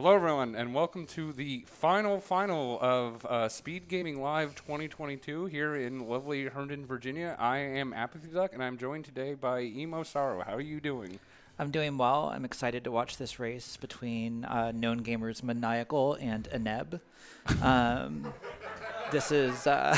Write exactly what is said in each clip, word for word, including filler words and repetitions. Hello, everyone, and welcome to the final final of uh, Speed Gaming Live twenty twenty-two here in lovely Herndon, Virginia. I am Apathy Duck, and I'm joined today by Emo Sorrow. How are you doing? I'm doing well. I'm excited to watch this race between uh, known gamers Maniacal and Aneb. Um, this is... Uh,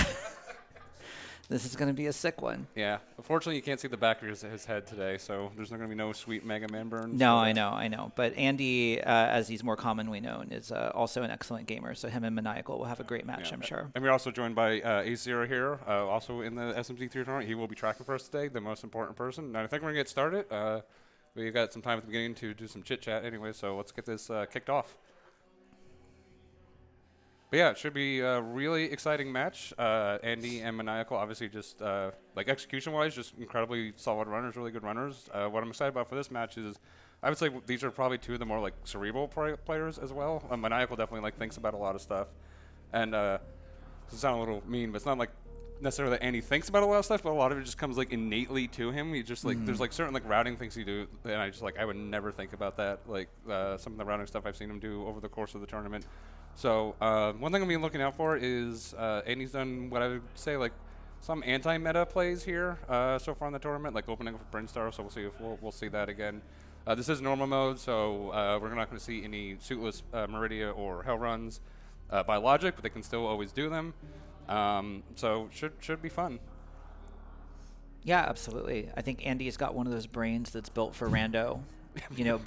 This is going to be a sick one. Yeah. Unfortunately, you can't see the back of his, his head today, so there's not going to be no sweet Mega Man burns. No, I know, I know. But Andy, uh, as he's more commonly known, is uh, also an excellent gamer, so him and Maniacal will have a great match, yeah, I'm sure. And we're also joined by uh, Azera here, uh, also in the S M Z three tournament. He will be tracking for us today, the most important person. And I think we're going to get started. Uh, we've got some time at the beginning to do some chit-chat anyway, so let's get this uh, kicked off. But yeah, it should be a really exciting match. Uh, Andy and Maniacal, obviously, just uh, like execution-wise, just incredibly solid runners, really good runners. Uh, what I'm excited about for this match is, I would say these are probably two of the more like cerebral players as well. Uh, Maniacal definitely like thinks about a lot of stuff, and uh, it sounds a little mean, but it's not like necessarily that Andy thinks about a lot of stuff, but a lot of it just comes like innately to him. He just like mm-hmm. there's like certain like routing things he do, and I just like I would never think about that. Like uh, some of the routing stuff I've seen him do over the course of the tournament. So uh, one thing I'm been looking out for is uh, Andy's done what I would say like some anti-meta plays here uh, so far in the tournament, like opening up for Brinstar. So we'll see if we'll, we'll see that again. Uh, this is normal mode, so uh, we're not going to see any suitless uh, Maridia or Hell runs uh, by logic, but they can still always do them. Um, so should should be fun. Yeah, absolutely. I think Andy's got one of those brains that's built for rando, you know.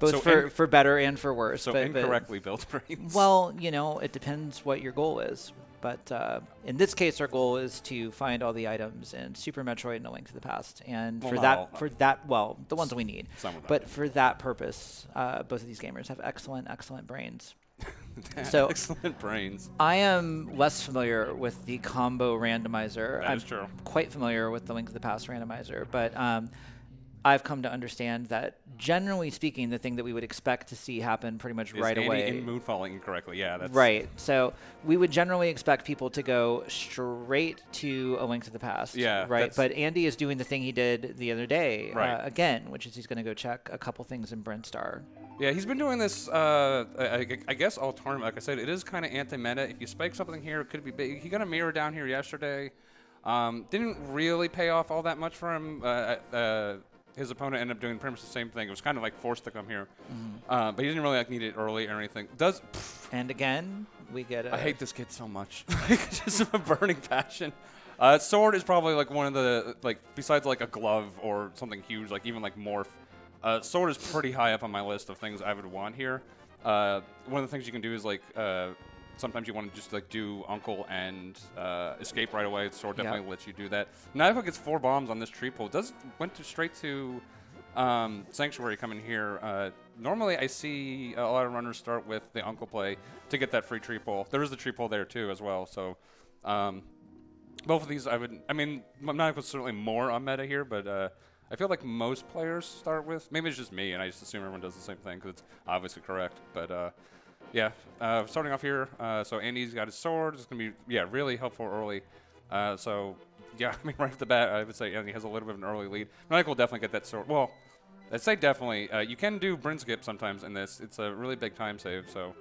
Both so for, for better and for worse. So but, incorrectly but built brains. Well, you know, it depends what your goal is. But uh, in this case, our goal is to find all the items in Super Metroid and A Link to the Past. And well, for that, all, for that, well, the ones that we need. Some of but them. For that purpose, uh, both of these gamers have excellent, excellent brains. So excellent brains. I am less familiar with the combo randomizer. That I'm is true. Quite familiar with the Link to the Past randomizer, but. Um, I've come to understand that, generally speaking, the thing that we would expect to see happen pretty much is right Andy away. In mood falling incorrectly, yeah. That's right. So we would generally expect people to go straight to A Link to the Past. Yeah. Right. But Andy is doing the thing he did the other day right. uh, again, which is he's going to go check a couple things in Brinstar. Yeah, he's been doing this. Uh, I, I guess all tournament, like I said, it is kind of anti-meta. If you spike something here, it could be big. He got a mirror down here yesterday. Um, didn't really pay off all that much for him. Uh, uh, His opponent ended up doing pretty much the same thing. It was kind of like forced to come here, mm-hmm. uh, but he didn't really like need it early or anything. Does pff, and again we get. A I hate this kid so much. Just a burning passion. Uh, sword is probably like one of the like besides like a glove or something huge like even like morph. Uh, sword is pretty high up on my list of things I would want here. Uh, one of the things you can do is like uh, sometimes you want to just like do uncle and uh, escape right away. Sword definitely yep. lets you do that. Maniacal gets four bombs on this tree pole. Does went to straight to um, Sanctuary coming here. Uh, normally I see a lot of runners start with the uncle play to get that free tree pole. There is the tree pole there too as well. So um, both of these I would. I mean, Maniacal's certainly more on meta here, but uh, I feel like most players start with. Maybe it's just me, and I just assume everyone does the same thing because it's obviously correct. But uh, yeah, uh, starting off here, uh, so Andy's got his sword. It's going to be, yeah, really helpful early. Uh, so, yeah, I mean, right off the bat, I would say Andy has a little bit of an early lead. Maniacal will definitely get that sword. Well, I'd say definitely. Uh, you can do Brin Skip sometimes in this. It's a really big time save, so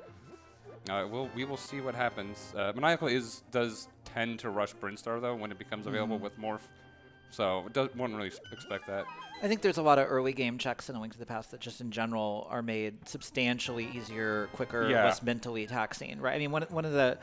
uh, we'll, we will see what happens. Uh, Maniacal is, does tend to rush Brinstar, though, when it becomes available mm-hmm. with Morph. So does, one really expect that. I think there's a lot of early game checks in A Link to the Past that just in general are made substantially easier, quicker, yeah. less mentally taxing, right? I mean, one, one of the,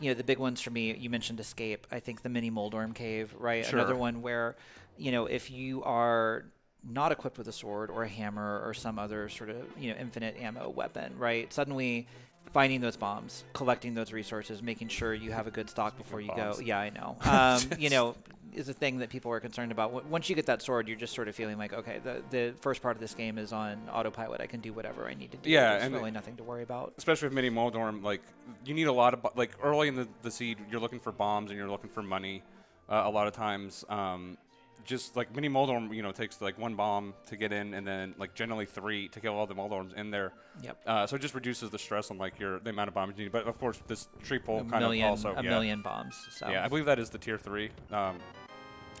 you know, the big ones for me, you mentioned Escape. I think the mini Moldorm Cave, right? Sure. Another one where, you know, if you are not equipped with a sword or a hammer or some other sort of, you know, infinite ammo weapon, right? Suddenly finding those bombs, collecting those resources, making sure you have a good stock Speaking before you bombs. Go. Yeah, I know. Um, you know, is a thing that people are concerned about. W once you get that sword, you're just sort of feeling like, okay, the, the first part of this game is on autopilot. I can do whatever I need to do. Yeah, There's and really nothing to worry about. Especially with Mini Moldorm, like, you need a lot of, like, early in the, the seed, you're looking for bombs and you're looking for money uh, a lot of times. Um, just, like, Mini Moldorm, you know, takes, like, one bomb to get in and then, like, generally three to kill all the Moldorms in there. Yep. Uh, so it just reduces the stress on, like, your, the amount of bombs you need. But, of course, this tree pole a kind million, of also. A yeah. million bombs. So. Yeah, I believe that is the tier three. Um,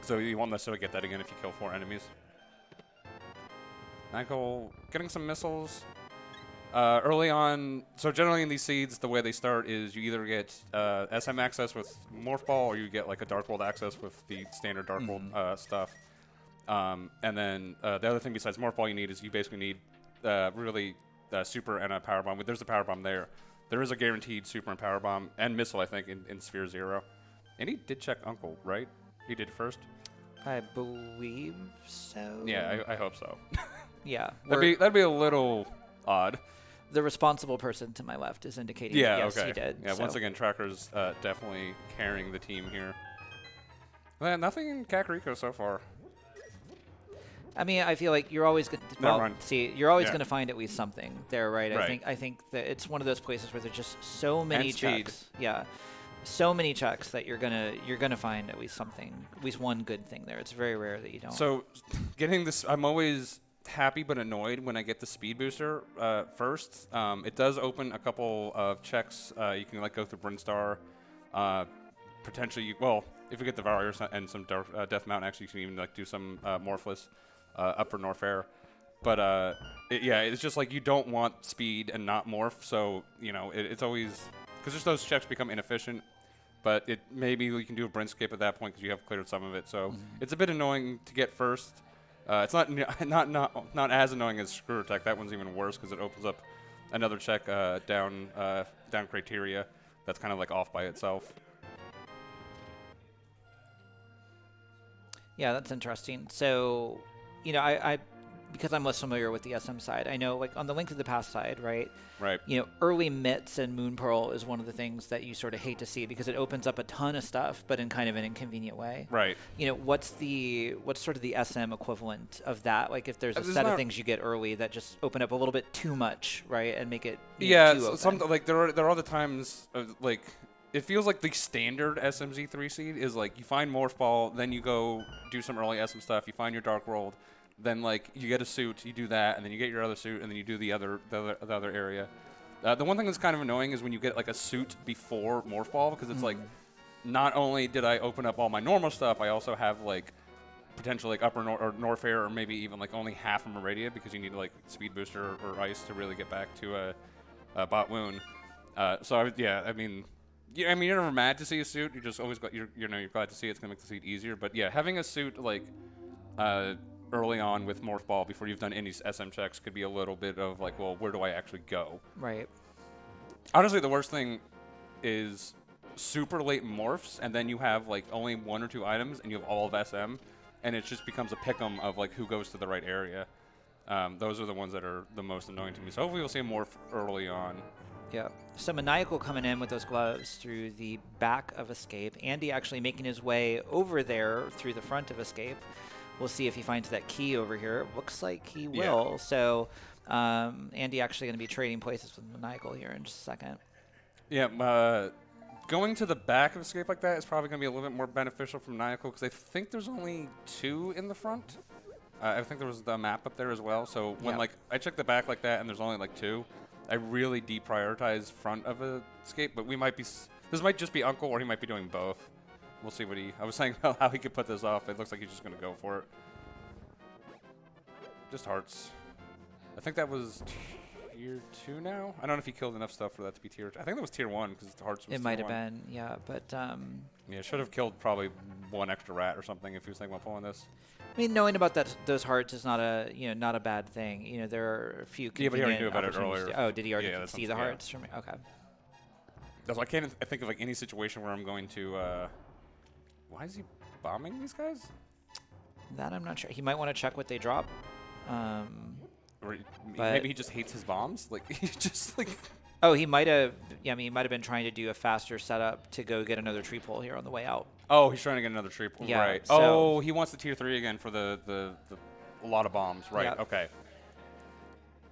So you won't necessarily get that again if you kill four enemies. Maniacal getting some missiles. Uh, early on, so generally in these seeds, the way they start is you either get uh, S M access with Morph Ball, or you get like a Dark World access with the standard Dark World mm-hmm. uh, stuff. Um, and then uh, the other thing besides Morph Ball you need is you basically need uh, really uh, Super and a Power Bomb. There's a Power Bomb there. There is a guaranteed Super and Power Bomb and Missile, I think, in, in Sphere Zero. And he did check Uncle, right? He did first. I believe so. Yeah, I, I hope so. Yeah, that'd be that'd be a little odd. The responsible person to my left is indicating yeah, yes, okay. he did. Yeah, so. Once again, Tracker's uh, definitely carrying the team here. Man, nothing in Kakariko so far. I mean, I feel like you're always going to well, see. You're always yeah. going to find at least something there, right? right? I think I think that it's one of those places where there's just so many checks. Yeah, so many checks that you're gonna you're gonna find at least something, at least one good thing there. It's very rare that you don't. So, getting this, I'm always happy but annoyed when I get the speed booster uh, first. Um, it does open a couple of checks. Uh, you can like go through Brinstar, uh, potentially. You, well, if you get the Valor and some dark, uh, Death Mountain, actually you can even like do some uh, Morphless. Uh, upper Norfair, but uh, it, yeah, it's just like you don't want speed and not morph, so you know it, it's always because just those checks become inefficient. But it maybe you can do a Brinskip at that point because you have cleared some of it, so mm-hmm. it's a bit annoying to get first. Uh, it's not not not not as annoying as Screw Attack. That one's even worse because it opens up another check uh, down uh, down Criteria that's kind of like off by itself. Yeah, that's interesting. So. You know, I, I, because I'm less familiar with the S M side, I know, like, on the Link to the Past side, right? Right. You know, early Mitts and Moon Pearl is one of the things that you sort of hate to see because it opens up a ton of stuff, but in kind of an inconvenient way. Right. You know, what's the, what's sort of the S M equivalent of that? Like, if there's a there's set of things you get early that just open up a little bit too much, right, and make it yeah, know, too open. Some, like, there are, there are the times, of, like, it feels like the standard S M Z three seed is like you find Morph Ball, then you go do some early S M stuff, you find your Dark World, then like you get a suit, you do that, and then you get your other suit, and then you do the other the other, the other area. Uh, the one thing that's kind of annoying is when you get like a suit before Morph Ball, because it's mm-hmm. like not only did I open up all my normal stuff, I also have like potentially like upper nor or Norfair or maybe even like only half of Maridia because you need like Speed Booster or, or Ice to really get back to a, a Bot Wound. Uh, so I, yeah, I mean. Yeah, I mean, you're never mad to see a suit. You're just always glad, you're, you know, you're glad to see it. It's going to make the seed easier. But yeah, having a suit like uh, early on with Morph Ball before you've done any S M checks could be a little bit of like, well, where do I actually go? Right. Honestly, the worst thing is super late morphs, and then you have like only one or two items, and you have all of S M, and it just becomes a pick-em of like who goes to the right area. Um, those are the ones that are the most annoying to me. So hopefully we'll see a morph early on. Yeah. So Maniacal coming in with those gloves through the back of Escape. Andy actually making his way over there through the front of Escape. We'll see if he finds that key over here. Looks like he will. Yeah. So um, Andy actually going to be trading places with Maniacal here in just a second. Yeah. Uh, going to the back of Escape like that is probably going to be a little bit more beneficial for Maniacal because I think there's only two in the front. Uh, I think there was the map up there as well. So when yeah. like I check the back like that and there's only like two. I really deprioritize front of a Escape, but we might be. S this might just be Uncle, or he might be doing both. We'll see what he. I was saying about how he could put this off, but it looks like he's just going to go for it. Just hearts. I think that was tier two now. I don't know if he killed enough stuff for that to be tier two. I think that was tier one because the hearts was. It might have been, yeah, but. Um, yeah, should have killed probably one extra rat or something if he was thinking about pulling this. I mean, knowing about that, those hearts is not a you know not a bad thing. You know, there are a few. Yeah, but he already knew about it earlier. Oh, did he already yeah, see the hearts yeah. from me? Okay. That's, I can't th think of like any situation where I'm going to. Uh, why is he bombing these guys? That I'm not sure. He might want to check what they drop. Um, or he, maybe he just hates his bombs. Like he just like. Oh, he might have. Yeah, I mean, he might have been trying to do a faster setup to go get another tree pull here on the way out. Oh, he's trying to get another tree pull. Yeah, right. So oh, he wants the tier three again for the the, the a lot of bombs. Right. Yep. Okay.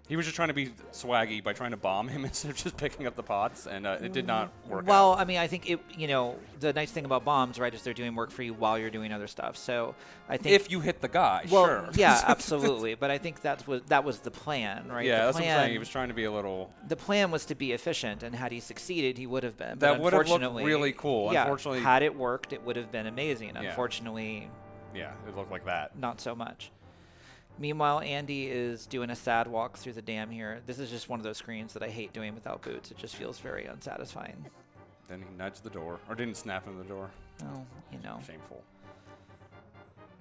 He was just trying to be swaggy by trying to bomb him instead of just picking up the pots, and uh, it did not work. Well, out. I mean, I think it. You know, the nice thing about bombs, right, is they're doing work for you while you're doing other stuff. So I think if you hit the guy, well, sure. Yeah, absolutely. But I think that's what that was the plan, right? Yeah, the that's plan, what I'm saying. He was trying to be a little. The plan was to be efficient, and had he succeeded, he would have been. But that would have looked really cool. Yeah, unfortunately, had it worked, it would have been amazing. Unfortunately, yeah, yeah it looked like that. Not so much. Meanwhile, Andy is doing a sad walk through the dam here. This is just one of those screens that I hate doing without boots. It just feels very unsatisfying. Then he nudged the door, or didn't snap into the door. Oh, you know. Shameful.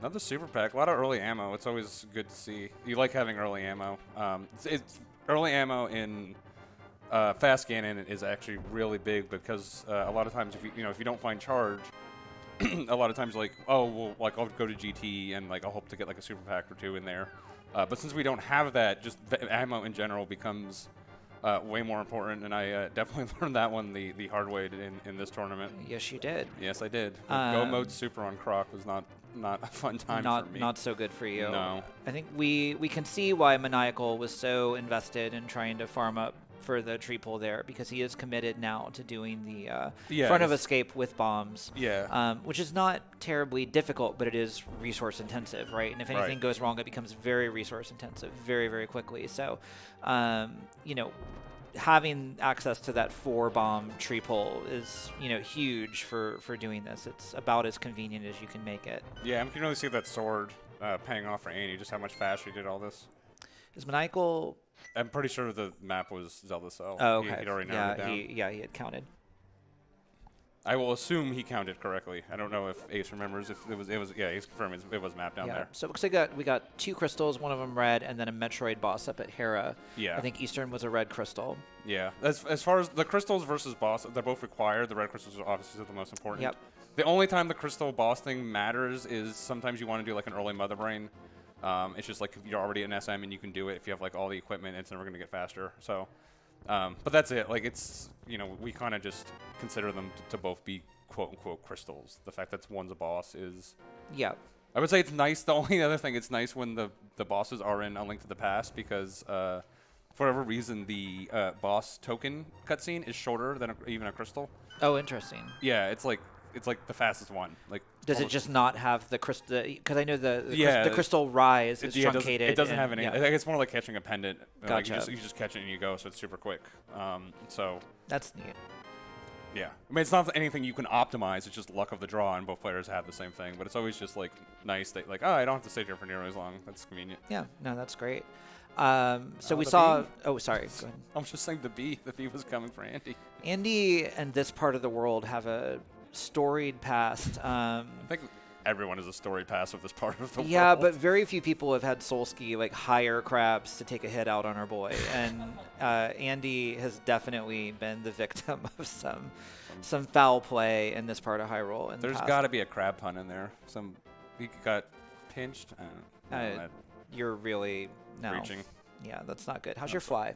Another super pack. A lot of early ammo. It's always good to see. You like having early ammo. Um, it's, it's early ammo in uh, fast Ganon is actually really big because uh, a lot of times, if you, you know, if you don't find charge, a lot of times like, oh, well, like I'll go to G T and like I'll hope to get like a super pack or two in there. Uh, but since we don't have that, just ammo in general becomes uh, way more important. And I uh, definitely learned that one the the hard way in in this tournament. Yes, you did. Yes, I did. Um, Go mode super on Croc was not. Not a fun time not, for me. Not so good for you. No. I think we, we can see why Maniacal was so invested in trying to farm up for the tree pull there, because he is committed now to doing the uh, yeah, front of escape with bombs, yeah. um, which is not terribly difficult, but it is resource intensive, right? And if anything right. goes wrong, it becomes very resource intensive very, very quickly. So, um, you know, having access to that four bomb tree pull is, you know, huge for for doing this. It's about as convenient as you can make it. Yeah, I can really see that sword uh, paying off for Annie. Just how much faster he did all this. Is Maniacal? I'm pretty sure the map was Zelda Cell. Oh, okay. He, he'd already narrowed yeah, it down. He, yeah, he had counted. I will assume he counted correctly. I don't know if Ace remembers. If it was, it was yeah, Ace confirmed it was mapped down yeah. there. So it looks like got, we got two crystals, one of them red, and then a Metroid boss up at Hera. Yeah. I think Eastern was a red crystal. Yeah. As, as far as the crystals versus boss, they're both required. The red crystals are obviously the most important. Yep. The only time the crystal boss thing matters is sometimes you want to do like an early Mother Brain. Um, it's just like if you're already an S M and you can do it. If you have like all the equipment, it's never going to get faster. So. Um, but that's it. Like it's, you know, we kind of just consider them to both be quote unquote crystals. The fact that one's a boss is, yeah. I would say it's nice. The only other thing, it's nice when the the bosses are in A Link to the Past, because uh, for whatever reason the uh, boss token cutscene is shorter than a, even a crystal. Oh, interesting. Yeah, it's like it's like the fastest one. Like, does it just not have the crystal? Because I know the the, yeah, cr the crystal rise is it, yeah, truncated. It doesn't, it doesn't have any. Yeah. I think it's more like catching a pendant. Gotcha. Like you, just, you just catch it and you go, so it's super quick. Um, so that's neat. Yeah, I mean it's not anything you can optimize. It's just luck of the draw, and both players have the same thing. But it's always just like nice that like, oh, I don't have to stay here for nearly as long. That's convenient. Yeah, no, that's great. Um, so oh, we saw. Bee. Oh, sorry. Go ahead. I'm just saying the bee. The bee was coming for Andy. Andy and this part of the world have a storied past. Um, I think everyone has a storied past of this part of the yeah, world. Yeah, but very few people have had Solsky like hire crabs to take a hit out on our boy, and uh, Andy has definitely been the victim of some some foul play in this part of Hyrule. In There's the got to be a crab pun in there. Some he got pinched. I don't know, uh, you're really no. reaching. Yeah, that's not good. How's that's your fly?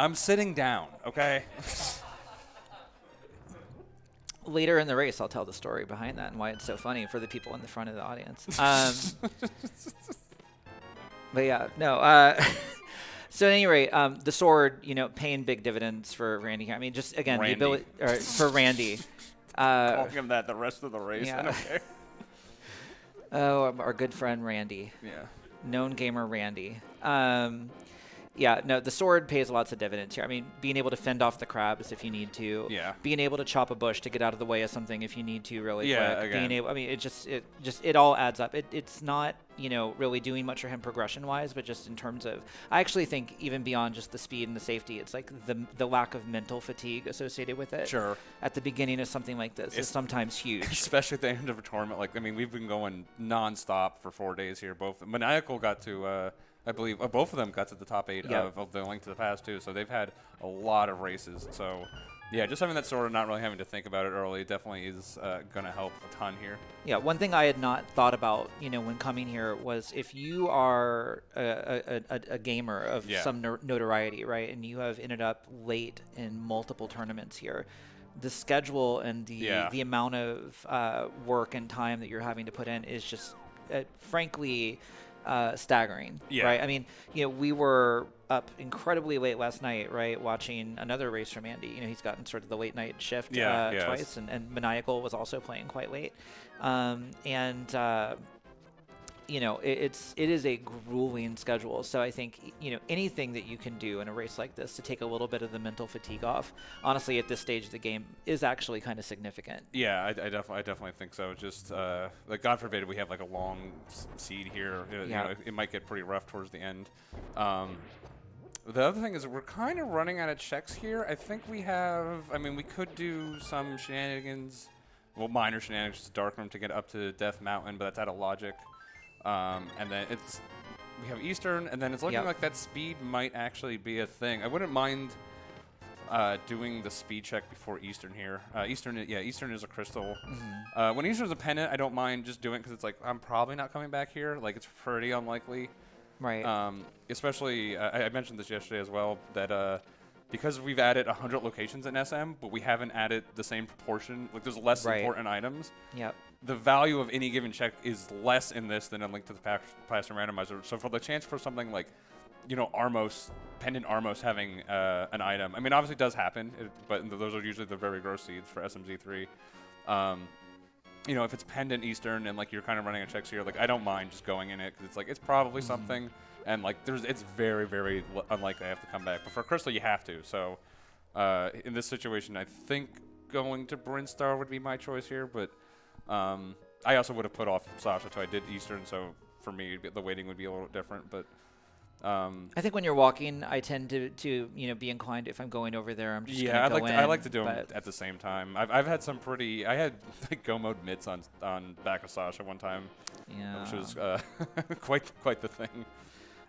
I'm sitting down, okay? Later in the race, I'll tell the story behind that and why it's so funny for the people in the front of the audience. Um, but yeah, no. Uh, so at any rate, um, the sword, you know, paying big dividends for Randy here. I mean, just, again, Randy. the ability or for Randy. Uh, Calling him that the rest of the race. Yeah. I don't care. Oh, our good friend Randy. Yeah. Known gamer Randy. Um, Yeah, no, the sword pays lots of dividends here. I mean, being able to fend off the crabs if you need to. Yeah. Being able to chop a bush to get out of the way of something if you need to really yeah, quick. Again. Being able, I mean, it just it just it all adds up. It it's not, you know, really doing much for him progression-wise, but just in terms of, I actually think even beyond just the speed and the safety, it's like the the lack of mental fatigue associated with it. Sure. At the beginning of something like this it's is sometimes huge. Especially at the end of a tournament. Like, I mean, we've been going nonstop for four days here. Both Maniacal got to. Uh, I believe uh, both of them got to the top eight yeah. of, of the Link to the Past, too. So they've had a lot of races. So, yeah, just having that sword and not really having to think about it early definitely is uh, going to help a ton here. Yeah, one thing I had not thought about, you know, when coming here was if you are a, a, a, a gamer of yeah. some notoriety, right, and you have ended up late in multiple tournaments here, the schedule and the, yeah. the amount of uh, work and time that you're having to put in is just, uh, frankly... Uh, staggering, yeah. right? I mean, you know, we were up incredibly late last night, right, watching another race from Andy. You know, he's gotten sort of the late night shift yeah, uh, yes. twice, and, and Maniacal was also playing quite late. Um, and uh, you know, it, it's it is a grueling schedule. So I think, you know, anything that you can do in a race like this to take a little bit of the mental fatigue off, honestly, at this stage of the game is actually kind of significant. Yeah, I, I definitely, I definitely think so. Just uh, like, God forbid we have like a long seed here. It, yeah. you know, it, it might get pretty rough towards the end. Um, The other thing is we're kind of running out of checks here. I think we have, I mean, we could do some shenanigans, well, minor shenanigans, Dark Room to get up to Death Mountain, but that's out of logic. Um, and then it's, we have Eastern, and then it's looking yep. like that speed might actually be a thing. I wouldn't mind uh, doing the speed check before Eastern here. Uh, Eastern, yeah, Eastern is a crystal. Mm-hmm. uh, when Eastern's a pennant, I don't mind just doing it because it's like, I'm probably not coming back here. Like, it's pretty unlikely. Right. Um, especially, uh, I mentioned this yesterday as well, that uh, because we've added one hundred locations in S M, but we haven't added the same proportion, like there's less right. important items, Yep. the value of any given check is less in this than in Link to the Past and Randomizer. So for the chance for something like, you know, Armos, Pendant Armos having uh, an item, I mean, obviously it does happen, it, but those are usually the very gross seeds for S M Z three. Um, You know, if it's Pendant Eastern and like you're kind of running a checks here, like I don't mind just going in it because it's like it's probably mm-hmm. something, and like there's it's very very l unlikely I have to come back. But for Crystal, you have to. So uh, in this situation, I think going to Brinstar would be my choice here. But um, I also would have put off Sasha until I did Eastern. So for me, the waiting would be a little different. But um, I think when you're walking, I tend to, to you know be inclined if I'm going over there. I'm just yeah. I go like in, to, I like to do them at the same time. I've I've had some pretty. I had like go mode mitts on on back of Sasha one time, yeah. which was uh, quite quite the thing.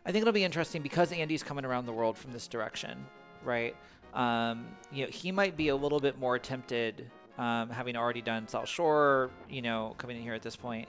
I think it'll be interesting because Andy's coming around the world from this direction, right? Um, you know, he might be a little bit more tempted, um, having already done South Shore. You know, coming in here at this point.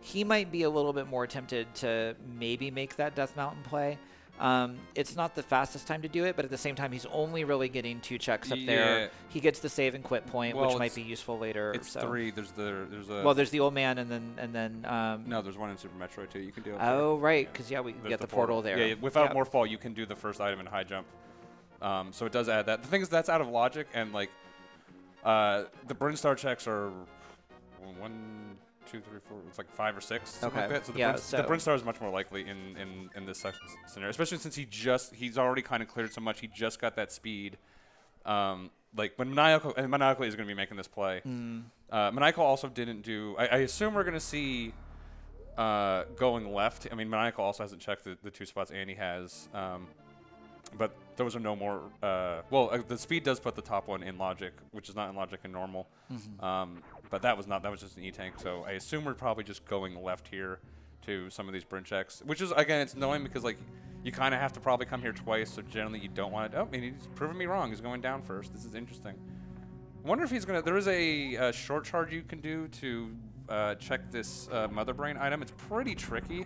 He might be a little bit more tempted to maybe make that Death Mountain play. Um, it's not the fastest time to do it, but at the same time, he's only really getting two checks up yeah. there. He gets the save and quit point, well, which might be useful later. It's so. three. There's the there's a well, there's the old man, and then and then. Um, no, there's one in Super Metroid too. You can do. it. Oh there. right, because yeah. yeah, we there's get the, the portal, portal there. Yeah, yeah. without yep. more fall, you can do the first item in high jump. Um, so it does add that. The thing is, that's out of logic, and like, uh, the Brinstar checks are one. Two, three, four. It's like five or six. Okay. Like that. So the, yeah, Brin so the Brinstar is much more likely in in in this scenario, especially since he just he's already kind of cleared so much. He just got that speed. Um, like when Maniacal and Maniacal is going to be making this play. Mm. Uh, Maniacal also didn't do. I, I assume we're going to see uh, going left. I mean, Maniacal also hasn't checked the, the two spots Andy has. Um, but those are no more. Uh, well, uh, the speed does put the top one in logic, which is not in logic and normal. Mm-hmm. um, But that was not, that was just an E-Tank, so I assume we're probably just going left here to some of these Brin checks, which is, again, it's annoying because, like, you kind of have to probably come here twice, so generally you don't want to. Oh, and he's proven me wrong. He's going down first. This is interesting. I wonder if he's going to, there is a uh, short charge you can do to uh, check this uh, Mother Brain item. It's pretty tricky.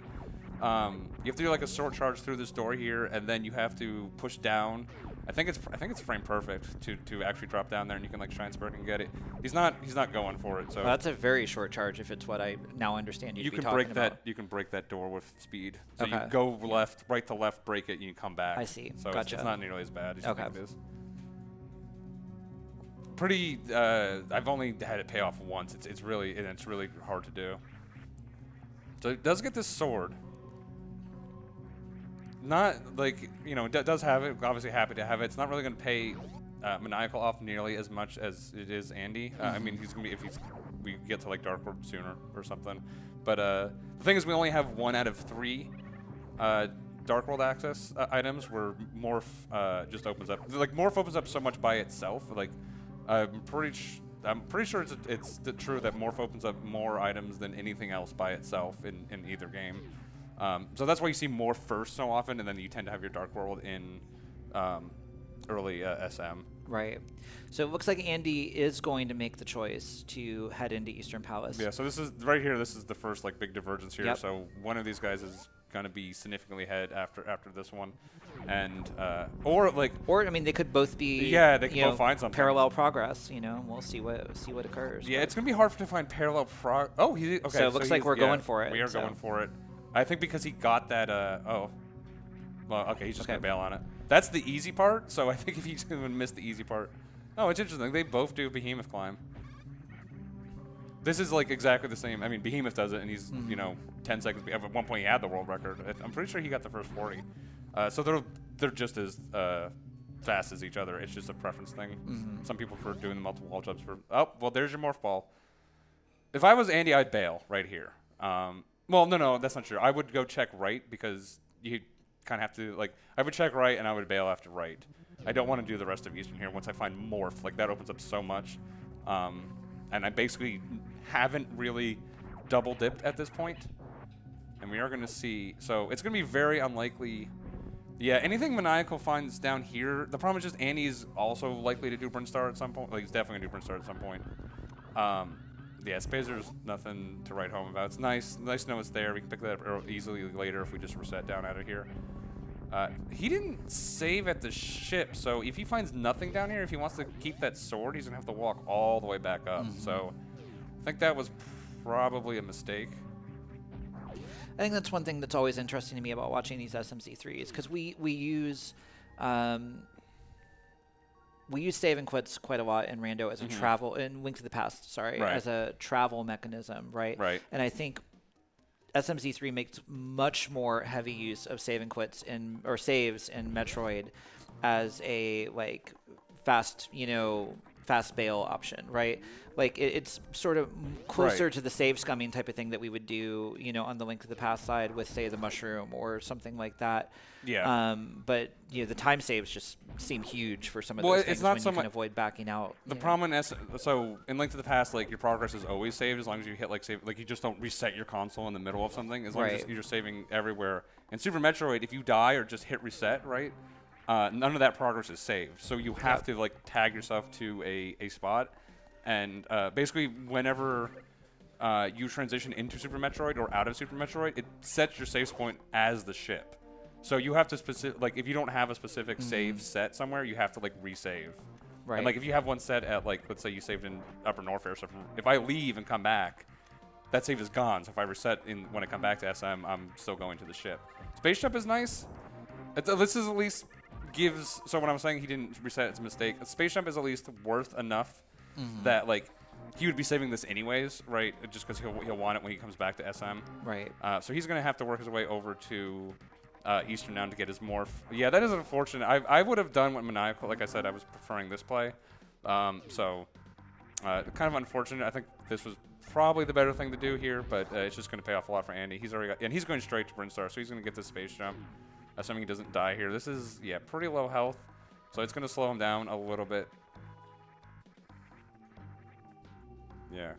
Um, you have to do, like, a short charge through this door here, and then you have to push down. I think it's I think it's frame perfect to to actually drop down there, and you can like Shinesburg and get it. He's not he's not going for it. So well, that's a very short charge if it's what I now understand you. You to can be break that about. you can break that door with speed. So okay. you go left, right to left, break it, and you come back. I see. So gotcha. it's, it's not nearly as bad as okay. you think it is. Pretty. Uh, I've only had it pay off once. It's it's really and it's really hard to do. So it does get this sword. Not like, you know, it does have it. Obviously happy to have it. It's not really going to pay uh, Maniacal off nearly as much as it is Andy. Uh, I mean, he's going to be, if he's, we get to like Dark Orb sooner or something. But uh, the thing is, we only have one out of three uh, Dark World access uh, items where Morph uh, just opens up. Like, Morph opens up so much by itself. Like, I'm pretty, sh I'm pretty sure it's, it's true that Morph opens up more items than anything else by itself in, in either game. Um, so that's why you see more first so often, and then you tend to have your Dark World in um, early uh, S M. Right. So it looks like Andy is going to make the choice to head into Eastern Palace. Yeah, so this is, right here, this is the first, like, big divergence here. Yep. So one of these guys is going to be significantly ahead after after this one. And, uh, or, like... Or, I mean, they could both be... Yeah, they can both know, find something. Parallel progress, you know, and we'll see what see what occurs. Yeah, it's going to be hard to find parallel prog... Oh, he... Okay, so it looks so like we're yeah, going for it. We are so. going for it. I think because he got that, uh, oh, well, okay, he's just okay. going to bail on it. That's the easy part, so I think if he's going to miss the easy part. Oh, it's interesting. They both do Behemoth Climb. This is like exactly the same. I mean, Behemoth does it, and he's, mm-hmm. you know, ten seconds. At one point, he had the world record. I'm pretty sure he got the first forty. Uh, so they're they're just as uh, fast as each other. It's just a preference thing. Mm-hmm. Some people prefer doing the multiple wall jumps. For, oh, well, there's your morph ball. If I was Andy, I'd bail right here. Um, well, no, no, that's not true. I would go check right because you kind of have to, like, I would check right, and I would bail after right. I don't want to do the rest of Eastern here once I find morph. Like, that opens up so much. Um, and I basically haven't really double dipped at this point. And we are going to see. So it's going to be very unlikely. Yeah, anything Maniacal finds down here. The problem is just Annie's also likely to do Brinstar at some point. Like, he's definitely going to do Brinstar at some point. Um, yeah, Spazer's nothing to write home about. It's nice. Nice to know it's there. We can pick that up easily later if we just reset down out of here. Uh, he didn't save at the ship, so if he finds nothing down here, if he wants to keep that sword, he's going to have to walk all the way back up. Mm-hmm. So I think that was probably a mistake. I think that's one thing that's always interesting to me about watching these S M Z threes, because we, we use um, we use save and quits quite a lot in Rando as mm-hmm. a travel, in Link to the Past, sorry, right. as a travel mechanism, right? Right. And I think S M Z three makes much more heavy use of save and quits in, or saves in Metroid as a like fast, you know, fast bail option, right? Like it, it's sort of closer right. to the save scumming type of thing that we would do, you know, on the Link to the Past side with say the mushroom or something like that. Yeah. Um, but you know, the time saves just seem huge for some of well, those it's things not when so you can avoid backing out. The problem know? in S so in Link to the Past, like your progress is always saved as long as you hit like save. Like you just don't reset your console in the middle of something. As long right. as you're saving everywhere. In Super Metroid, if you die or just hit reset, right? Uh, none of that progress is saved, so you have to like tag yourself to a, a spot, and uh, basically whenever uh, you transition into Super Metroid or out of Super Metroid, it sets your save point as the ship. So you have to specific like if you don't have a specific mm-hmm. save set somewhere, you have to like resave. Right. And like if you have one set at like let's say you saved in Upper Norfair, so if I leave and come back, that save is gone. So if I reset in when I come back to S M, I'm still going to the ship. Space Jump is nice. It's, uh, this is at least. Gives so when I'm saying he didn't reset, it's a mistake. Space Jump is at least worth enough mm-hmm. that like he would be saving this anyways, right? Just because he'll he'll want it when he comes back to S M, right? Uh, so he's gonna have to work his way over to uh, Eastern now to get his morph. Yeah, that is unfortunate. I I would have done what Maniacal, like I said, I was preferring this play. Um, so uh, kind of unfortunate. I think this was probably the better thing to do here, but uh, it's just gonna pay off a lot for Andy. He's already got, and he's going straight to Brinstar, so he's gonna get this Space Jump. Assuming he doesn't die here. This is, yeah, pretty low health, so it's going to slow him down a little bit. Yeah.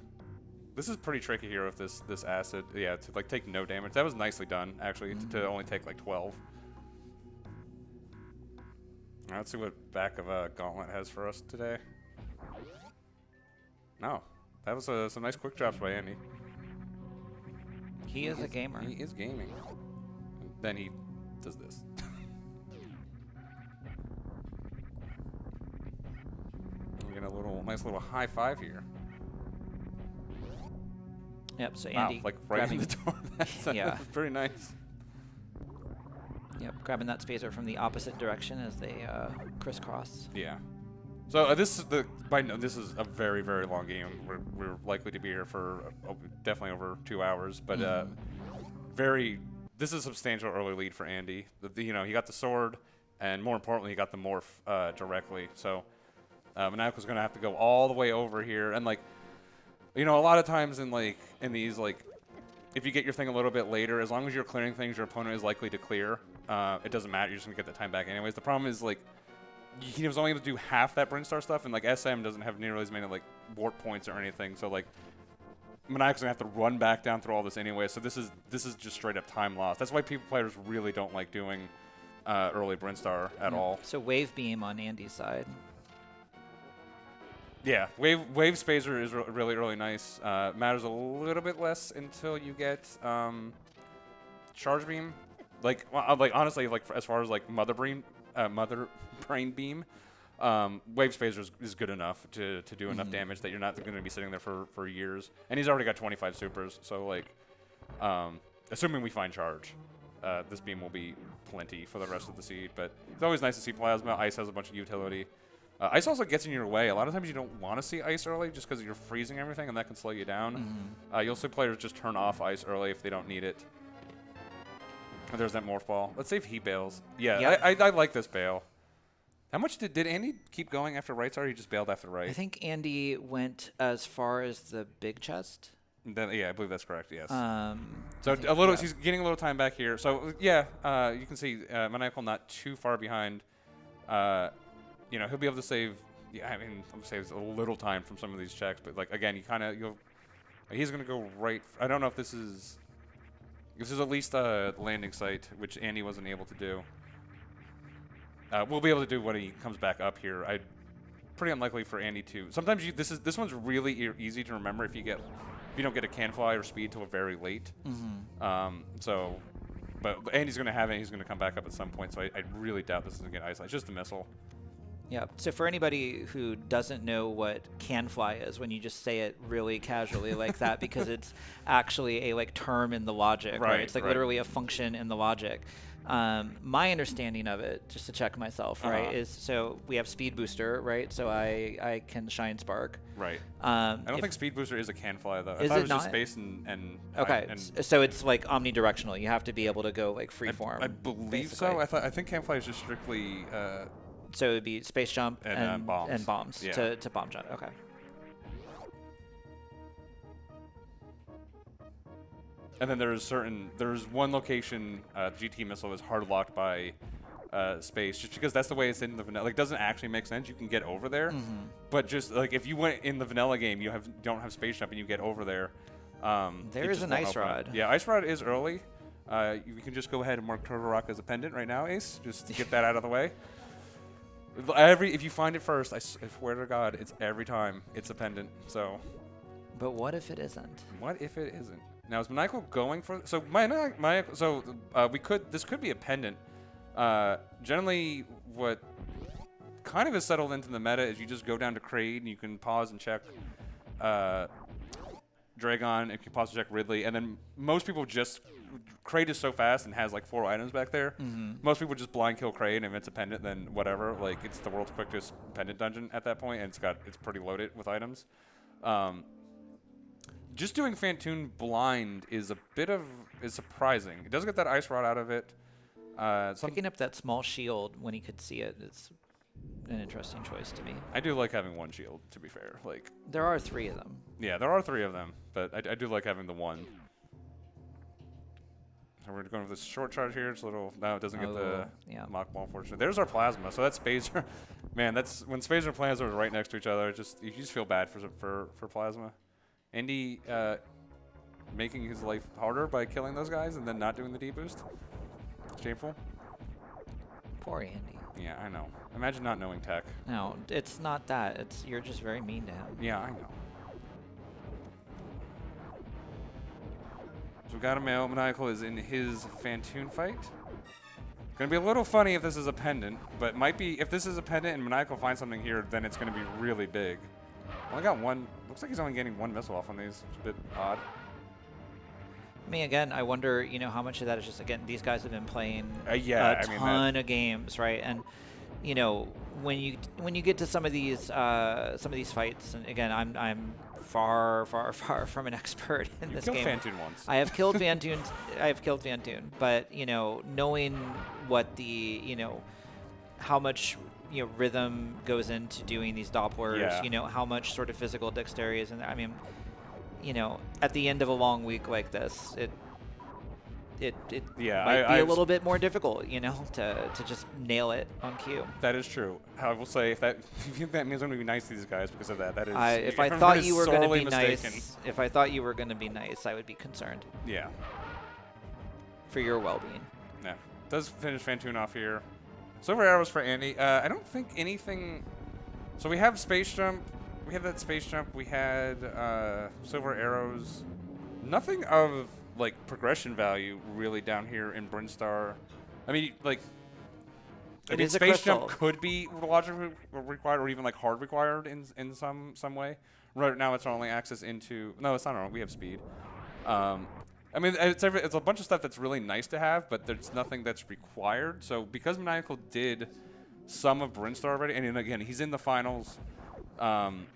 This is pretty tricky here with this this acid. Yeah, to, like, take no damage. That was nicely done, actually, mm-hmm. to, to only take, like, twelve. Now, let's see what back of uh, Gauntlet has for us today. No. That was uh, some nice quick drops by Andy. He, he is a gamer. He is gaming. And then he... does this. We get a little nice little high five here. Yep, so Andy wow, like right in the door. That's yeah. pretty nice. Yep, grabbing that spacer from the opposite direction as they uh, crisscross. Yeah. So uh, this is the by no, this is a very very long game. We're we're likely to be here for uh, definitely over two hours, but mm. uh, very. This is a substantial early lead for Andy. The, the, you know, he got the sword, and more importantly, he got the morph uh, directly. So uh, Maniacal's going to have to go all the way over here. And, like, you know, a lot of times in, like, in these, like, if you get your thing a little bit later, as long as you're clearing things your opponent is likely to clear, uh, it doesn't matter. You're just going to get the time back anyways. The problem is, like, he was only able to do half that Brinstar stuff, and, like, S M doesn't have nearly as many, like, warp points or anything. So, like... Maniacal's gonna have to run back down through all this anyway, so this is this is just straight up time loss. That's why people players really don't like doing uh, early Brinstar at mm. all. So wave beam on Andy's side. Yeah, wave wave spacer is re really really nice. Uh, matters a little bit less until you get um, charge beam. Like well, like honestly, like as far as like mother brain uh, mother brain beam. Um, Wave Spacer is, is good enough to, to do mm-hmm. enough damage that you're not going to be sitting there for, for years. And he's already got twenty-five supers, so, like, um, assuming we find charge, uh, this beam will be plenty for the rest of the seed. But it's always nice to see Plasma. Ice has a bunch of utility. Uh, ice also gets in your way. A lot of times you don't want to see ice early just because you're freezing everything, and that can slow you down. Mm-hmm. Uh, you'll see players just turn off ice early if they don't need it. Oh, there's that morph ball. Let's see if he bails. Yeah, yep. I, I, I like this bail. How much did, did Andy keep going after rights, or he just bailed after right? I think Andy went as far as the big chest. Then, yeah, I believe that's correct, yes. Um, so a little, yeah. he's getting a little time back here. So, yeah, uh, you can see uh, Maniacal not too far behind. Uh, you know, he'll be able to save, yeah, I mean, I'm saves a little time from some of these checks. But, like, again, you kind of, you'll, he's going to go right. I don't know if this is, this is at least a landing site, which Andy wasn't able to do. Uh, we'll be able to do when he comes back up here. I pretty unlikely for Andy to. Sometimes you, this is, this one's really e easy to remember if you get, if you don't get a can fly or speed till very late. Mm-hmm. um, so, but Andy's going to have it. He's going to come back up at some point. So I, I really doubt this is going to get ice. It's just a missile. Yeah. So for anybody who doesn't know what can fly is, when you just say it really casually like that, because it's actually a like term in the logic, right? right? It's like right. literally a function in the logic. Um, my understanding of it, just to check myself, right, uh-huh. is so we have Speed Booster, right? So I, I can Shine Spark. Right. Um, I don't think Speed Booster is a can fly, though. Is I thought it, it was not? Just space and... and okay, and so it's like omnidirectional. You have to be able to go like freeform. I, I believe basically. so. I, thought, I think can fly is just strictly... Uh, so it would be space jump and, and, um, bombs. and bombs yeah. to, to bomb jump. Okay. And then there's certain, there's one location, uh, G T missile is hard locked by uh, space, just because that's the way it's in the vanilla. Like, it doesn't actually make sense. You can get over there, mm-hmm. but just like if you went in the vanilla game, you have don't have space jump and you get over there. Um, there is an ice rod. It. Yeah, ice rod is early. Uh, you can just go ahead and mark Turtle Rock as a pendant right now, Ace. Just to get that out of the way. Every if you find it first, I swear to God, it's every time it's a pendant. So. But what if it isn't? What if it isn't? Now is Maniacal going for so my my so uh, we could this could be a pendant. Uh, generally, what kind of is settled into the meta is you just go down to Kraid and you can pause and check uh, Dragon, and you can pause and check Ridley, and then most people just Kraid is so fast and has like four items back there. Mm-hmm. Most people just blind kill Kraid, and if it's a pendant, then whatever. Like it's the world's quickest pendant dungeon at that point, and it's got it's pretty loaded with items. Um, Just doing Phantoon blind is a bit of is surprising. It does get that ice rod out of it. Uh, Picking up that small shield when he could see it is an interesting choice to me. I do like having one shield, to be fair. Like there are three of them. Yeah, there are three of them, but I, I do like having the one. So we're going with this short charge here. It's a little no, it doesn't oh, get the yeah. mock ball. Unfortunately, there's our plasma. So that spacer, man, that's when spacer and plasma are right next to each other. Just you just feel bad for for for plasma. Andy uh, making his life harder by killing those guys and then not doing the D-boost. Shameful. Poor Andy. Yeah, I know. Imagine not knowing tech. No, it's not that. It's you're just very mean to him. Yeah, I know. So we got a male. Maniacal is in his Phantoon fight. Gonna be a little funny if this is a pendant, but might be if this is a pendant and Maniacal finds something here, then it's gonna be really big. Only got one. Looks like he's only getting one missile off on these. It's a bit odd. I mean, again, I wonder, you know, how much of that is just again these guys have been playing uh, yeah, a I ton mean of games, right? And you know, when you when you get to some of these uh, some of these fights, and again, I'm I'm far far far from an expert in you this game. Phantoon once. I have killed Phantoon. I have killed Phantoon, but you know, knowing what the you know how much. You know, rhythm goes into doing these Dopplers, yeah. you know, how much sort of physical dexterity is in there. I mean, you know, at the end of a long week like this, it it, it yeah, might I, be I a little bit more difficult, you know, to, to just nail it on cue. That is true. I will say, if that if that means I'm going to be nice to these guys because of that, that is... I, if I thought you were going to be mistaken. nice, if I thought you were going to be nice, I would be concerned. Yeah. For your well-being. Yeah. Does finish Phantoon off here. Silver arrows for Andy. Uh, I don't think anything. So we have space jump. We have that space jump. We had uh, silver arrows. Nothing of like progression value really down here in Brinstar. I mean, like, I it mean, is space jump could be logically required or even like hard required in in some some way. Right now, it's our only access into. No, it's not our only. We have speed. Um, I mean, it's, every, it's a bunch of stuff that's really nice to have, but there's nothing that's required. So because Maniacal did some of Brinstar already. And, and again, he's in the finals. Um,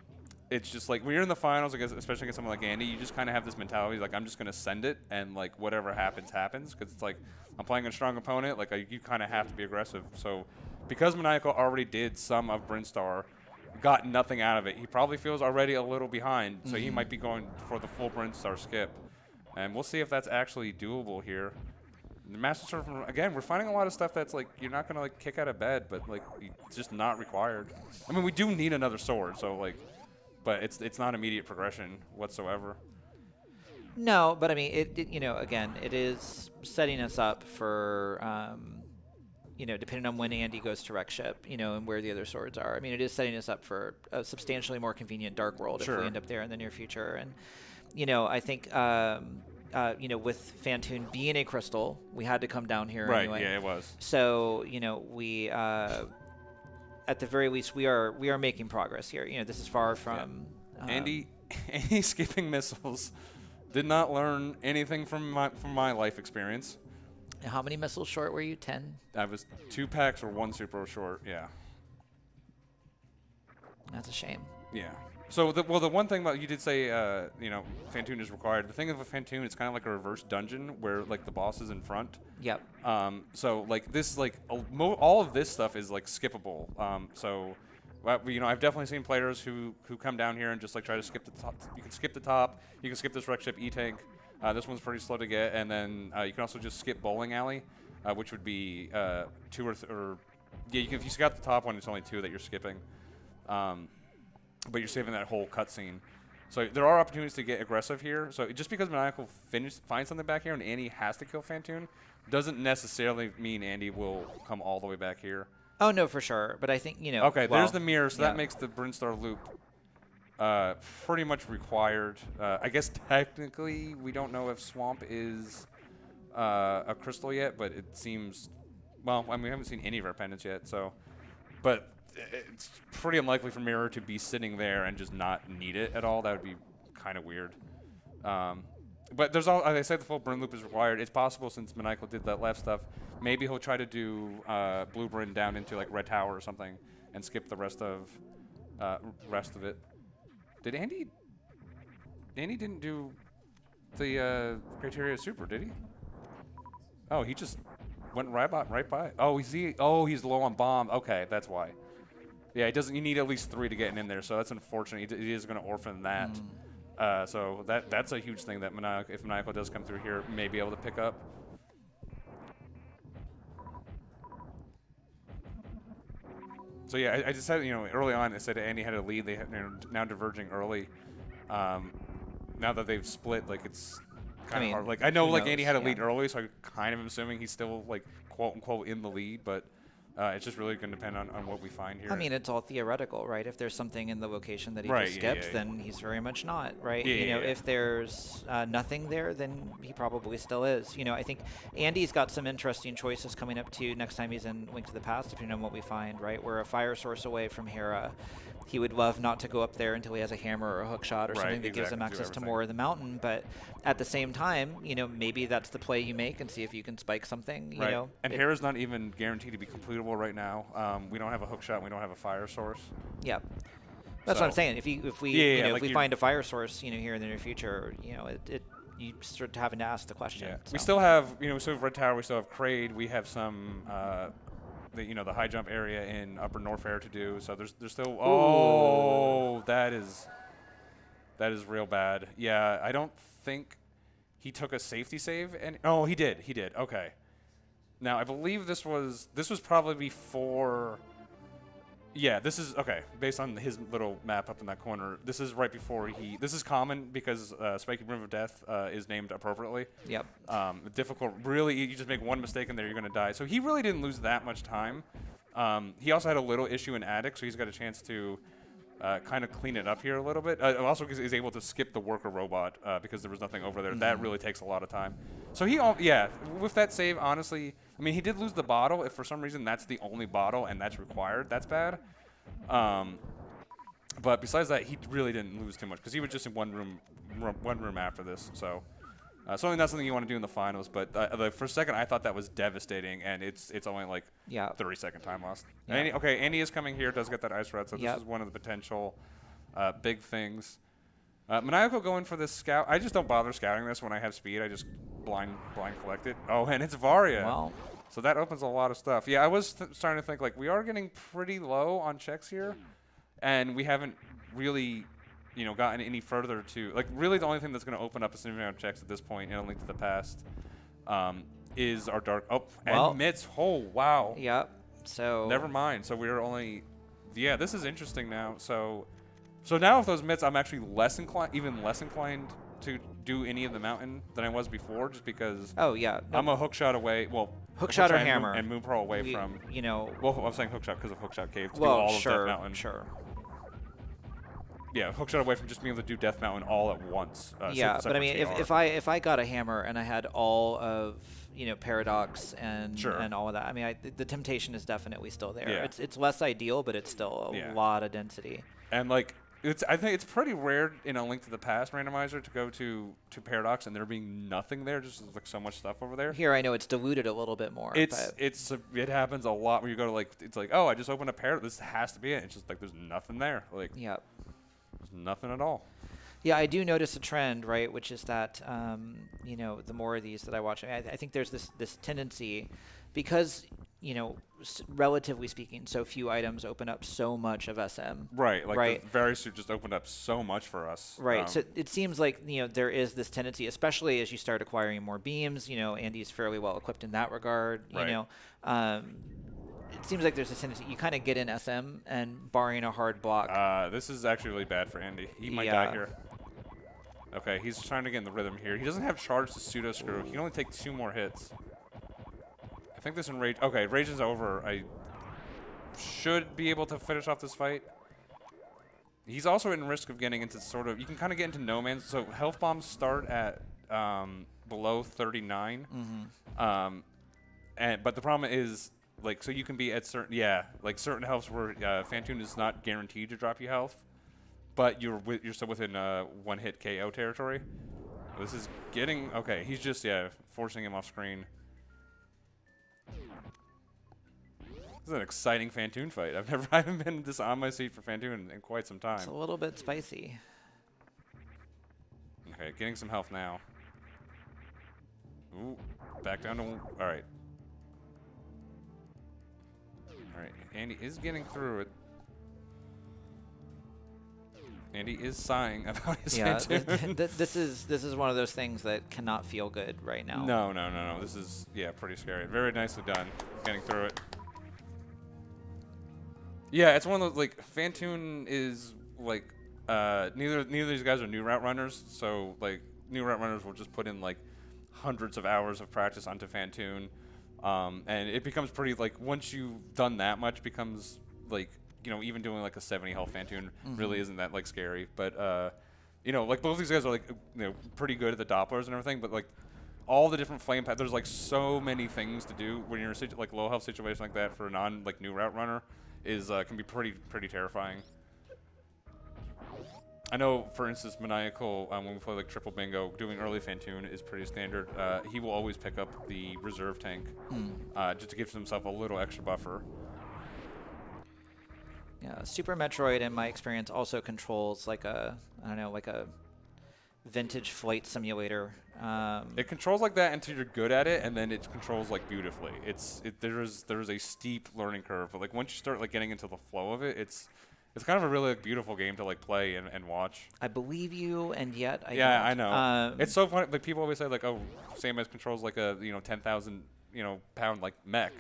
it's just like, when you're in the finals, I guess, especially against someone like Andy, you just kind of have this mentality, like, I'm just going to send it, and, like, whatever happens, happens. Because it's like, I'm playing a strong opponent. Like, I, you kind of have to be aggressive. So because Maniacal already did some of Brinstar, got nothing out of it, he probably feels already a little behind. So mm-hmm. he might be going for the full Brinstar skip. And we'll see if that's actually doable here. The Master Sword, again, we're finding a lot of stuff that's like, you're not gonna like kick out of bed, but like, it's just not required. I mean, we do need another sword, so like, but it's it's not immediate progression whatsoever. No, but I mean, it, it you know, again, it is setting us up for, um, you know, depending on when Andy goes to Wreck Ship, you know, and where the other swords are. I mean, it is setting us up for a substantially more convenient Dark World sure. if we end up there in the near future. And, you know, I think, um, Uh, you know, with Phantoon being a crystal, we had to come down here right, anyway. Right, yeah, it was. So, you know, we, uh, at the very least, we are we are making progress here. You know, this is far from... Yeah. Um, Andy, Andy skipping missiles did not learn anything from my, from my life experience. How many missiles short were you? Ten? I was two packs or one super short, yeah. That's a shame. Yeah. So, the, well, the one thing about you did say, uh, you know, Phantoon is required. The thing of a Phantoon, it's kind of like a reverse dungeon where, like, the boss is in front. Yep. Um, so, like, this, like, all of this stuff is, like, skippable. Um, so, you know, I've definitely seen players who, who come down here and just, like, try to skip the top. You can skip the top. You can skip this Wreck Ship E-Tank. Uh, this one's pretty slow to get. And then uh, you can also just skip Bowling Alley, uh, which would be uh, two or, th or yeah, you can, if you got the top one, it's only two that you're skipping. Um... But you're saving that whole cutscene. So there are opportunities to get aggressive here. So just because Maniacal finish, finds something back here and Andy has to kill Phantoon doesn't necessarily mean Andy will come all the way back here. Oh, no, for sure. But I think, you know. Okay, well, there's the mirror. So yeah. that makes the Brinstar loop uh, pretty much required. Uh, I guess technically we don't know if Swamp is uh, a crystal yet, but it seems. Well, I mean, we haven't seen any of our pendants yet. So, but. It's pretty unlikely for Mirror to be sitting there and just not need it at all. That would be kind of weird. Um, but there's all, as I said, the full Brin loop is required. It's possible since Maniacal did that left stuff, maybe he'll try to do uh, Blue Brin down into like Red Tower or something and skip the rest of uh, rest of it. Did Andy? Andy didn't do the uh, Criteria Super, did he? Oh, he just went right by. Right by. Oh, he's he, oh he's low on bomb. Okay, that's why. Yeah, it doesn't. You need at least three to get in there, so that's unfortunate. He, he is going to orphan that. Mm. Uh, so that that's a huge thing that Maniacal, if Maniacal does come through here, may be able to pick up. So yeah, I, I just had, you know, early on I said Andy had a lead. They had, you know, now diverging early. Um, now that they've split, like it's kind of hard. Like I know, like knows, Andy had a yeah. lead early, so I kind of am assuming he's still like quote unquote in the lead, but. Uh, it's just really going to depend on, on what we find here. I mean, it's all theoretical, right? If there's something in the location that he right, just skipped, yeah, yeah, then yeah. he's very much not, right? Yeah, you know, yeah, yeah. if there's uh, nothing there, then he probably still is. You know, I think Andy's got some interesting choices coming up, too, next time he's in Link to the Past, depending on what we find, right? We're a fire source away from Hera. He would love not to go up there until he has a hammer or a hook shot or right, something that exactly gives him access to more of the mountain. But at the same time, you know, maybe that's the play you make and see if you can spike something, you right. know. And Hera's not even guaranteed to be completable right now. Um, we don't have a hook shot. And we don't have a fire source. Yeah. That's so. What I'm saying. If, you, if we, yeah, yeah, you know, yeah, like if we find a fire source, you know, here in the near future, you know, it, it you start having to ask the question. Yeah. So. We still have, you know, we still have Red Tower. We still have Kraid. We have some... Uh, The, you know, the high jump area in Upper Norfair to do. So there's there's still. Oh, Ooh. that is that is real bad. Yeah, I don't think he took a safety save. And oh, he did. He did. Okay. Now I believe this was this was probably before. Yeah, this is okay. Based on his little map up in that corner, this is right before he. This is common because uh, Spiky Brim of Death uh, is named appropriately. Yep. Um, difficult. Really, you just make one mistake in there, you're gonna die. So he really didn't lose that much time. Um, he also had a little issue in Attic, so he's got a chance to uh, kind of clean it up here a little bit. Uh, also, because he's able to skip the worker robot uh, because there was nothing over there. Mm-hmm. That really takes a lot of time. So he, all, yeah, with that save, honestly. I mean, he did lose the bottle. If for some reason that's the only bottle and that's required, that's bad. Um, but besides that, he really didn't lose too much because he was just in one room, one room after this. So Uh, certainly not something you want to do in the finals, but uh, the, for a second I thought that was devastating, and it's it's only like yeah. thirty second time loss. Yeah. Andy, okay, Andy is coming here, does get that ice rod, so yep. this is one of the potential uh, big things. Uh, Maniacal going for this scout. I just don't bother scouting this when I have speed. I just blind blind collect it. Oh, and it's Varya. Wow. So that opens a lot of stuff. Yeah, I was th starting to think, like, we are getting pretty low on checks here, and we haven't really... you know, gotten any further to, like, really the only thing that's going to open up a significant amount of checks at this point in A Link to the Past um, is our dark, oh, well, admits, oh, wow. Yep, so. Never mind, so we're only, yeah, this is interesting now. So so now with those mitts, I'm actually less inclined, even less inclined to do any of the mountain than I was before, just because oh, yeah. I'm nope. a hookshot away, well, hookshot hook or hammer. And moon pearl away we, from, you know. Well, I'm saying hookshot because of Hookshot Cave to well, do all sure, of Death Mountain. Sure, sure. Yeah, hookshot away from just being able to do Death Mountain all at once. Uh, yeah, but I mean, if, if I if I got a hammer and I had all of you know Paradox and sure. and all of that, I mean, I, the temptation is definitely still there. Yeah. It's it's less ideal, but it's still a yeah. lot of density. And like, it's I think it's pretty rare in A Link to the Past randomizer to go to to Paradox and there being nothing there, just like so much stuff over there. Here, I know it's diluted a little bit more. It's it's it happens a lot when you go to like it's like oh I just opened a Paradox, this has to be it. It's just like there's nothing there. Like yeah. Nothing at all. Yeah, I do notice a trend, right, which is that, um, you know, the more of these that I watch, I, mean, I, th I think there's this, this tendency because, you know, s relatively speaking, so few items open up so much of S M. Right, like right? the various who just opened up so much for us. Right, um, so it seems like, you know, there is this tendency, especially as you start acquiring more beams, you know, Andy's fairly well equipped in that regard, you right. know. Um, It seems like there's a tendency you kind of get in S M and barring a hard block. Uh, this is actually really bad for Andy. He might yeah. die here. Okay, he's trying to get in the rhythm here. He doesn't have charge to pseudo screw. Ooh. He can only take two more hits. I think this enrage. Okay, rage is over. I should be able to finish off this fight. He's also in risk of getting into sort of. You can kind of get into no man's. So health bombs start at um, below thirty-nine. Mm-hmm. um, and but the problem is. Like, so you can be at certain, yeah, like certain healths where uh, Phantoon is not guaranteed to drop you health, but you're wi you're still within uh, one hit K O territory. This is getting, okay, he's just, yeah, forcing him off screen. This is an exciting Phantoon fight. I've never, I haven't been this on my seat for Phantoon in, in quite some time. It's a little bit spicy. Okay, getting some health now. Ooh, back down to, all right. Alright, Andy is getting through it. Andy is sighing about his yeah, th th this is this is one of those things that cannot feel good right now. No, no, no, no. This is yeah, pretty scary. Very nicely done. Getting through it. Yeah, it's one of those like Phantoon is like uh, neither neither of these guys are new route runners, so like new route runners will just put in like hundreds of hours of practice onto Phantoon. Um, and it becomes pretty, like, once you've done that much, becomes, like, you know, even doing, like, a seventy health Phantoon mm-hmm. really isn't that, like, scary. But, uh, you know, like, both these guys are, like, you know, pretty good at the Dopplers and everything, but, like, all the different flame paths, there's, like, so many things to do when you're in a, like, low health situation like that for a non, like, new route runner is, uh, can be pretty, pretty terrifying. I know, for instance, Maniacal, um, when we play, like, Triple Bingo, doing early Phantoon is pretty standard. Uh, he will always pick up the reserve tank mm. uh, just to give himself a little extra buffer. Yeah, Super Metroid, in my experience, also controls, like, a, I don't know, like a vintage flight simulator. Um, it controls like that until you're good at it, and then it controls, like, beautifully. It's it, there is there is a steep learning curve, but, like, once you start, like, getting into the flow of it, it's... It's kind of a really like, beautiful game to like play and, and watch. I believe you, and yet I yeah, don't. I know. Um, it's so funny. Like people always say, like, oh, same as controls like a you know ten thousand you know pound like mech,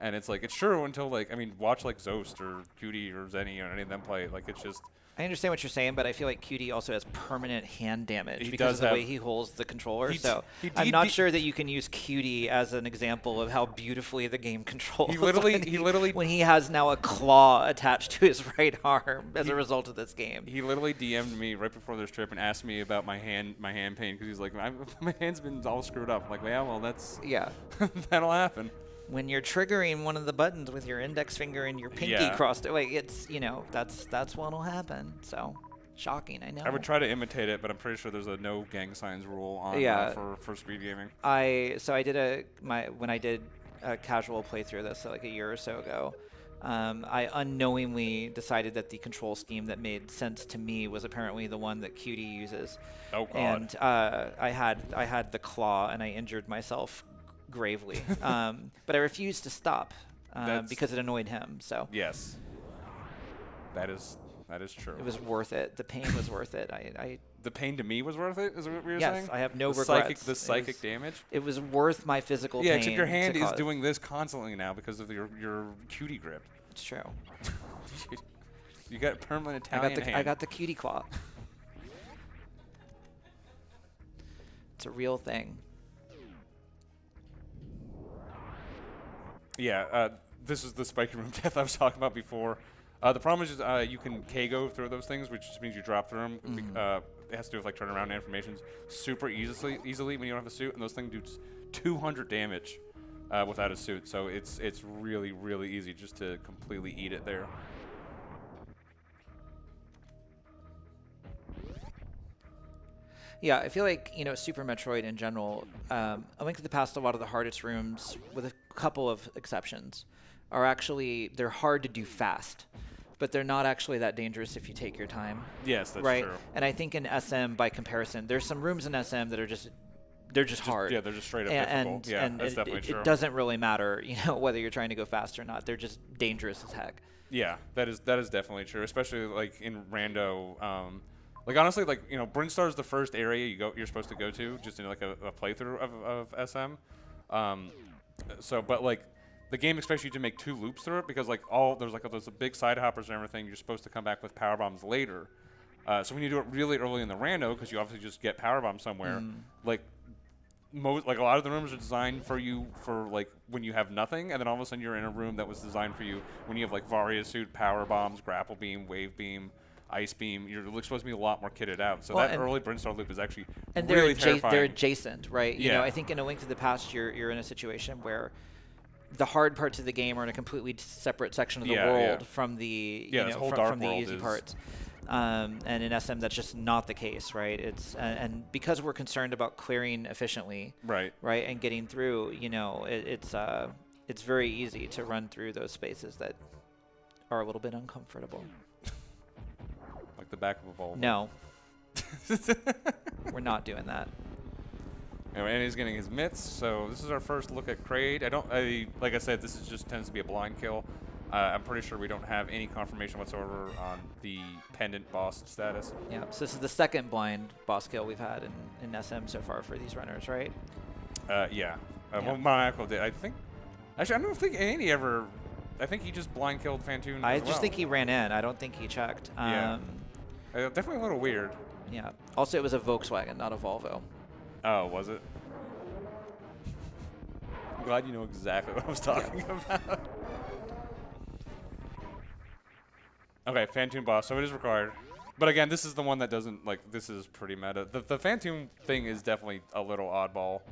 and it's like it's true until like I mean watch like Zost or Cutie or Zenny or any of them play. Like it's just. I understand what you're saying, but I feel like Cutie also has permanent hand damage he because of the way he holds the controller. So I'm not sure that you can use Cutie as an example of how beautifully the game controls. He literally, when he, he literally, when he has now a claw attached to his right arm as he, a result of this game. He literally D M'd me right before this trip and asked me about my hand, my hand pain because he's like, my, my hand's been all screwed up. I'm like, yeah, well, that's yeah, that'll happen. When you're triggering one of the buttons with your index finger and your pinky yeah. crossed, like it's you know that's that's what'll happen. So Shocking, I know. I would try to imitate it, but I'm pretty sure there's a no gang signs rule on yeah. uh, for for speed gaming. I so I did a my when I did a casual playthrough of this like a year or so ago. Um, I unknowingly decided that the control scheme that made sense to me was apparently the one that Cutie uses. Oh God! And uh, I had I had the claw, and I injured myself gravely. um, but I refused to stop uh, because it annoyed him. So yes, that is. That is true. It was worth it. The pain was worth it. I, I the pain to me was worth it. Is what we were yes, saying? Yes, I have no the regrets. Psychic, the psychic it was, damage. It was worth my physical. Yeah, pain except your hand is doing this constantly now because of your your Cutie grip. It's true. You got permanent Italian I got the, hand. I got the Cutie claw. It's a real thing. Yeah, uh, this is the spiky room death I was talking about before. Uh, the problem is just, uh, you can K-go through those things, which just means you drop through them. Mm-hmm. uh, it has to do with like turnaround animations super easily, easily when you don't have a suit, and those things do two hundred damage uh, without a suit. So it's it's really really easy just to completely eat it there. Yeah, I feel like you know Super Metroid in general. Um, I think in the past a lot of the hardest rooms, with a couple of exceptions, are actually they're hard to do fast. But they're not actually that dangerous if you take your time. Yes, that's right? true. And I think in S M, by comparison, there's some rooms in S M that are just they're just, just hard. Yeah, they're just straight up and, difficult. And, yeah, and that's it, definitely it, true. It doesn't really matter, you know, whether you're trying to go fast or not. They're just dangerous as heck. Yeah, that is that is definitely true, especially like in rando. Um, like honestly, like you know, Brinstar is the first area you go you're supposed to go to just in like a, a playthrough of, of S M. Um, so, but like. The game expects you to make two loops through it because like all there's like those big side hoppers and everything. You're supposed to come back with power bombs later. Uh, so when you do it really early in the rando, because you obviously just get power bombs somewhere, mm. like most like a lot of the rooms are designed for you for like when you have nothing, and then all of a sudden you're in a room that was designed for you when you have like Varia suit, power bombs, grapple beam, wave beam. Ice beam, you're supposed to be a lot more kitted out. So well, that early Brinstar loop is actually and really they're terrifying. They're adjacent, right? You yeah. know, I think in A Link to the Past, you're you're in a situation where the hard parts of the game are in a completely separate section of the yeah, world yeah. from the you yeah, know from, from the easy parts, um, and in S M that's just not the case, right? It's uh, and because we're concerned about clearing efficiently, right, right, and getting through, you know, it, it's uh, it's very easy to run through those spaces that are a little bit uncomfortable, like the back of a bowl. No, we're not doing that. And he's getting his mitts, so this is our first look at Kraid. I don't, I, like I said, this is just tends to be a blind kill. Uh, I'm pretty sure we don't have any confirmation whatsoever on the pendant boss status. Yeah, so this is the second blind boss kill we've had in, in S M so far for these runners, right? Uh, yeah. Uh, yeah. Well, Maniacal did. I think, actually, I don't think Andy ever, I think he just blind killed Phantoon. I as just well. think he ran in. I don't think he checked. Um, yeah. Uh, definitely a little weird. Yeah. Also, it was a Volkswagen, not a Volvo. Oh, was it? I'm glad you know exactly what I was talking yeah. about. Okay, Phantoon boss, so it is required. But again, this is the one that doesn't, like, this is pretty meta. The, the Phantoon thing is definitely a little oddball.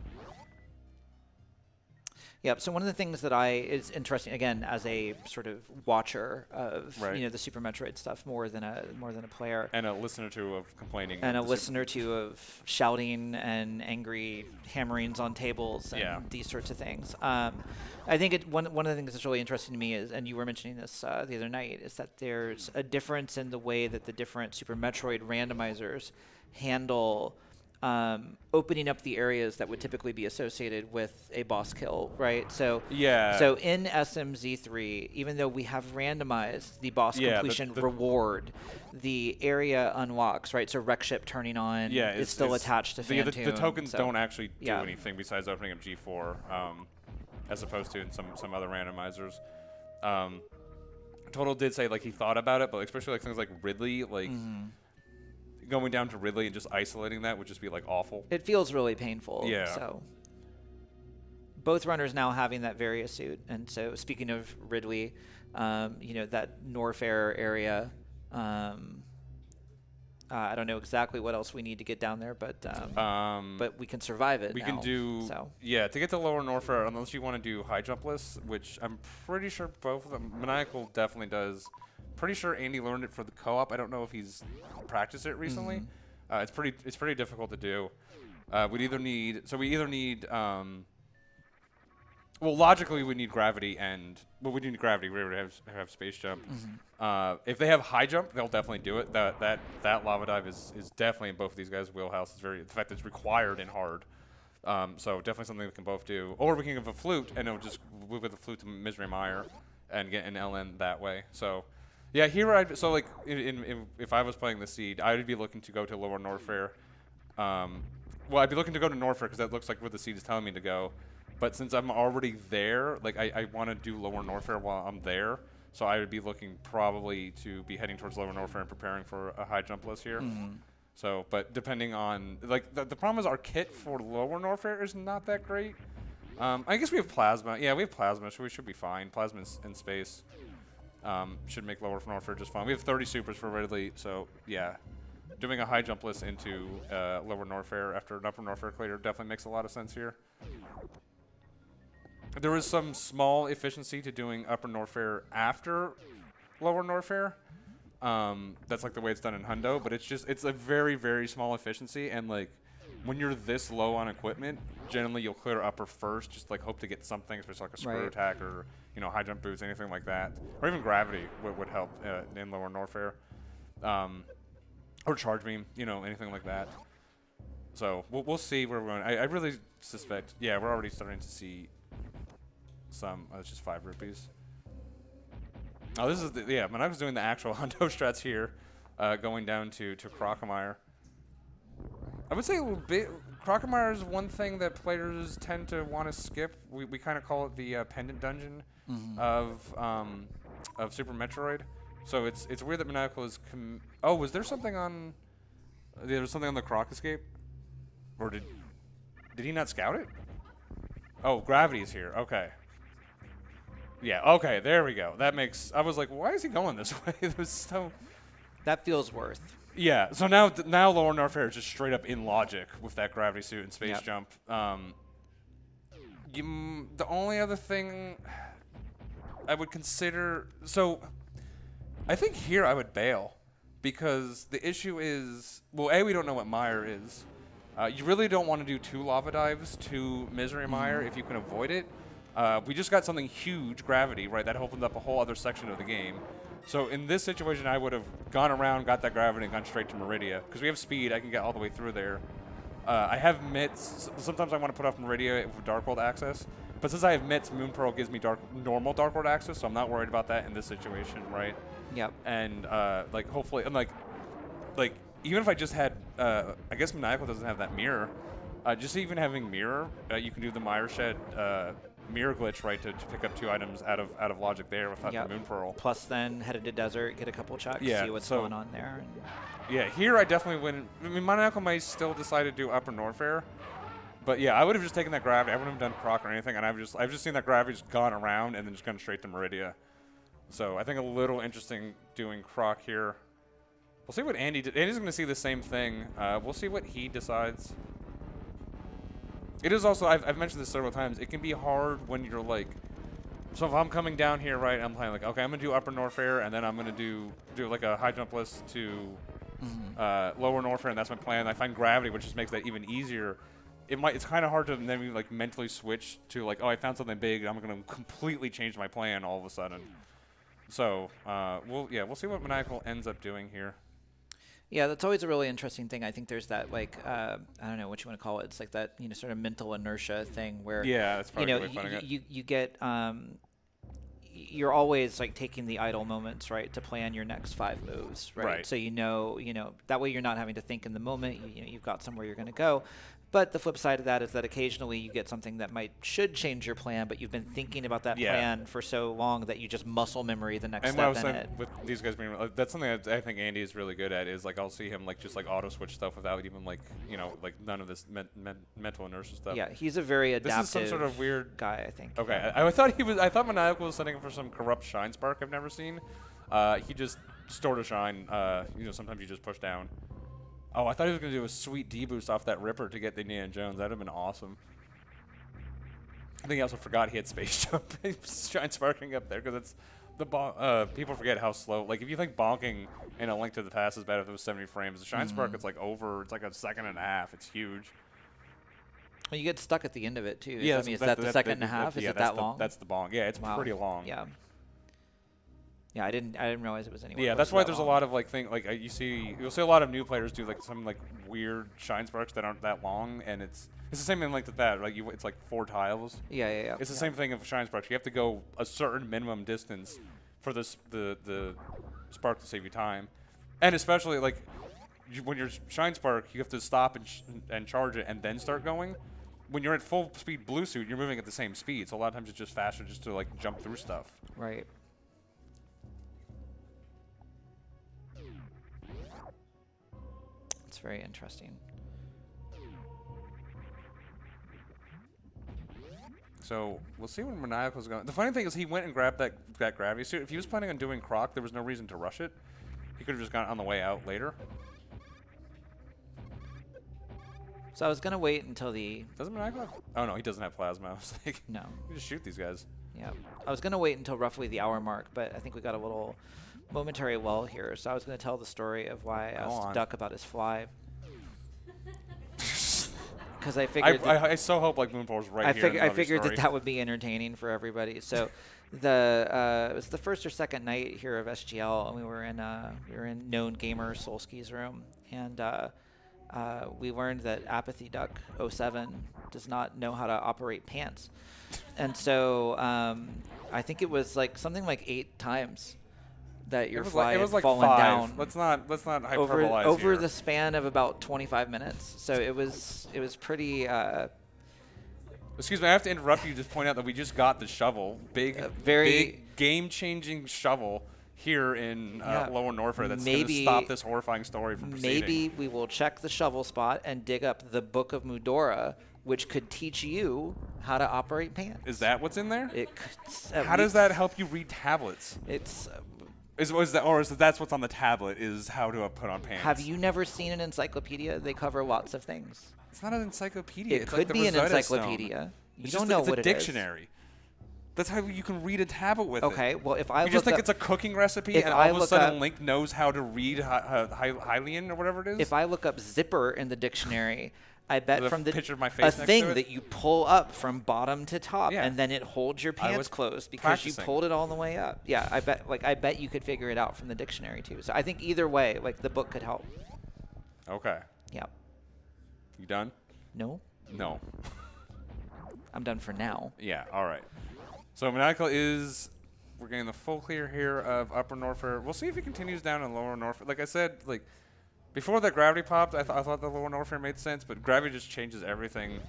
Yep, so one of the things that I, is interesting, again, as a sort of watcher of, right. you know, the Super Metroid stuff more than a more than a player. And a listener to of complaining. And a listener to of shouting and angry hammerings on tables and yeah. these sorts of things. Um, I think it, one, one of the things that's really interesting to me is, and you were mentioning this uh, the other night, is that there's a difference in the way that the different Super Metroid randomizers handle Um, opening up the areas that would typically be associated with a boss kill, right? So yeah. So in S M Z three, even though we have randomized the boss yeah, completion the, the reward, the area unlocks, right? So wreck ship turning on yeah, is still it's attached to Phantoon. The, the, the tokens so. don't actually do yeah. anything besides opening up G four, um, as opposed to in some some other randomizers. Um, Total did say like he thought about it, but especially like things like Ridley, like. Mm-hmm. Going down to Ridley and just isolating that would just be like awful. It feels really painful. Yeah. So both runners now having that Varia suit, and so speaking of Ridley, um, you know that Norfair area. Um, uh, I don't know exactly what else we need to get down there, but um, um, but we can survive it. We now, can do so. Yeah, to get to lower Norfair, unless you want to do high jump lists, which I'm pretty sure both of them. Maniacal definitely does. pretty sure Andy learned it for the co-op. I don't know if he's practiced it recently. Mm-hmm. uh, it's pretty it's pretty difficult to do. Uh, we'd either need so we either need um, well, logically we need gravity and well we need gravity. We already have, have space jump. Mm-hmm. uh, if they have high jump, they'll definitely do it. That that that lava dive is is definitely in both of these guys' wheelhouse. It's very in fact it's required and hard. Um, so definitely something we can both do, or we can give a flute and it'll just move with the flute to Misery Mire and get an L N that way. So, yeah, here I'd so like in, in, in, if I was playing the seed, I'd be looking to go to Lower Norfair. Um, well, I'd be looking to go to Norfair because that looks like where the seed is telling me to go. But since I'm already there, like I, I want to do Lower Norfair while I'm there. So I would be looking probably to be heading towards Lower Norfair and preparing for a high jump list here. Mm-hmm. So, but depending on, like, the, the problem is our kit for Lower Norfair is not that great. Um, I guess we have Plasma. Yeah, we have Plasma, so we should be fine. Plasma in space um, should make Lower Norfair just fine. We have thirty supers for Ridley, so, yeah. Doing a high jump list into uh, Lower Norfair after an Upper Norfair clear definitely makes a lot of sense here. There is some small efficiency to doing Upper Norfair after Lower Norfair. Um, that's like the way it's done in Hundo, but it's just, it's a very, very small efficiency. And like when you're this low on equipment, generally you'll clear upper first, just like hope to get something, especially like a screw right. attack or, you know, high jump boots, anything like that. Or even gravity would, would help uh, in Lower Norfair. Um, or charge beam, you know, anything like that. So we'll, we'll see where we're going. I, I really suspect, yeah, we're already starting to see some, oh, it's just five rupees. Oh, this is the, yeah. When I was doing the actual Hundo strats here, uh, going down to to Crocomire, I would say a little bit. Crocomire is one thing that players tend to want to skip. We we kind of call it the uh, pendant dungeon mm-hmm. of um, of Super Metroid. So it's it's weird that Maniacal is. Com oh, was there something on? Uh, there was something on the Croc escape, or did did he not scout it? Oh, gravity's here. Okay. Yeah, okay, there we go. That makes... I was like, why is he going this way? It was so... That feels worth. Yeah, so now th now Lower Norfair is just straight up in logic with that gravity suit and space yep. jump. Um, you m the only other thing I would consider... So, I think here I would bail because the issue is... Well, A, we don't know what Mire is. Uh, you really don't want to do two lava dives to Misery Mire mm. if you can avoid it. Uh, we just got something huge, gravity, right? That opened up a whole other section of the game. So in this situation, I would have gone around, got that gravity, and gone straight to Maridia. Because we have speed, I can get all the way through there. Uh, I have mitts. Sometimes I want to put off Maridia for Dark World access. But since I have mitts, Moon Pearl gives me dark, normal Dark World access, so I'm not worried about that in this situation, right? Yep. And, uh, like, hopefully, and like, like, even if I just had, uh, I guess Maniacal doesn't have that mirror. Uh, just even having mirror, uh, you can do the Mire Shed, uh, mirror glitch, right, to, to pick up two items out of out of logic there without yep. the Moon Pearl. Plus, then headed to desert, get a couple checks, yeah, see what's so going on there. Yeah, here I definitely wouldn't. I mean, Maniacal might still decide to do Upper Norfair, but yeah, I would have just taken that gravity. I wouldn't have done Croc or anything, and I've just I've just seen that gravity just gone around and then just gone straight to Maridia. So I think a little interesting doing Croc here. We'll see what Andy did. Andy's going to see the same thing. Uh, we'll see what he decides. It is also, I've, I've mentioned this several times, it can be hard when you're like, so if I'm coming down here, right, I'm playing like, okay, I'm going to do Upper Norfair, and then I'm going to do do like a high jump list to mm-hmm. uh, Lower Norfair, and that's my plan. I find gravity, which just makes that even easier. It might, it's kind of hard to then we like mentally switch to like, oh, I found something big, and I'm going to completely change my plan all of a sudden. So, uh, we'll, yeah, we'll see what Maniacal ends up doing here. Yeah, that's always a really interesting thing. I think there's that, like, uh, I don't know what you want to call it. It's like that, you know, sort of mental inertia thing where, yeah, that's probably you know, you, you, it. you you get, um, you're always like taking the idle moments, right, to plan your next five moves, right? right? So you know, you know, that way you're not having to think in the moment. You, you know, you've got somewhere you're going to go. But the flip side of that is that occasionally you get something that might should change your plan, but you've been thinking about that yeah. plan for so long that you just muscle memory the next and step in it. With these guys being, like, that's something that I think Andy is really good at. Is like I'll see him like just like auto switch stuff without even like you know like none of this men men mental inertia stuff. Yeah, he's a very adaptive. This is some sort of weird guy, I think. Okay, yeah. I, I thought he was. I thought Maniacal was sending him for some corrupt shine spark I've never seen. Uh, he just stored a shine. Uh, you know, sometimes you just push down. Oh, I thought he was going to do a sweet D-boost off that Ripper to get the Indiana Jones. That would have been awesome. I think he also forgot he had space jump. Shine sparking up there because that's the bon uh, people forget how slow. Like if you think bonking in a Link to the Past is bad if it was seventy frames, the Shine mm-hmm. Spark it's like over. It's like a second and a half. It's huge. Well, you get stuck at the end of it too. Is yeah, that, I mean, is that, that the that, second that, and a half? That, is yeah, it that the, long? That's the bong. Yeah, it's wow. pretty long. Yeah. Yeah, I didn't. I didn't realize it was anywhere. Yeah, that's why that there's long. a lot of like thing like uh, you see. You'll see a lot of new players do like some like weird Shine Sparks that aren't that long, and it's it's the same thing like that. Like you, it's like four tiles. Yeah, yeah, yeah. It's the yeah. same thing of Shine Sparks. You have to go a certain minimum distance for this the the spark to save you time, and especially like you, when you're Shine Spark, you have to stop and sh and charge it and then start going. When you're at full speed blue suit, you're moving at the same speed. So a lot of times it's just faster just to like jump through stuff. Right. Very interesting. So we'll see when Maniacal's going. The funny thing is he went and grabbed that that gravity suit. If he was planning on doing Croc, there was no reason to rush it. He could have just gone on the way out later. So I was gonna wait until the. Doesn't Maniacal have, oh no, he doesn't have plasma. I was like, no. You just shoot these guys. Yeah, I was gonna wait until roughly the hour mark, but I think we got a little momentary lull here, so I was going to tell the story of why Go I asked on. Duck about his fly. Because I figured... I, I, I so hope like Moonpool's right I here. Fig I figured that that would be entertaining for everybody. So the uh, it was the first or second night here of S G L, and we were in uh, we were in known gamer Solsky's room, and uh, uh, we learned that Apathy Duck oh seven does not know how to operate pants. And so um, I think it was like something like eight times that your fly had fallen down. Let's not let's not hyperbolize over the span of about twenty-five minutes. So it was it was pretty. Uh, Excuse me, I have to interrupt you. Just point out that we just got the shovel, big, very big game-changing shovel here in uh, yeah, Lower Norfair. That's going to stop this horrifying story from proceeding. Maybe we will check the shovel spot and dig up the Book of Mudora, which could teach you how to operate pants. Is that what's in there? It could, how does that help you read tablets? It's. Uh, Is, is that, or is that that's what's on the tablet, is how to put on pants. Have you never seen an encyclopedia? They cover lots of things. It's not an encyclopedia. It it's could like the be an encyclopedia. Stone. You it's don't know a, it's what it is. It's a dictionary. That's how you can read a tablet with okay, it. Okay, well, if I you look just think up, it's a cooking recipe, and all I of a sudden up, Link knows how to read Hy Hy Hylian or whatever it is? If I look up zipper in the dictionary... I bet from the picture of my face a thing that you pull up from bottom to top, yeah, and then it holds your pants closed because practicing. you pulled it all the way up. Yeah, I bet. Like I bet you could figure it out from the dictionary too. So I think either way, like the book could help. Okay. Yep. You done? No. No. I'm done for now. Yeah. All right. So Maniacal is. We're getting the full clear here of Upper Norfair. We'll see if it continues down in Lower Norfair. Like I said, like. Before that gravity popped, I, th I thought the Lower Norfair made sense, but gravity just changes everything.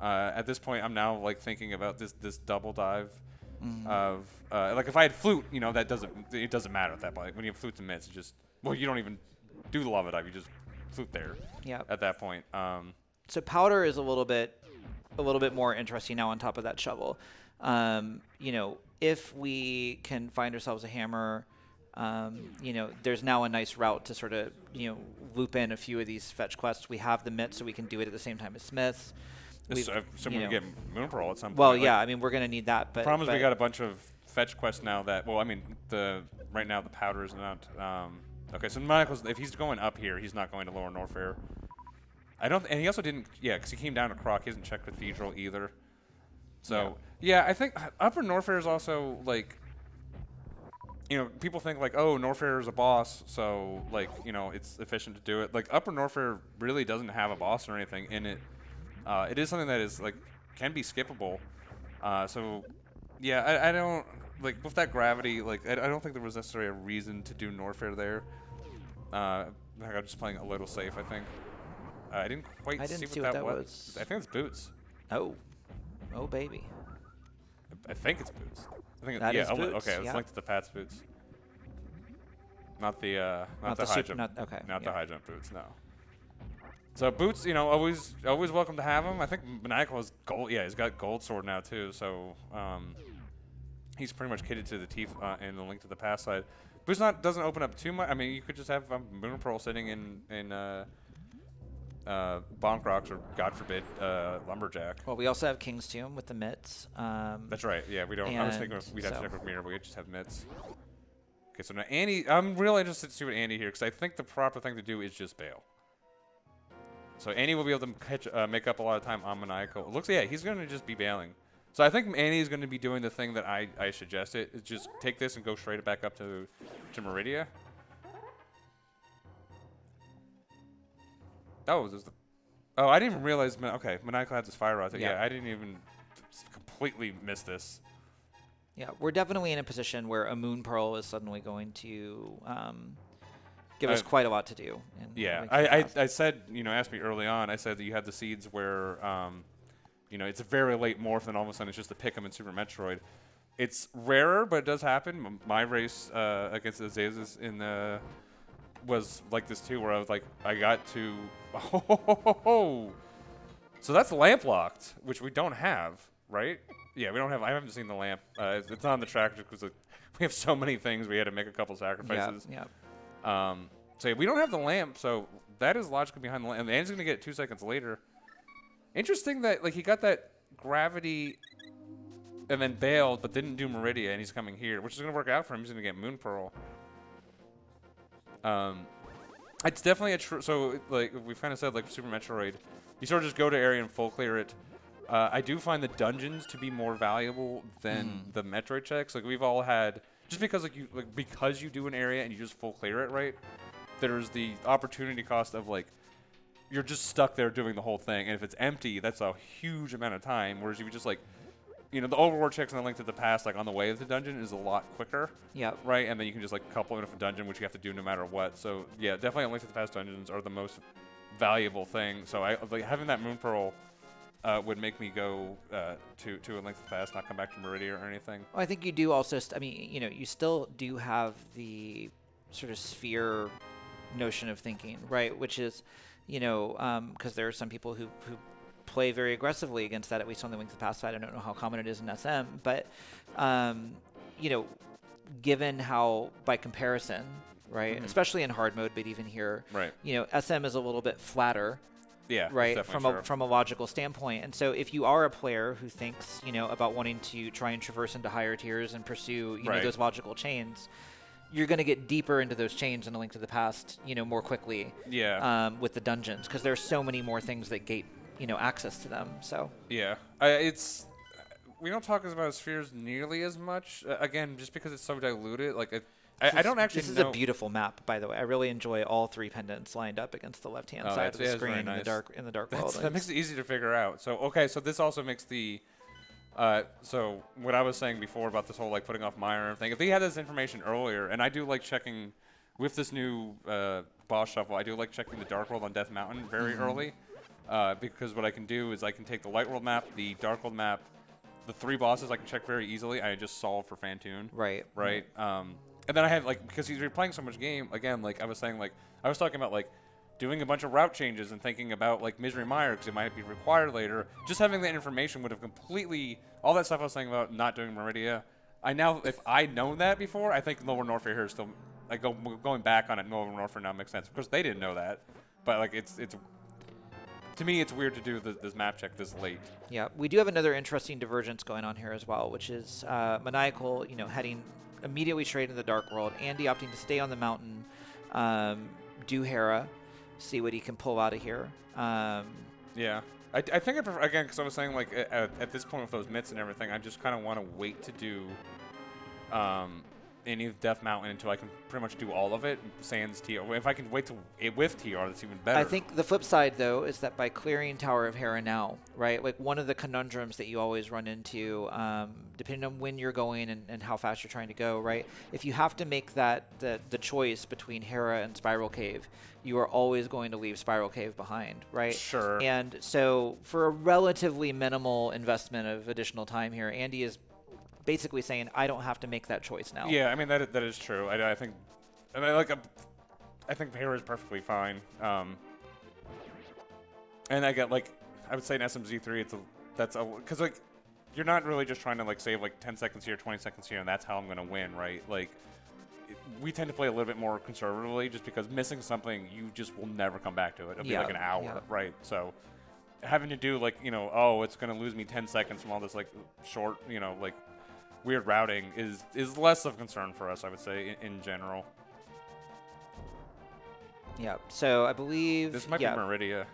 Uh, at this point, I'm now like thinking about this this double dive mm-hmm. of uh, like if I had flute, you know, that doesn't it doesn't matter at that point. When you have flutes and mitts, it just well, you don't even do the lava dive; you just flute there. Yeah. At that point. Um, so powder is a little bit a little bit more interesting now on top of that shovel. Um, you know, if we can find ourselves a hammer. Um, you know, there's now a nice route to sort of, you know, loop in a few of these fetch quests. We have the mitts, so we can do it at the same time as Smith's. So we can get Moon Pearl at some point. Well, yeah, like, I mean, we're going to need that. But the problem is we got a bunch of fetch quests now that, well, I mean, the right now the powder is not, um, okay, so Maniacal's, if he's going up here, he's not going to Lower Norfair. I don't, and he also didn't, yeah, because he came down to Croc. He hasn't checked Cathedral either. So, yeah, yeah I think Upper Norfair is also, like, you know, people think like, oh, Norfair is a boss, so like, you know, it's efficient to do it. Like, Upper Norfair really doesn't have a boss or anything in it. Uh, it is something that is like can be skippable. Uh, so, yeah, I, I don't like with that gravity. Like, I, I don't think there was necessarily a reason to do Norfair there. Uh, like I'm just playing a little safe. I think uh, I didn't quite I didn't see, see what, what that was. was. I think it's boots. Oh, oh baby. I, I think it's boots. I think that it, yeah, is boots, okay, it's yeah. linked to the Pat's boots. Not the, uh, not, not the, the high super, jump. Not, okay, not yeah. the high jump boots, no. So boots, you know, always always welcome to have them. I think Maniacal has gold, yeah, he's got gold sword now too, so um, he's pretty much kitted to the teeth uh, in the Link to the Past side. Boots not, doesn't open up too much. I mean, you could just have um, Moon Pearl sitting in, in uh, uh, uh, Bonk Rocks, or God forbid, uh, Lumberjack. Well, we also have King's Tomb with the mitts. Um, That's right. Yeah, we don't. I was thinking we'd have so. to check with Mirror, but we just have mitts. Okay, so now Annie. I'm real interested to see what Annie here, because I think the proper thing to do is just bail. So Annie will be able to catch, uh, make up a lot of time on Maniacal. It looks like, yeah, he's going to just be bailing. So I think Annie is going to be doing the thing that I, I suggested. It's just take this and go straight back up to, to Maridia. Oh, there's the, oh, I didn't even realize. Okay, Maniacal had this fire rod. Yeah. yeah, I didn't even completely miss this. Yeah, we're definitely in a position where a Moon Pearl is suddenly going to um, give uh, us quite a lot to do. And yeah, I, I, I said, you know, asked me early on, I said that you had the seeds where, um, you know, it's a very late morph, and all of a sudden it's just a pick 'em in Super Metroid. It's rarer, but it does happen. My race uh, against Azera's in the was like this too, where I was like, I got to, oh, ho, ho, ho, ho. So that's lamp locked, which we don't have, right? Yeah, we don't have. I haven't seen the lamp. Uh, it's, it's on the track because like, we have so many things. We had to make a couple sacrifices. Yeah. yeah. Um. So yeah, we don't have the lamp. So that is logical behind the lamp. And Annie's gonna get it two seconds later. Interesting that like he got that gravity, and then bailed, but didn't do Maridia, and he's coming here, which is gonna work out for him. He's gonna get Moon Pearl. Um, it's definitely a true. So like we've kind of said, like Super Metroid, you sort of just go to area and full clear it. Uh, I do find the dungeons to be more valuable than mm. the Metroid checks. Like we've all had, just because like you like because you do an area and you just full clear it, right? There's the opportunity cost of like you're just stuck there doing the whole thing, and if it's empty, that's a huge amount of time. Whereas you just like, you know, the overworld checks and the Link to the Past, like on the way of the dungeon, is a lot quicker. Yeah. Right, and then you can just like couple in with a dungeon, which you have to do no matter what. So yeah, definitely Link to the Past dungeons are the most valuable thing. So I like having that Moon Pearl. Uh, would make me go uh, to to a Link to the Past, not come back to Maridia or anything. Well, I think you do also. St I mean, you know, you still do have the sort of sphere notion of thinking, right? Which is, you know, because um, there are some people who who play very aggressively against that. At least on the Link to the Past side, I don't know how common it is in S M, but um, you know, given how by comparison, right, mm-hmm. especially in hard mode, but even here, right, you know, S M is a little bit flatter. Yeah, right. From a, from a logical standpoint, and so if you are a player who thinks, you know, about wanting to try and traverse into higher tiers and pursue, you right. know, those logical chains, you're going to get deeper into those chains in the Link to the Past, you know, more quickly. Yeah. Um, with the dungeons, because there's so many more things that gate, you know, access to them. So. Yeah, I, it's we don't talk about spheres nearly as much. Uh, again, just because it's so diluted, like. It, I, I don't actually. This is know. a beautiful map, by the way. I really enjoy all three pendants lined up against the left-hand oh, side of the yeah, screen nice. in the dark in the dark world. That makes it easy to figure out. So okay, so this also makes the. Uh, so what I was saying before about this whole like putting off Mire and everything. If they had this information earlier, and I do like checking with this new uh, boss shuffle, I do like checking the dark world on Death Mountain very mm-hmm. early, uh, because what I can do is I can take the light world map, the dark world map, the three bosses I can check very easily. I just solve for Phantoon. Right. Right. Mm-hmm. um, And then I have, like, because he's replaying so much game, again, like, I was saying, like, I was talking about, like, doing a bunch of route changes and thinking about, like, Misery Mire, because it might be required later. Just having that information would have completely, all that stuff I was saying about not doing Maridia, I now, if I'd known that before, I think Lower Norfair here is still, like, go, going back on it, Lower Norfair now makes sense. Of course, they didn't know that, but, like, it's, it's, to me, it's weird to do the, this map check this late. Yeah, we do have another interesting divergence going on here as well, which is uh, Maniacal, you know, heading immediately straight into the dark world. Andy opting to stay on the mountain, um, do Hera, see what he can pull out of here. Um, yeah. I, I think I prefer, again, because I was saying, like, at, at this point with those mitts and everything, I just kind of want to wait to do um, any of Death Mountain until I can pretty much do all of it. Sans T R. If I can wait to, with T R, that's even better. I think the flip side, though, is that by clearing Tower of Hera now, right, like one of the conundrums that you always run into, um, depending on when you're going and, and how fast you're trying to go, right, if you have to make that the, the choice between Hera and Spiral Cave, you are always going to leave Spiral Cave behind, right? Sure. And so for a relatively minimal investment of additional time here, Andy is basically saying, I don't have to make that choice now. Yeah, I mean, that, that is true. I, I think, and I like, a, I think Hera is perfectly fine. Um, and I get, like, I would say in S M Z three, it's a, that's a, because, like, you're not really just trying to, like, save, like, ten seconds here, twenty seconds here, and that's how I'm going to win, right? Like, we tend to play a little bit more conservatively just because missing something, you just will never come back to it. It'll yeah. be like an hour, yeah. right? So having to do like, you know, oh, it's going to lose me ten seconds from all this like short, you know, like weird routing is, is less of concern for us, I would say, in, in general. Yeah, so I believe... This might yeah. be Maridia.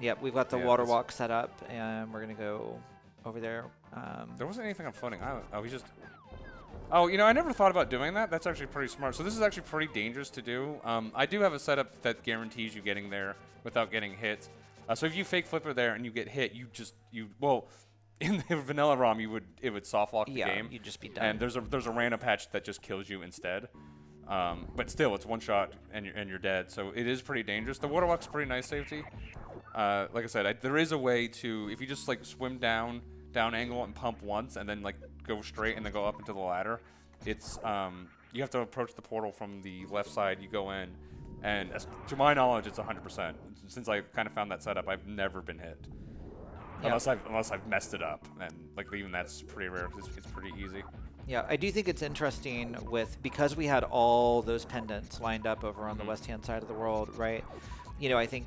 Yep, we've got the yeah, water walk set up, and we're going to go over there. Um, there wasn't anything on floating island. Oh, we just... Oh, you know, I never thought about doing that. That's actually pretty smart. So this is actually pretty dangerous to do. Um, I do have a setup that guarantees you getting there without getting hit. Uh, so if you fake flipper there and you get hit, you just... you Well, in the vanilla ROM, you would it would soft lock the yeah, game. Yeah, you'd just be done. And there's a, there's a random patch that just kills you instead. Um, but still, it's one shot and you're, and you're dead. So it is pretty dangerous. The water walk's pretty nice safety. Uh, like I said, I, there is a way to, if you just like swim down, down angle and pump once and then like go straight and then go up into the ladder, it's, um, you have to approach the portal from the left side, you go in, and as, to my knowledge, it's one hundred percent. Since I kind of found that setup, I've never been hit. Yeah. Unless, I've, unless I've messed it up, and like even that's pretty rare, it's, it's pretty easy. Yeah, I do think it's interesting with, because we had all those pendants lined up over on mm-hmm. the west-hand side of the world, right? You know, I think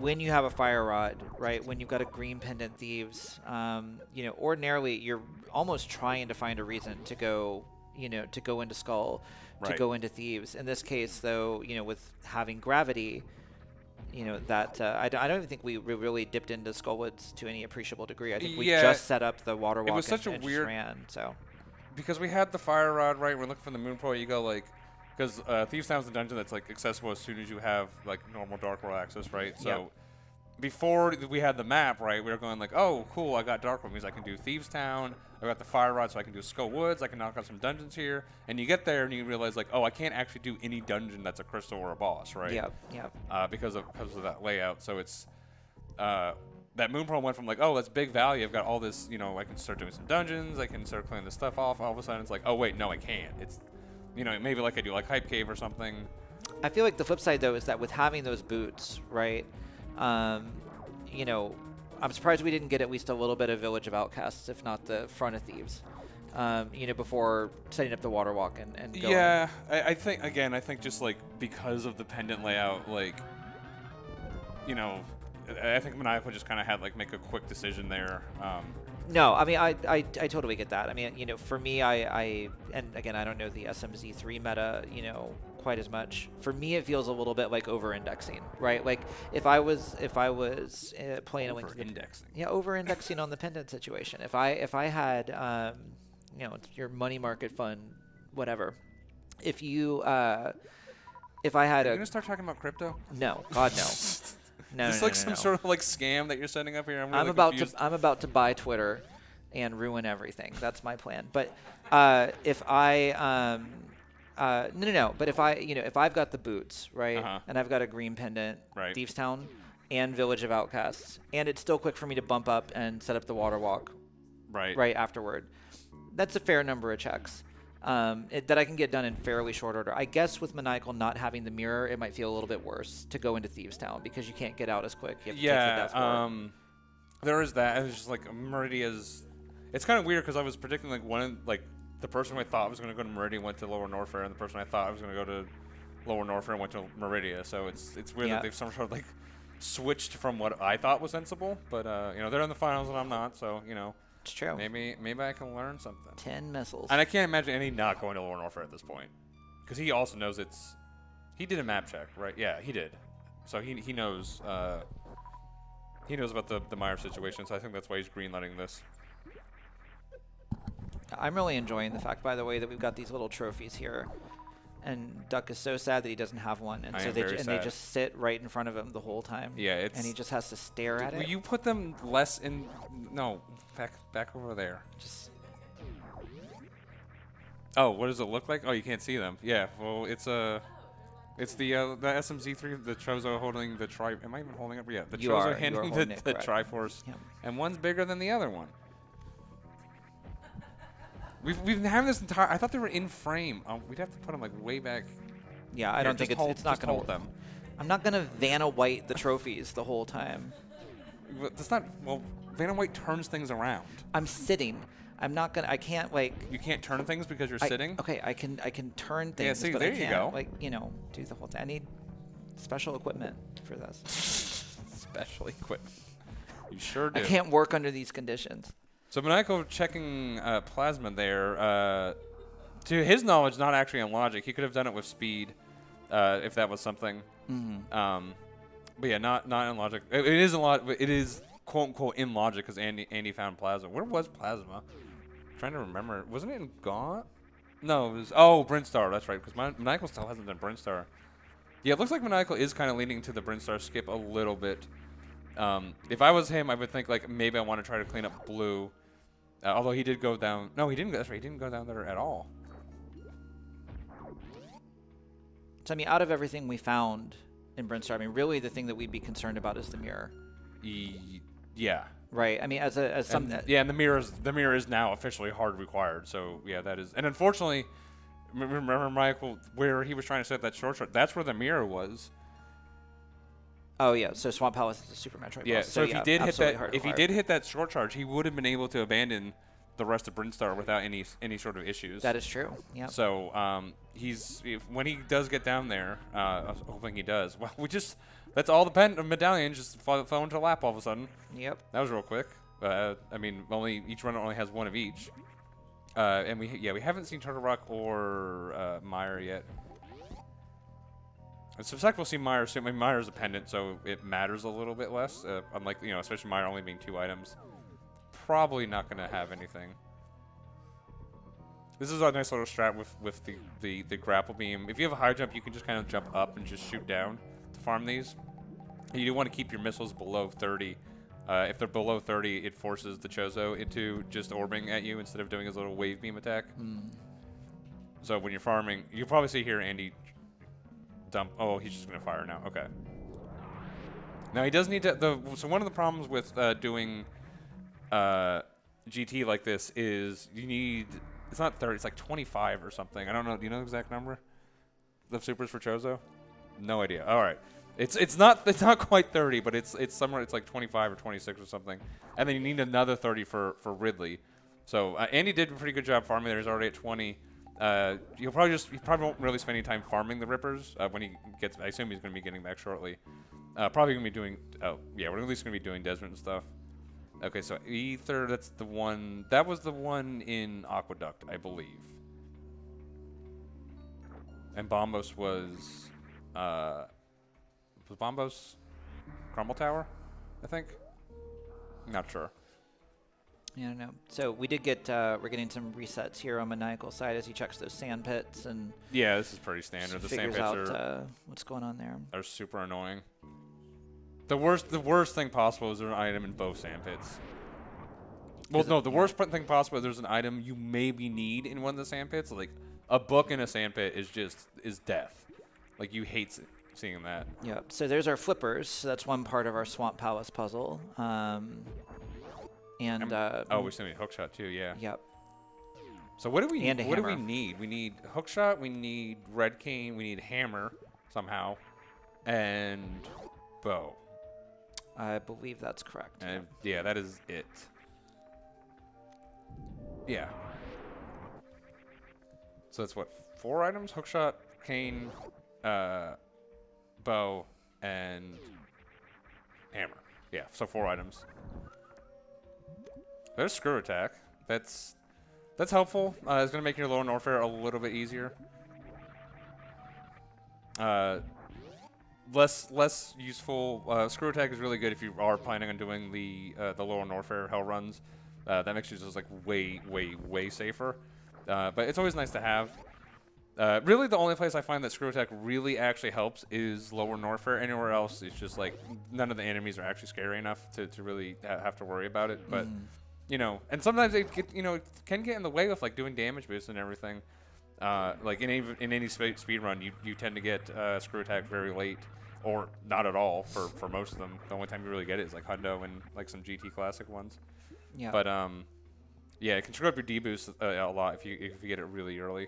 when you have a fire rod, right, when you've got a green pendant thieves, um, you know, ordinarily you're almost trying to find a reason to go, you know, to go into Skull, right. to go into Thieves. In this case, though, you know, with having gravity, you know, that uh, I, d I don't even think we re really dipped into Skullwoods to any appreciable degree. I think we yeah, just set up the water walk it was such and, a and weird just ran, so... Because we had the fire rod, right? We're looking for the moon pearl. You go like, because uh, Thieves Town's a dungeon that's like accessible as soon as you have like normal Dark World access, right? So yep. before we had the map, right? We were going like, oh, cool, I got Dark World means I can do Thieves Town. I got the fire rod, so I can do Skull Woods. I can knock out some dungeons here. And you get there and you realize like, oh, I can't actually do any dungeon that's a crystal or a boss, right? Yeah, yeah. Uh, because of because of that layout, so it's. Uh, That moon pearl went from like, oh, that's big value. I've got all this, you know, I can start doing some dungeons. I can start cleaning this stuff off. All of a sudden, it's like, oh, wait, no, I can't. It's, you know, maybe like I do like Hype Cave or something. I feel like the flip side, though, is that with having those boots, right, um, you know, I'm surprised we didn't get at least a little bit of Village of Outcasts, if not the Front of Thieves, um, you know, before setting up the water walk and, and going. Yeah, I, I think, again, I think just like because of the pendant layout, like, you know, I think Maniacal just kind of had like make a quick decision there. Um, no, I mean I, I I totally get that. I mean, you know, for me, I I and again I don't know the S M Z three meta, you know, quite as much. For me, it feels a little bit like over-indexing, right? Like if I was if I was uh, playing over a link indexing, yeah, over-indexing on the pendant situation. If I if I had um, you know, your money market fund, whatever. If you uh, if I had Are you a gonna start talking about crypto? No, God no. No, it's no, like no, some no. sort of like scam that you're setting up here. I'm, really I'm about confused. to I'm about to buy Twitter, and ruin everything. That's my plan. But uh, if I um, uh, no no no, but if I you know if I've got the boots right, uh-huh. and I've got a green pendant, right. Thieves Town, and Village of Outcasts, and it's still quick for me to bump up and set up the water walk, right right afterward. That's a fair number of checks. Um, it, that I can get done in fairly short order. I guess with Maniacal not having the mirror, it might feel a little bit worse to go into Thieves Town because you can't get out as quick. You have to yeah, take the um, there is that. It's just like Meridia's. It's kind of weird because I was predicting like one, like the person I thought was going to go to Meridia went to Lower Norfair, and the person I thought I was going to go to Lower Norfair went to Maridia. So it's it's weird yeah. that they've some sort of like switched from what I thought was sensible, but uh, you know they're in the finals and I'm not, so you know. It's true. Maybe maybe I can learn something. Ten missiles. And I can't imagine any not going to Lower Norfair at this point, because he also knows it's. He did a map check, right? Yeah, he did. So he he knows. Uh, he knows about the the Mire situation, so I think that's why he's greenlighting this. I'm really enjoying the fact, by the way, that we've got these little trophies here, and Duck is so sad that he doesn't have one, and I so they and sad. they just sit right in front of him the whole time. Yeah, it's and he just has to stare at it. Will you put them less in? No, back back over there. Just. Oh, what does it look like? Oh, you can't see them. Yeah, well, it's a, uh, it's the uh, the S M Z three, the Chozo holding the tri. Am I even holding up? Yeah, the you Chozo are, handling the, the Triforce, yeah. and one's bigger than the other one. We've, we've been having this entire... I thought they were in frame. Um, we'd have to put them, like, way back. Yeah, I Here, don't think it's, hold, it's not going to hold them. I'm not going to Vanna White the trophies the whole time. That's not... Well, Vanna White turns things around. I'm sitting. I'm not gonna. I can't like. You can't turn things because you're I, sitting. Okay, I can. I can turn things. Yeah, see, but there I can't, you go. Like you know, do the whole thing. I need special equipment for this. Special equipment. You sure do. I can't work under these conditions. So Maniacal checking uh, plasma there. Uh, to his knowledge, not actually in logic. He could have done it with speed, uh, if that was something. Mm-hmm. Um, but yeah, not not in logic. It, it is a lot. It is quote unquote in logic because Andy Andy found plasma. Where was plasma? Trying to remember, wasn't it in Gaunt? No, it was. Oh, Brinstar. That's right, because Maniacal still hasn't done Brinstar. Yeah, it looks like Maniacal is kind of leaning to the Brinstar skip a little bit. Um, if I was him, I would think like maybe I want to try to clean up blue. Uh, although he did go down. No, he didn't. Go, that's right. He didn't go down there at all. So I mean, out of everything we found in Brinstar, I mean, really the thing that we'd be concerned about is the mirror. E yeah. Right. I mean, as a as some and, yeah, and the mirror is the mirror is now officially hard required. So yeah, that is. And unfortunately, remember Michael where he was trying to set that short short. That's where the mirror was. Oh yeah. So Swamp Palace is a Super Metroid. Yeah. Boss. So, so if yeah, he did hit that, if required. he did hit that short charge, he would have been able to abandon the rest of Brinstar without any any sort of issues. That is true. Yeah. So um, he's if, when he does get down there, uh, hoping he does. Well, we just. That's all the pen medallion just fell, fell into a lap all of a sudden. Yep. That was real quick. Uh, I mean, only each runner only has one of each. Uh, and we yeah we haven't seen Turtle Rock or uh, Mire yet. And Subsect we'll see Mire soon. I mean, Mire's a pendant, so it matters a little bit less. Uh, unlike you know, especially Mire only being two items, probably not going to have anything. This is a nice little strat with with the, the the grapple beam. If you have a high jump, you can just kind of jump up and just shoot down. Farm these. You do want to keep your missiles below thirty. Uh, if they're below thirty, it forces the Chozo into just orbing at you instead of doing his little wave beam attack. Mm. So when you're farming, you'll probably see here Andy dump. Oh, he's just going to fire now. Okay. Now he does need to. The, so one of the problems with uh, doing uh, G T like this is you need. It's not thirty. It's like twenty-five or something. I don't know. Do you know the exact number of supers for Chozo? No idea. All right, it's it's not it's not quite thirty, but it's it's somewhere it's like twenty-five or twenty-six or something, and then you need another thirty for for Ridley. So uh, Andy did a pretty good job farming there. He's already at twenty. Uh, you'll probably just you probably won't really spend any time farming the Rippers uh, when he gets. I assume he's going to be getting back shortly. Uh, probably going to be doing. Oh yeah, we're at least going to be doing Desert and stuff. Okay, so Ether. That's the one. That was the one in Aqueduct, I believe. And Bombos was. Uh, was Bombos Crumble Tower, I think? Not sure. Yeah, I don't know. So we did get, uh, we're getting some resets here on Maniacal's side as he checks those sand pits and... Yeah, this is pretty standard. The sand pits out, are... Uh, what's going on there. They're super annoying. The worst, the worst thing possible is there's an item in both sand pits. Well, no, the worst thing possible is there's an item you maybe need in one of the sand pits. Like, a book in a sand pit is just, is death. Like, you hate seeing that. Yeah. So there's our flippers. So that's one part of our Swamp Palace puzzle. Um, and uh, oh, we still need Hookshot too. Yeah. Yep. So what do we? And a what hammer. do we need? We need Hookshot. We need Red Cane. We need Hammer somehow, and Bow. I believe that's correct. And yeah, that is it. Yeah. So that's what four items: Hookshot, Cane. Uh, bow and hammer. Yeah, so four items. There's screw attack. That's that's helpful. Uh, it's gonna make your lower Norfair a little bit easier. Uh, less less useful. Uh, screw attack is really good if you are planning on doing the uh, the lower Norfair hell runs. Uh, that makes you just like way way way safer. Uh, but it's always nice to have. Uh, really, the only place I find that screw attack really actually helps is lower Norfair. Anywhere else, it's just like none of the enemies are actually scary enough to, to really ha have to worry about it. But, mm. you know, and sometimes it get, you know, it can get in the way with like doing damage boosts and everything. Uh, like in any, in any sp speed run, you, you tend to get uh, screw attack very late or not at all for, for most of them. The only time you really get it is like Hundo and like some G T classic ones. Yeah. But, um, yeah, it can screw up your D boost uh, a lot if you, if you get it really early.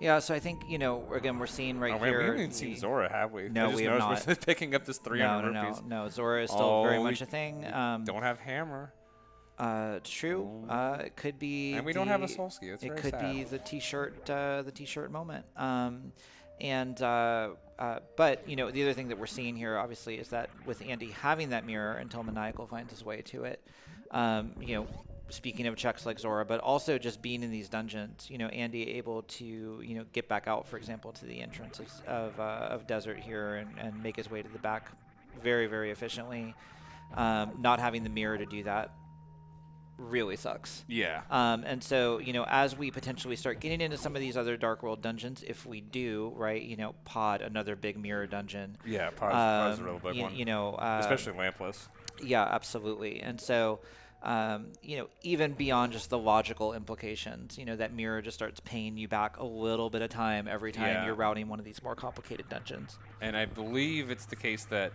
Yeah, so I think, you you know, again, we're seeing right oh, wait, here. We haven't even seen Zora, have we? No, we have not. We're picking up this three hundred no, no, rupees. No, no, Zora is still oh, very much a thing. Um, don't have hammer. Uh, true. Uh, it could be. And we the, don't have a Solsky. It's it very could sad. be the T-shirt, uh, the T-shirt moment. Um, and uh, uh, but you know, the other thing that we're seeing here, obviously, is that with Andy having that mirror until Maniacal finds his way to it. Um, you know, speaking of checks like Zora, but also just being in these dungeons, you know, Andy able to, you know, get back out, for example, to the entrance of, uh, of Desert here and, and make his way to the back very, very efficiently. Um, not having the mirror to do that really sucks. Yeah. Um, and so, you know, as we potentially start getting into some of these other Dark World dungeons, if we do, right, you know, pod, another big mirror dungeon. Yeah, pod's, um, pod's a real big you, one. You know. Uh, Especially lampless. Yeah, absolutely. And so, um, you know, even beyond just the logical implications, you know, that mirror just starts paying you back a little bit of time every time yeah. you're routing one of these more complicated dungeons. And I believe it's the case that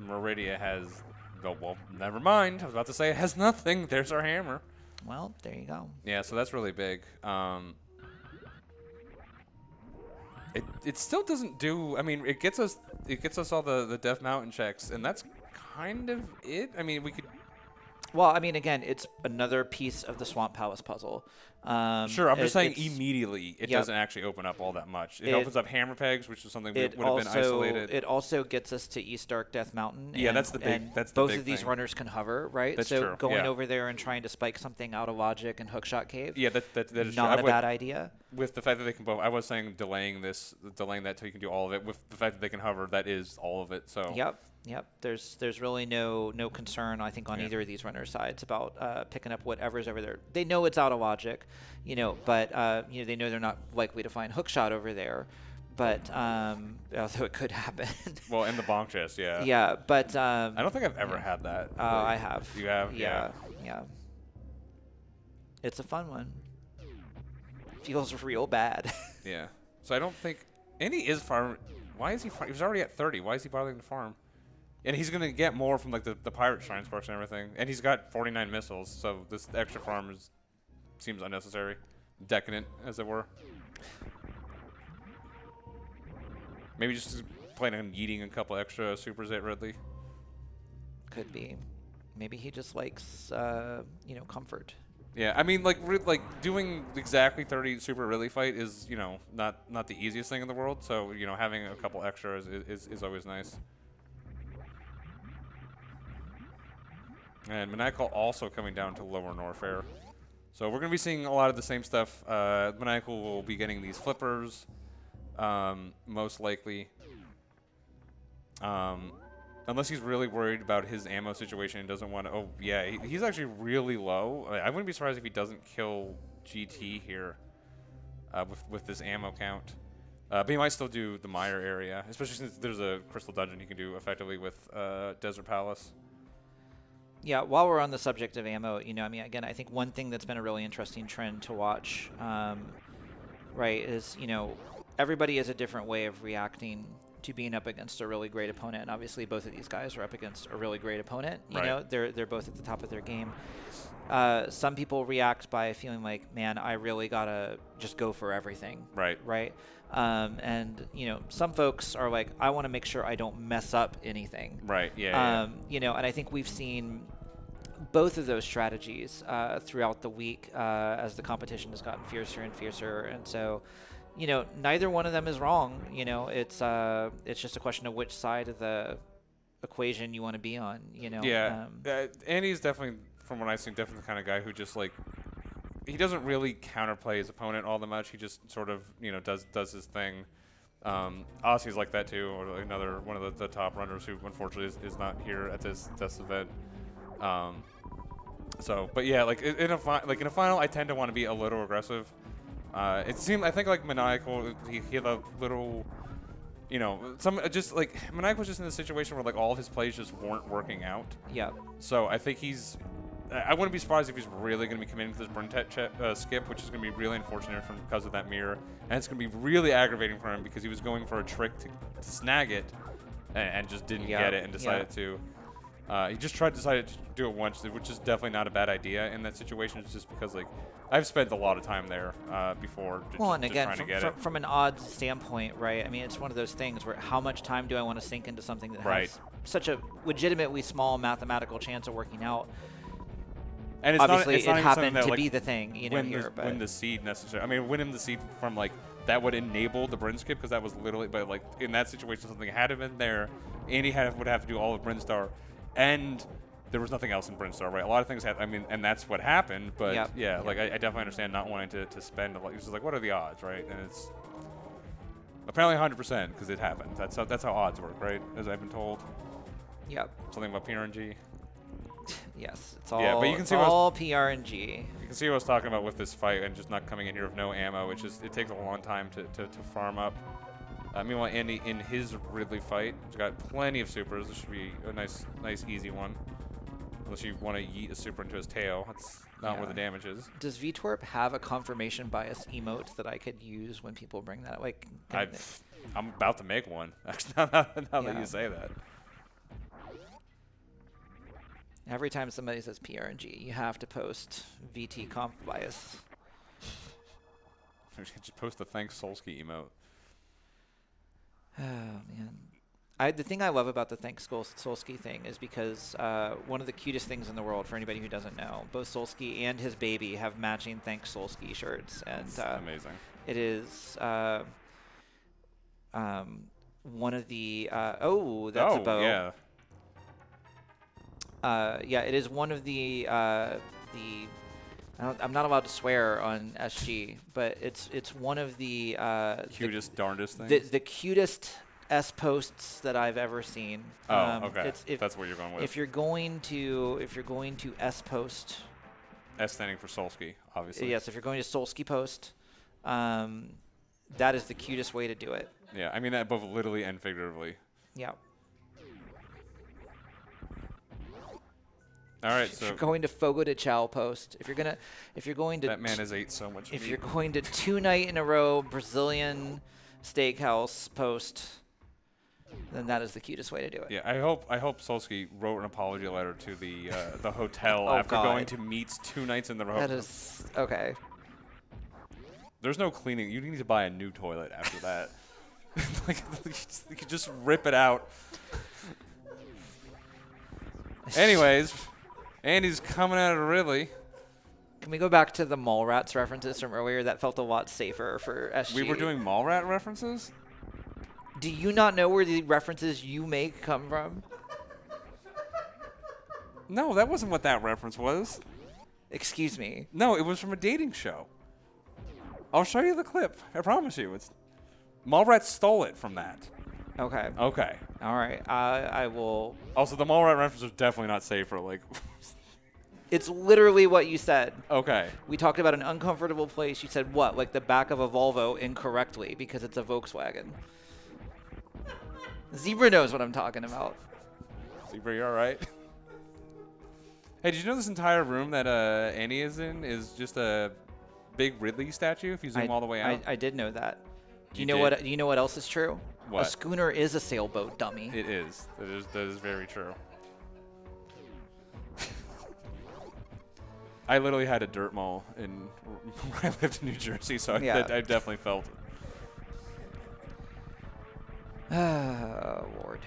Maridia has... Go, well, never mind. I was about to say it has nothing. There's our hammer. Well, there you go. Yeah, so that's really big. Um, it it still doesn't do. I mean, it gets us it gets us all the the Death Mountain checks, and that's kind of it. I mean, we could. Well, I mean, again, it's another piece of the Swamp Palace puzzle. Um, sure, I'm it, just saying immediately it yep. doesn't actually open up all that much. It, it opens up hammer pegs, which is something that would have been isolated. It also gets us to East Dark Death Mountain. Yeah, and, that's the big that's the Both big of these thing. runners can hover, right? That's so true. going yeah. over there and trying to spike something out of Logic and Hookshot Cave, yeah, that, that, that is not true. a would, bad idea. With the fact that they can both, I was saying delaying this, delaying that till you can do all of it. With the fact that they can hover, that is all of it. So Yep. Yep, there's there's really no no concern, I think, on yeah. either of these runners' sides about uh, picking up whatever's over there. They know it's out of Logic, you know, but uh, you know they know they're not likely to find Hookshot over there, but um, although it could happen. Well, in the bonk chest, yeah. Yeah, but um, I don't think I've ever yeah. had that. Oh, uh, like, I have. You have? Yeah, yeah, yeah. It's a fun one. Feels real bad. Yeah. So I don't think any is farm. Why is he? Farm? He was already at thirty. Why is he bothering to farm? And he's going to get more from like the, the pirate shrine sparks and everything. And he's got forty-nine missiles, so this extra farm is, seems unnecessary. Decadent, as it were. Maybe just planning on yeeting a couple extra supers at Ridley. Could be. Maybe he just likes, uh, you know, comfort. Yeah, I mean, like like doing exactly thirty super Ridley fight is, you know, not, not the easiest thing in the world. So, you know, having a couple extras is, is, is always nice. And Maniacal also coming down to lower Norfair. So we're going to be seeing a lot of the same stuff. Uh, Maniacal will be getting these flippers, um, most likely. Um, unless he's really worried about his ammo situation and doesn't want to... Oh, yeah, he, he's actually really low. I, I wouldn't be surprised if he doesn't kill G T here uh, with, with this ammo count. Uh, but he might still do the Mire area, especially since there's a Crystal Dungeon he can do effectively with uh, Desert Palace. Yeah, while we're on the subject of ammo, you know, I mean, again, I think one thing that's been a really interesting trend to watch, um, right, is, you know, everybody has a different way of reacting to being up against a really great opponent. And obviously, both of these guys are up against a really great opponent. You right. know, they're, they're both at the top of their game. Uh, some people react by feeling like, man, I really got to just go for everything. Right. Right. Um, and, you know, some folks are like, I want to make sure I don't mess up anything. Right. Yeah. Um, yeah. You know, and I think we've seen both of those strategies uh, throughout the week uh, as the competition has gotten fiercer and fiercer. And so, you know, neither one of them is wrong. You know, it's uh, it's just a question of which side of the equation you want to be on, you know. Yeah. Um, uh, Andy's definitely, from what I've seen, definitely the kind of guy who just like, he doesn't really counterplay his opponent all that much. He just sort of, you know, does does his thing. Um, Aussie's like that too, or another one of the, the top runners who unfortunately is, is not here at this this event. Um, so, but yeah, like in a fi like in a final, I tend to want to be a little aggressive. Uh, it seemed, I think, like Maniacal, he, he had a little, you know, some just like Maniacal was just in a situation where like all of his plays just weren't working out. Yeah. So I think he's. I wouldn't be surprised if he's really going to be committing to this Burntet uh, skip, which is going to be really unfortunate for him because of that mirror. And it's going to be really aggravating for him because he was going for a trick to, to snag it and, and just didn't yeah. get it and decided yeah. to. Uh, he just tried to decide to do it once, which is definitely not a bad idea in that situation. It's just because, like, I've spent a lot of time there uh, before. Well, and again, from, from, from an odds standpoint, right? I mean, it's one of those things where how much time do I want to sink into something that right. has such a legitimately small mathematical chance of working out? And it's obviously not, it's not it happened that, to like, be the thing, you know, win here. The, but. Win the seed necessarily. I mean, win him the seed from, like, that would enable the Brinstar because that was literally, but, like, in that situation, something had to been there. Andy had, would have to do all of Brinstar, and there was nothing else in Brinstar, right? A lot of things happened, I mean, and that's what happened, but, yep. yeah, yep. like, I, I definitely understand not wanting to, to spend a lot. It's just like, what are the odds, right? And it's apparently one hundred percent because it happened. That's how, that's how odds work, right, as I've been told? Yep. Something about P R N G. Yes, it's all, yeah, but you can it's see all was, P R N G. You can see what I was talking about with this fight and just not coming in here with no ammo, which is, it takes a long time to, to, to farm up. Uh, meanwhile, Andy, in his Ridley fight, he's got plenty of supers. This should be a nice, nice easy one. Unless you want to yeet a super into his tail. That's not yeah. where the damage is. Does VTorp have a confirmation bias emote that I could use when people bring that? Like, I've, I'm about to make one, now that yeah. you say that. Every time somebody says P R N G, you have to post V T comp bias. Just post the thanks Solsky emote. Oh, man. I, the thing I love about the thanks Solsky thing is because uh, one of the cutest things in the world, for anybody who doesn't know, both Solsky and his baby have matching thanks Solsky shirts. And, That's uh, amazing. It is... Uh, um, one of the... Uh, oh, that's oh, a bow. Yeah. Uh, yeah, it is one of the uh, the. I don't, I'm not allowed to swear on S G, but it's it's one of the uh, cutest, the, darndest things. The, the cutest S posts that I've ever seen. Oh, um, okay. It's, if, that's where you're going with. If you're going to if you're going to S post. S standing for Solsky, obviously. Yes, if you're going to Solsky post, um, that is the cutest way to do it. Yeah, I mean that both literally and figuratively. Yeah. All right, if so you're going to Fogo de Chao post, if you're gonna, if you're going to, that man has ate so much. If meat. You're going to two night in a row Brazilian steakhouse post, then that is the cutest way to do it. Yeah, I hope I hope Solsky wrote an apology letter to the uh, the hotel oh after God. Going to meets two nights in the row. That is okay. There's no cleaning. You need to buy a new toilet after that. Like you, just, you could just rip it out. Anyways. Andy's coming out of Ridley. Can we go back to the Mallrats references from earlier? That felt a lot safer for S G. We were doing Mallrat references? Do you not know where the references you make come from? No, that wasn't what that reference was. Excuse me. No, it was from a dating show. I'll show you the clip. I promise you. It's Mallrats stole it from that. Okay. Okay. All right. Uh, I will. Also, the Mallrat reference is definitely not safer. Like. It's literally what you said. Okay. We talked about an uncomfortable place. You said what? Like the back of a Volvo incorrectly because it's a Volkswagen. Zebra knows what I'm talking about. Zebra, you all right? Hey, did you know this entire room that uh, Annie is in is just a big Ridley statue if you zoom I, all the way out? I, I did know that. Do you, you know did? what? Do you know what else is true? What? A schooner is a sailboat, dummy. It is. That is, that is very true. I literally had a dirt mall in where I lived in New Jersey, so yeah. I, I definitely felt it. Oh, Lord.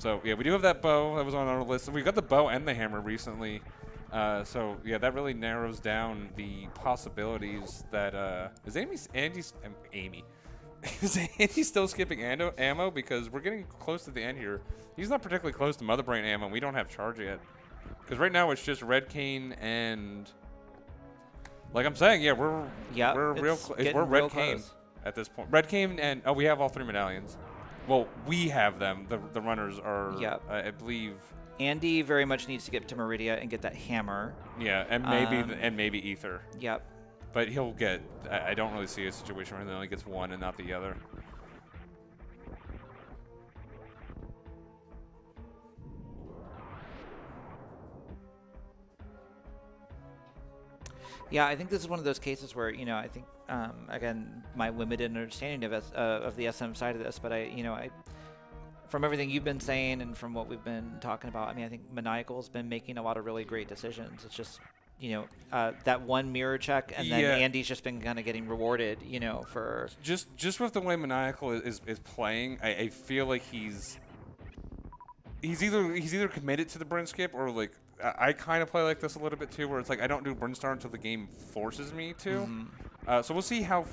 So, yeah, we do have that bow that was on our list. We got the bow and the hammer recently. Uh, so, yeah, that really narrows down the possibilities that... Uh, is Amy's... Andy's... Um, Amy... Is Andy still skipping ammo? Because we're getting close to the end here. He's not particularly close to Mother Brain ammo. We don't have charge yet. Because right now it's just Red Cane and... Like I'm saying, yeah, we're yep, we're real close. We're Red Cane close. At this point. Red Cane and... Oh, we have all three medallions. Well, we have them. The, the runners are, yep. uh, I believe... Andy very much needs to get to Maridia and get that hammer. Yeah, and maybe, um, and maybe Ether. Yep. But he'll get... I, I don't really see a situation where he only gets one and not the other. Yeah, I think this is one of those cases where, you know, I think, um, again, my limited understanding of, uh, of the S M side of this, but I, you know, I... From everything you've been saying and from what we've been talking about, I mean, I think Maniacal's been making a lot of really great decisions. It's just... You know, uh, that one mirror check, and then yeah. Andy's just been kind of getting rewarded. You know, for just just with the way Maniacal is is, is playing, I, I feel like he's he's either he's either committed to the Brin skip or like I kind of play like this a little bit too, where it's like I don't do Brinstar until the game forces me to. Mm-hmm. uh, so we'll see how.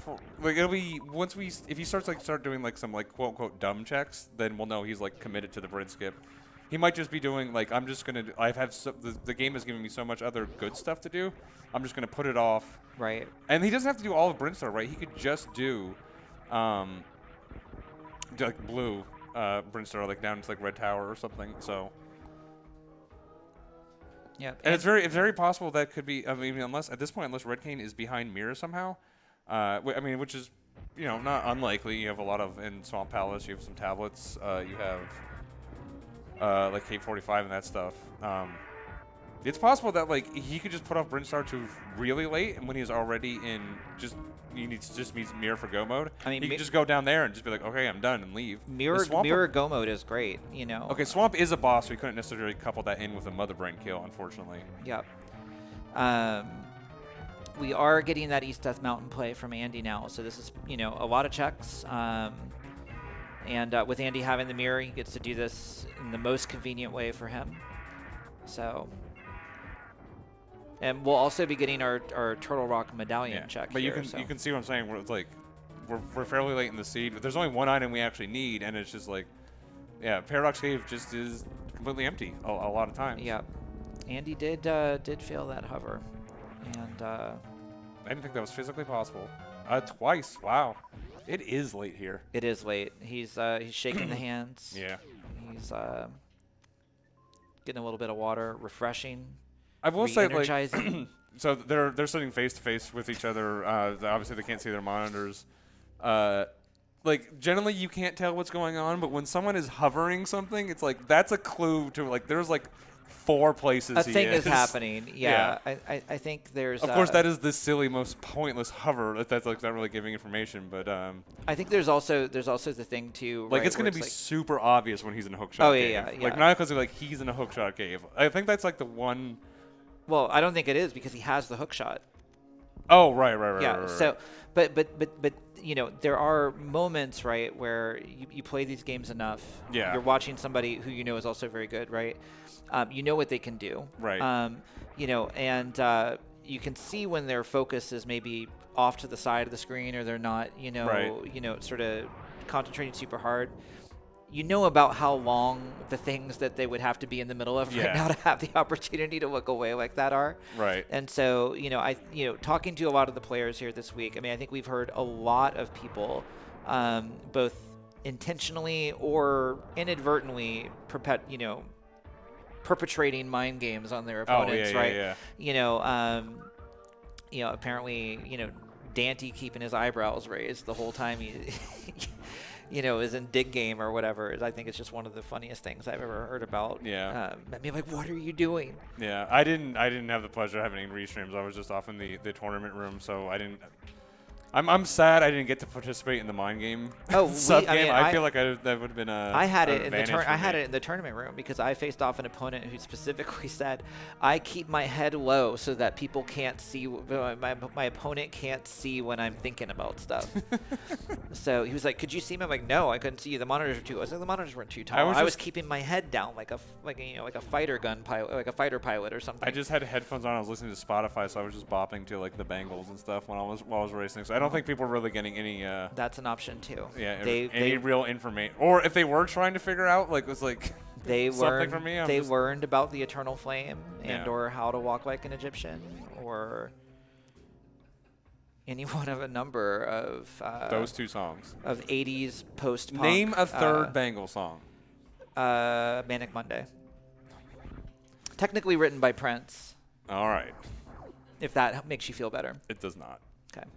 Like it'll be once we if he starts like start doing like some like quote unquote dumb checks, then we'll know he's like committed to the Brin skip. He might just be doing like I'm just gonna. I've had so, the, the game has given me so much other good stuff to do. I'm just gonna put it off. Right. And he doesn't have to do all of Brinstar, right? He could just do, um, do, like blue uh, Brinstar, like down to like Red Tower or something. So. Yep. And, and it's very, it's very possible that could be. I mean, unless at this point, unless Red Cane is behind Mirror somehow, uh, I mean, which is, you know, not unlikely. You have a lot of in Swamp Palace. You have some tablets. Uh, you have. Uh, like K forty-five and that stuff. Um, it's possible that like he could just put off Brinstar to really late, and when he's already in, just he needs just needs Mirror for Go mode. I mean, he can just go down there and just be like, okay, I'm done, and leave. Mirror Mirror Go mode is great, you know. Okay, Swamp is a boss, so he couldn't necessarily couple that in with a Mother Brain kill, unfortunately. Yep. Um, we are getting that East Death Mountain play from Andy now, so this is you know a lot of checks. Um, And uh, with Andy having the mirror, he gets to do this in the most convenient way for him. So, and we'll also be getting our, our Turtle Rock medallion yeah, check. But here, you can so. you can see what I'm saying. We're like, we're we're fairly late in the seed, but there's only one item we actually need, and it's just like, yeah, Paradox Cave just is completely empty a, a lot of times. Yeah, Andy did uh, did fail that hover, and uh, I didn't think that was physically possible. Uh, twice. Wow. It is late here. It is late. He's uh, he's shaking the hands. Yeah. He's uh, getting a little bit of water, refreshing. I will say, like, so they're they're sitting face to face with each other. Uh, obviously, they can't see their monitors. Uh, like generally, you can't tell what's going on, but when someone is hovering something, it's like that's a clue to like there's like four places. A thing is happening. Yeah, yeah. I, I I think there's. Of uh, course, that is the silly, most pointless hover. That's like not really giving information, but um. I think there's also there's also the thing too. Like right, it's gonna be like super obvious when he's in a hookshot. Oh yeah, cave. yeah, yeah. Like not because like he's in a hookshot cave. I think that's like the one. Well, I don't think it is because he has the hookshot. Oh right, right, right. Yeah. Right, right, so, but but but but. You know, there are moments, right, where you, you play these games enough. Yeah. You're watching somebody who you know is also very good, right? Um, you know what they can do. Right. Um, you know, and uh, you can see when their focus is maybe off to the side of the screen or they're not, you know, right. you know, sort of concentrating super hard. You know about how long the things that they would have to be in the middle of yeah. right now to have the opportunity to look away like that are. Right. And so, you know, I, you know, talking to a lot of the players here this week, I mean, I think we've heard a lot of people, um, both intentionally or inadvertently, perpet, you know, perpetrating mind games on their opponents, oh, yeah, right? Yeah, yeah. You know, um, you know, apparently, you know, Dante keeping his eyebrows raised the whole time he. You know, is in Dig Game or whatever. I think it's just one of the funniest things I've ever heard about. Yeah. Um, I mean, like, what are you doing? Yeah, I didn't. I didn't have the pleasure of having any restreams. I was just off in the, the tournament room, so I didn't. I'm I'm sad I didn't get to participate in the mind game. Oh, sub game. I, mean, I, I feel like I, that would have been a. I had it in the I had it in the tournament room because I faced off an opponent who specifically said, "I keep my head low so that people can't see. My my, my opponent can't see when I'm thinking about stuff." So he was like, "Could you see me?" I'm like, "No, I couldn't see you. The monitors were too. I was like, the monitors weren't too tall. I was, I was keeping my head down like a like a, you know like a fighter gun pilot, like a fighter pilot or something." I just had headphones on. I was listening to Spotify, so I was just bopping to like the Bengals and stuff when I was while I was racing. So I I don't think people are really getting any. Uh, That's an option too. Yeah, they, any they, real information, or if they were trying to figure out, like, was like they something for me. I'm they learned about the eternal flame and yeah. or how to walk like an Egyptian, or any one of a number of uh, those two songs of eighties post-punk. Name a third uh, Bangle song. Uh, Manic Monday. Technically written by Prince. All right. If that makes you feel better. It does not. Okay.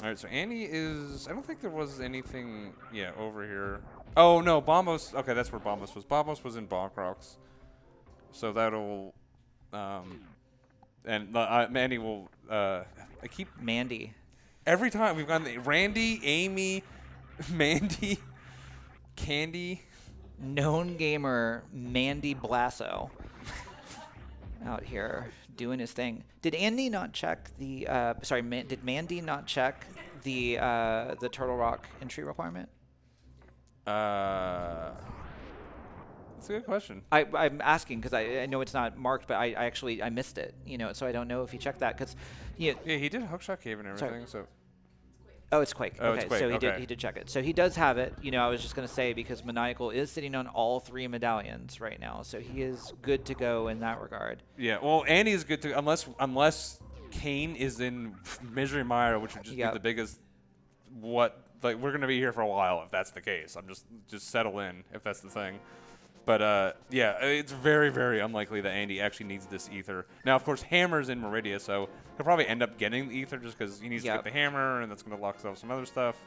All right, so Andy is. I don't think there was anything. Yeah, over here. Oh no, Bombos. Okay, that's where Bombos was. Bombos was in Bonkrox. So that'll. Um, and uh, Mandy will. Uh, I keep Mandy. Every time we've gone, the Randy, Amy, Mandy, Candy. Known gamer Mandy Blasso. Out here doing his thing. Did Andy not check the? Uh, sorry, man, did Mandy not check the uh, the Turtle Rock entry requirement? Uh, That's a good question. I, I'm asking because I, I know it's not marked, but I, I actually I missed it, you know, so I don't know if he checked that because yeah. Yeah, he did Hookshot Cave and everything. Sorry. So. Oh, it's Quake. Oh, okay, it's Quake. So he okay. did he did check it. So he does have it. You know, I was just going to say because Maniacal is sitting on all three medallions right now, so he is good to go in that regard. Yeah. Well, and he's good to unless unless Kane is in Misery Mire, which would just yep. be the biggest. What like we're going to be here for a while if that's the case. I'm just just settle in if that's the thing. But uh, yeah, it's very, very unlikely that Andy actually needs this ether. Now, of course, Hammer's in Maridia, so he'll probably end up getting the ether just because he needs yep. to get the hammer, and that's going to lock up some other stuff.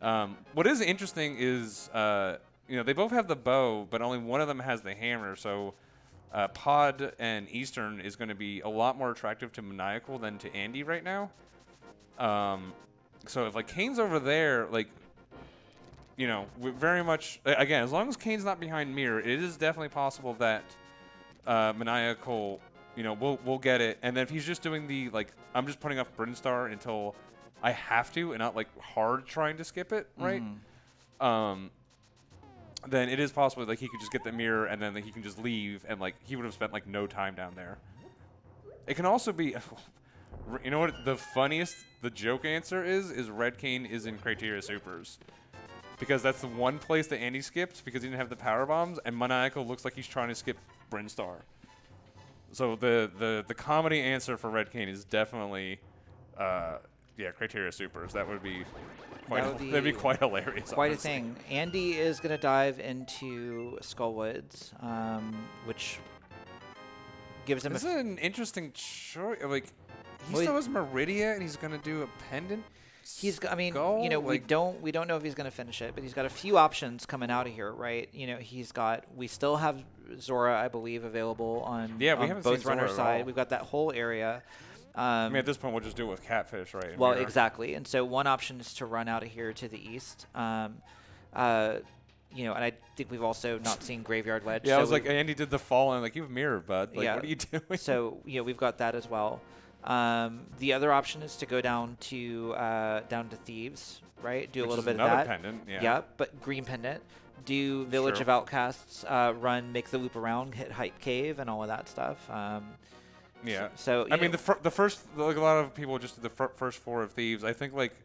Um, what is interesting is, uh, you know, they both have the bow, but only one of them has the hammer. So uh, Pod and Eastern is going to be a lot more attractive to Maniacal than to Andy right now. Um, so if like Kane's over there, like. You know, we're very much, again, as long as Kane's not behind Mirror, it is definitely possible that uh, Maniacal, you know, we'll, we'll get it. And then if he's just doing the, like, I'm just putting off Brinstar until I have to and not, like, hard trying to skip it, right? Mm-hmm. um, then it is possible, like, he could just get the Mirror and then like, he can just leave and, like, he would have spent, like, no time down there. It can also be, you know what the funniest, the joke answer is, is Red Kane is in Criteria Supers. Because that's the one place that Andy skipped because he didn't have the power bombs, and Maniacal looks like he's trying to skip Brinstar. So the the the comedy answer for Red Kane is definitely, uh, yeah, Criteria Supers. That would be quite that would be, that'd be quite hilarious. Quite honestly. A thing. Andy is gonna dive into Skullwoods, um, which gives him. This is an interesting choice. Like he well, still has Maridia, and he's gonna do a pendant. He's. I mean, Go, you know, like we don't we don't know if he's going to finish it, but he's got a few options coming out of here, right? You know, he's got. We still have Zora, I believe, available on. Yeah, we on haven't both seen runner Zora side. At all. We've got that whole area. Um, I mean, at this point, we'll just do it with Catfish, right? Well, exactly. And so one option is to run out of here to the east. Um, uh, you know, and I think we've also not seen Graveyard Wedge. Yeah, so I was like, Andy did the fall, and like you have Mirror, bud. Like, yeah. What are you doing? So you know, we've got that as well. Um, the other option is to go down to uh, down to Thieves, right? Do Which a little bit of that. Pendant, yeah. yeah, but green pendant. Do Village sure. of Outcasts, uh, run, make the loop around, hit Hype Cave, and all of that stuff. Um, yeah. So, so I know. mean, the fir the first, like a lot of people just did the fir first four of Thieves. I think like,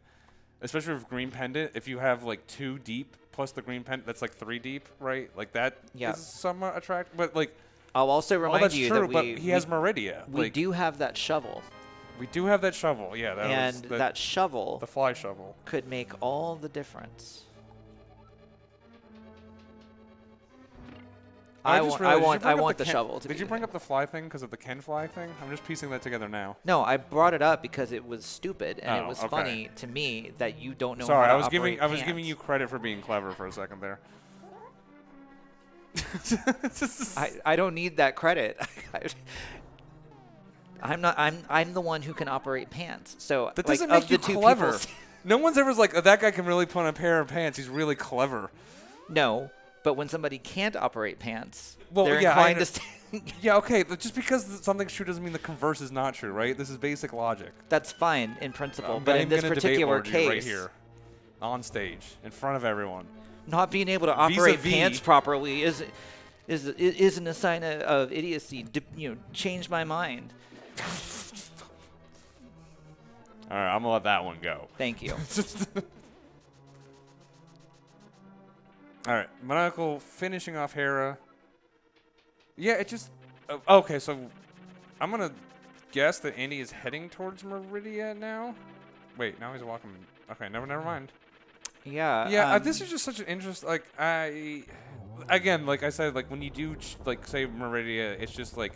especially with green pendant, if you have like two deep plus the green pendant, that's like three deep, right? Like that yeah. is somewhat attractive, but like. I'll also remind oh, you true, that we, but he we, has Maridia. We like, do have that shovel. We do have that shovel, yeah. That and was the, that shovel, the fly shovel, could make all the difference. I, I, just I want, I want the, the shovel. To did be you bring there. up the fly thing because of the Ken fly thing? I'm just piecing that together now. No, I brought it up because it was stupid and oh, it was okay. funny to me that you don't know. Sorry, how to I was giving, hands. I was giving you credit for being clever for a second there. I, I don't need that credit. I'm not. I'm. I'm the one who can operate pants. So that doesn't like, make you clever. No one's ever like, oh, that guy can really put on a pair of pants. He's really clever. No, but when somebody can't operate pants, well, they're yeah, inclined to. Yeah, okay. Just because something's true doesn't mean the converse is not true, right? This is basic logic. That's fine in principle, um, but I'm in this particular case, right here, on stage, in front of everyone. Not being able to operate pants properly is, is isn't a sign of, of idiocy. D you know, change my mind. All right, I'm gonna let that one go. Thank you. All right, Maniacal finishing off Hera. Yeah, it just uh, okay. So I'm gonna guess that Andy is heading towards Maridia now. Wait, now he's walking. Okay, never, never mind. Yeah. Yeah. Um, uh, this is just such an interest. Like I, again, like I said, like when you do, ch like say Maridia, it's just like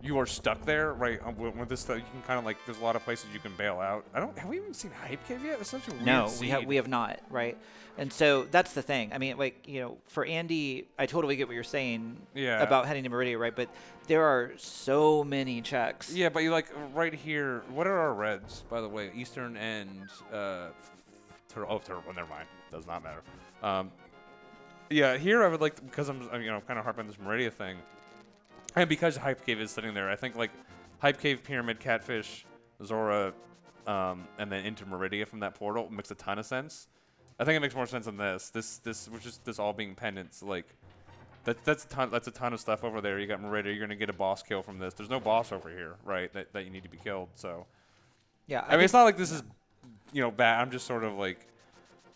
you are stuck there, right? Um, with this stuff, you can kind of like. There's a lot of places you can bail out. I don't. Have we even seen Hype Cave yet? It's such a weird. No, we have. We have not. Right. And so that's the thing. I mean, like you know, for Andy, I totally get what you're saying. Yeah. About heading to Maridia, right? But there are so many checks. Yeah, but you like right here. What are our reds, by the way? Eastern and. Uh, Oh, Turtle. Never mind. Does not matter. Um, yeah, here I would like to, because I'm you know kind of harping on this Maridia thing, and because Hype Cave is sitting there, I think like Hype Cave, Pyramid, Catfish, Zora, um, and then into Maridia from that portal makes a ton of sense. I think it makes more sense than this. This this which is this all being pendants like That, that's, a ton, that's a ton of stuff over there. You got Maridia. You're going to get a boss kill from this. There's no boss over here, right, that, that you need to be killed. So, yeah, I, I mean, it's not like this is, you know, bad. I'm just sort of like,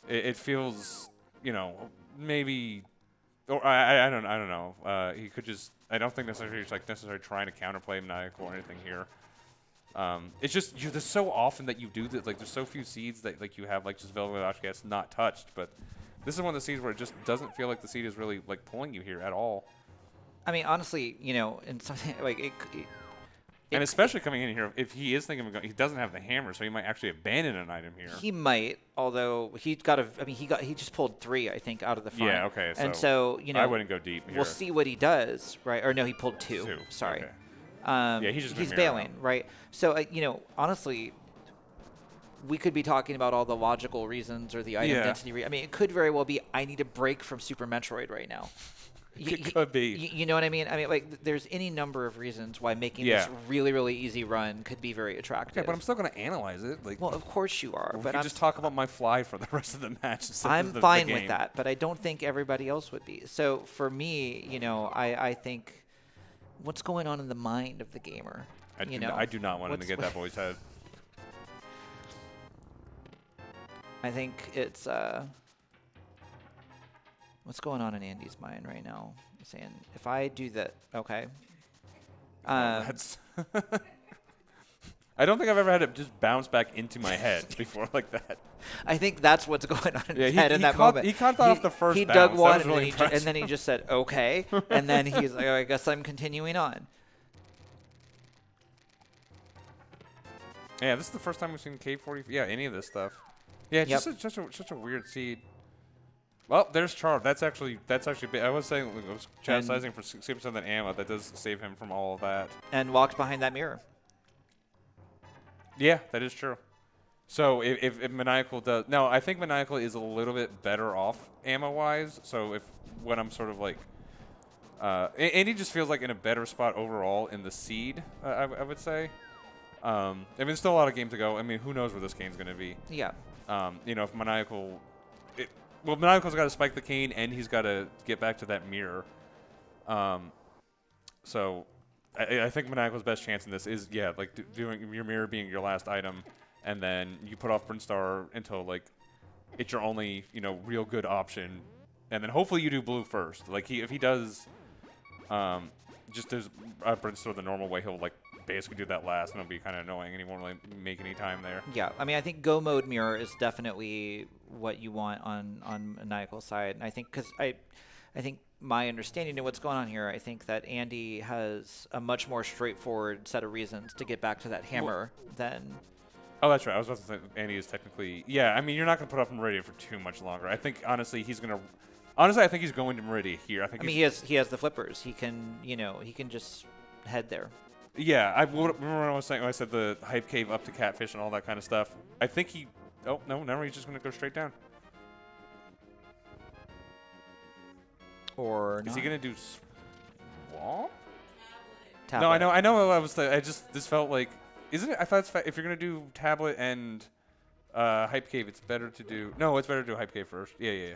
it, it feels, you know, maybe, or I, I don't, I don't know. Uh, he could just, I don't think necessarily he's like necessarily trying to counterplay Maniacal or anything here. Um, it's just, you, there's so often that you do that. Like, there's so few seeds that like you have like just Velvet Oshkets not touched, but. This is one of the seeds where it just doesn't feel like the seed is really like pulling you here at all. I mean, honestly, you know, and something like it, it and especially coming in here, if he is thinking of going, he doesn't have the hammer, so he might actually abandon an item here. He might, although he got a. I mean, he got he just pulled three, I think, out of the farm. Yeah, okay. So and so you know, I wouldn't go deep here. We'll see what he does, right? Or no, he pulled two. two. Sorry. Okay. Um, yeah, he's just he's bailing, out. right? So uh, you know, honestly. We could be talking about all the logical reasons or the item yeah. density. Re I mean, it could very well be I need a break from Super Metroid right now. You, it could be. You, you know what I mean? I mean, like, th there's any number of reasons why making yeah. this really, really easy run could be very attractive. Okay, but I'm still going to analyze it. Like, well, of course you are. Well, but we I'm just talk about my fly for the rest of the match. I'm the, fine the with that, but I don't think everybody else would be. So for me, you know, I, I think what's going on in the mind of the gamer? I, you do, know? I do not want what's him to get that voice head. I think it's uh, what's going on in Andy's mind right now. I'm saying if I do that, okay. Um, That's I don't think I've ever had it just bounce back into my head before like that. I think that's what's going on in yeah, his he, head he in that caught, moment. He caught that he, off the first he bounce. Dug one and, really then he and then he just said, okay. And then he's like, oh, I guess I'm continuing on. Yeah, this is the first time we've seen K forty. Yeah, any of this stuff. Yeah, it's yep. just such a, such a weird seed. Well, there's Charm. That's actually that's actually. Big. I was saying I was chastising and for sixty percent of ammo. That does save him from all of that. And walked behind that mirror. Yeah, that is true. So if, if, if Maniacal does no, I think Maniacal is a little bit better off ammo wise. So if when I'm sort of like, uh, and he just feels like in a better spot overall in the seed. Uh, I, I would say. Um, I mean, there's still a lot of game to go. I mean, who knows where this game's gonna be? Yeah. Um, you know, if Maniacal, it, well, Maniacal's got to spike the cane, and he's got to get back to that mirror. Um, so, I, I think Maniacal's best chance in this is, yeah, like do, doing your mirror being your last item, and then you put off Brinstar until like it's your only, you know, real good option, and then hopefully you do blue first. Like he, if he does, um, just does uh, Brinstar the normal way, he'll like. Basically do that last and it'll be kind of annoying and he won't really make any time there. Yeah, I mean, I think go mode mirror is definitely what you want on on Maniacal's side, and I think because I I think my understanding of what's going on here, I think that Andy has a much more straightforward set of reasons to get back to that hammer well, than... Oh, that's right. I was about to say Andy is technically... Yeah, I mean, you're not going to put off Maridia for too much longer. I think, honestly, he's going to... Honestly, I think he's going to Maridia here. I think. I mean, he has, he has the flippers. He can, you know, he can just head there. Yeah, I remember when I was saying when I said the hype cave up to Catfish and all that kind of stuff. I think he. Oh no, no, he's just gonna go straight down. Or is not. He gonna do swamp? Tablet. No, I know, I know. I was. Th I just this felt like. Isn't it? I thought it's fa if you're gonna do tablet and uh, hype cave, it's better to do. No, it's better to do hype cave first. Yeah, yeah, yeah.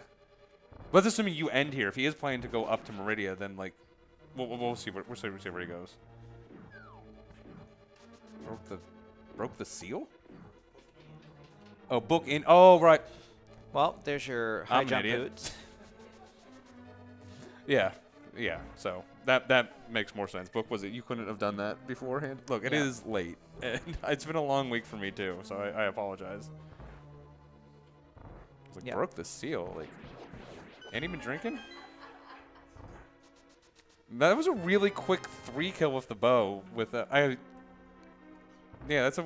Let's assuming you end here. If he is planning to go up to Maridia, then like, we'll, we'll see. Where, we'll see where he goes. Broke the, broke the seal? Oh, book in. Oh, right. Well, there's your high I'm jump boots. yeah, yeah. So that that makes more sense. Book was it? You couldn't have done that beforehand. Look, it yeah. is late, and it's been a long week for me too. So I, I apologize. It's like yep. broke the seal. Like, ain't he been drinking? That was a really quick three kill with the bow. With uh, I. Yeah, that's a,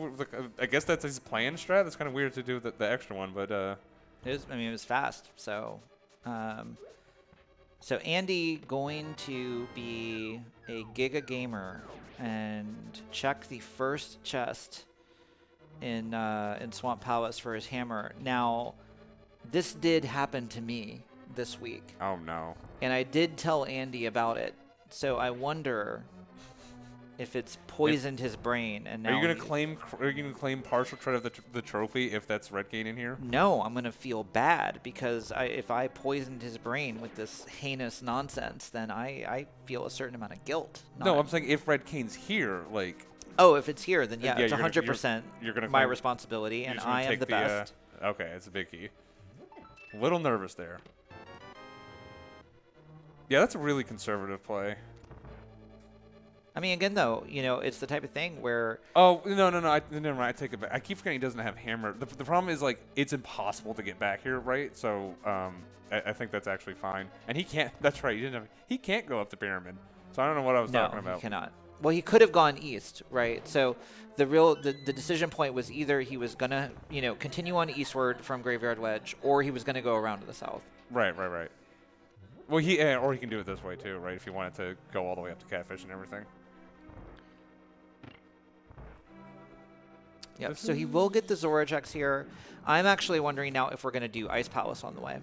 I guess that's his plan strat. That's kind of weird to do the, the extra one, but uh, it was, I mean, it was fast. So, um, so Andy going to be a Giga Gamer and check the first chest in uh, in Swamp Palace for his hammer. Now, this did happen to me this week. Oh no! And I did tell Andy about it. So I wonder if it's poisoned if, his brain. And now are you gonna claim? Are you gonna claim partial credit of the, tr the trophy if that's Redgate in here? No, I'm gonna feel bad because I, if I poisoned his brain with this heinous nonsense, then I I feel a certain amount of guilt. No, I'm saying if Redgate's here, like. Oh, if it's here, then yeah, yeah it's one hundred percent my responsibility, and I am the, the best. Uh, okay, it's a big key. A little nervous there. Yeah, that's a really conservative play. I mean, again, though, you know, it's the type of thing where... Oh, no, no, no. I, never mind. I take it back. I keep forgetting he doesn't have hammer. The, the problem is, like, it's impossible to get back here, right? So um, I, I think that's actually fine. And he can't... That's right. He, didn't have, he can't go up the pyramid. So I don't know what I was no, talking about. No, he cannot. Well, he could have gone east, right? So the real the, the decision point was either he was going to, you know, continue on eastward from Graveyard Wedge, or he was going to go around to the south. Right, right, right. Well, he uh, or he can do it this way, too, right, if he wanted to go all the way up to Catfish and everything. Yep, so he will get the Zora checks here. I'm actually wondering now if we're going to do Ice Palace on the way.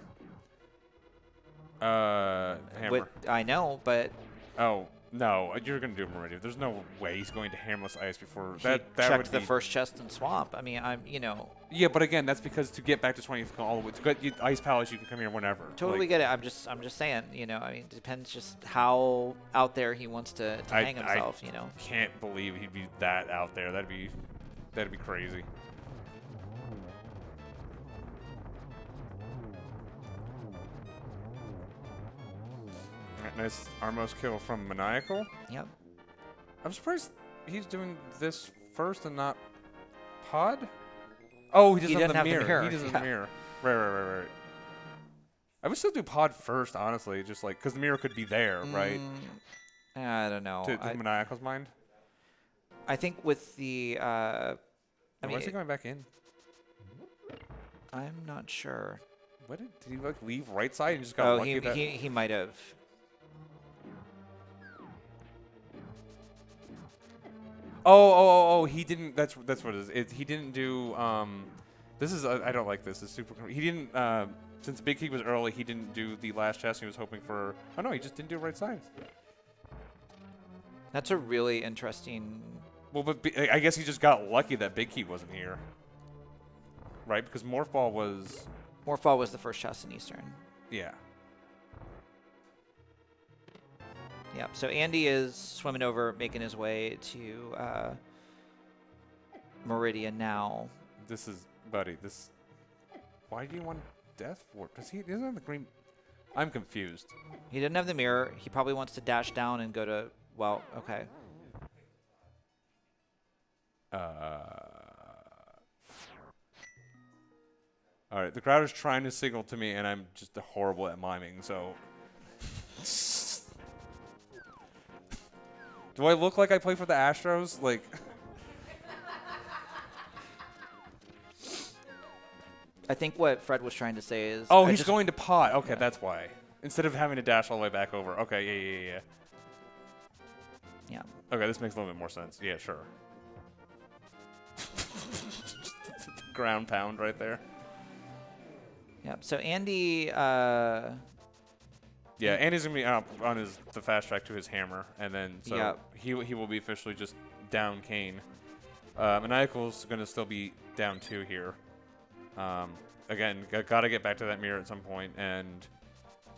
Uh, hammer. With, I know, but... Oh, no, you're going to do Maridia. There's no way he's going to hammerless ice before... He that, that checked would the be first chest in Swamp. I mean, I'm, you know... Yeah, but again, that's because to get back to twentieth, all the way to get Ice Palace, you can come here whenever. Totally like, get it. I'm just, I'm just saying, you know, I mean, it depends just how out there he wants to, to I, hang himself, I you know. Can't believe he'd be that out there. That'd be... That'd be crazy. Right, nice Armos kill from Maniacal. Yep. I'm surprised he's doing this first and not Pod. Oh, he doesn't, he doesn't have, the, have mirror. the mirror. He doesn't yeah. have the mirror. Right, right, right, right. I would still do Pod first, honestly, just like because the mirror could be there, mm, right? I don't know. To, to I, Maniacal's mind. I think with the, uh, I mean, why is he going back in? I'm not sure. What did, did he like leave right side and just got? Oh, lucky he, that he he might have. Oh oh oh oh! He didn't. That's that's what it is. It, he didn't do. Um, this is uh, I don't like this. It's super. He didn't. Uh, since Big King was early, he didn't do the last chest. He was hoping for. Oh no, he just didn't do right side. That's a really interesting. Well, but B I guess he just got lucky that Big Key wasn't here, right? Because Morph Ball was... Morph Ball was the first chest in Eastern. Yeah. Yeah, so Andy is swimming over, making his way to uh, Maridia now. This is... Buddy, this... Why do you want Death Ward? Because he doesn't have the green... I'm confused. He didn't have the mirror. He probably wants to dash down and go to... Well, okay. Uh, all right, the crowd is trying to signal to me, and I'm just horrible at miming, so. Do I look like I play for the Astros? Like. I think what Fred was trying to say is. Oh, I he's going to pot. Okay, yeah. That's why. Instead of having to dash all the way back over. Okay, yeah, yeah, yeah. Yeah. Okay, this makes a little bit more sense. Yeah, sure. Ground pound right there. Yep. So Andy. Uh, yeah, Andy's gonna be up on his the fast track to his hammer, and then so yep. he he will be officially just down Kane. Uh, Maniacal's gonna still be down two here. Um, again, gotta get back to that mirror at some point, and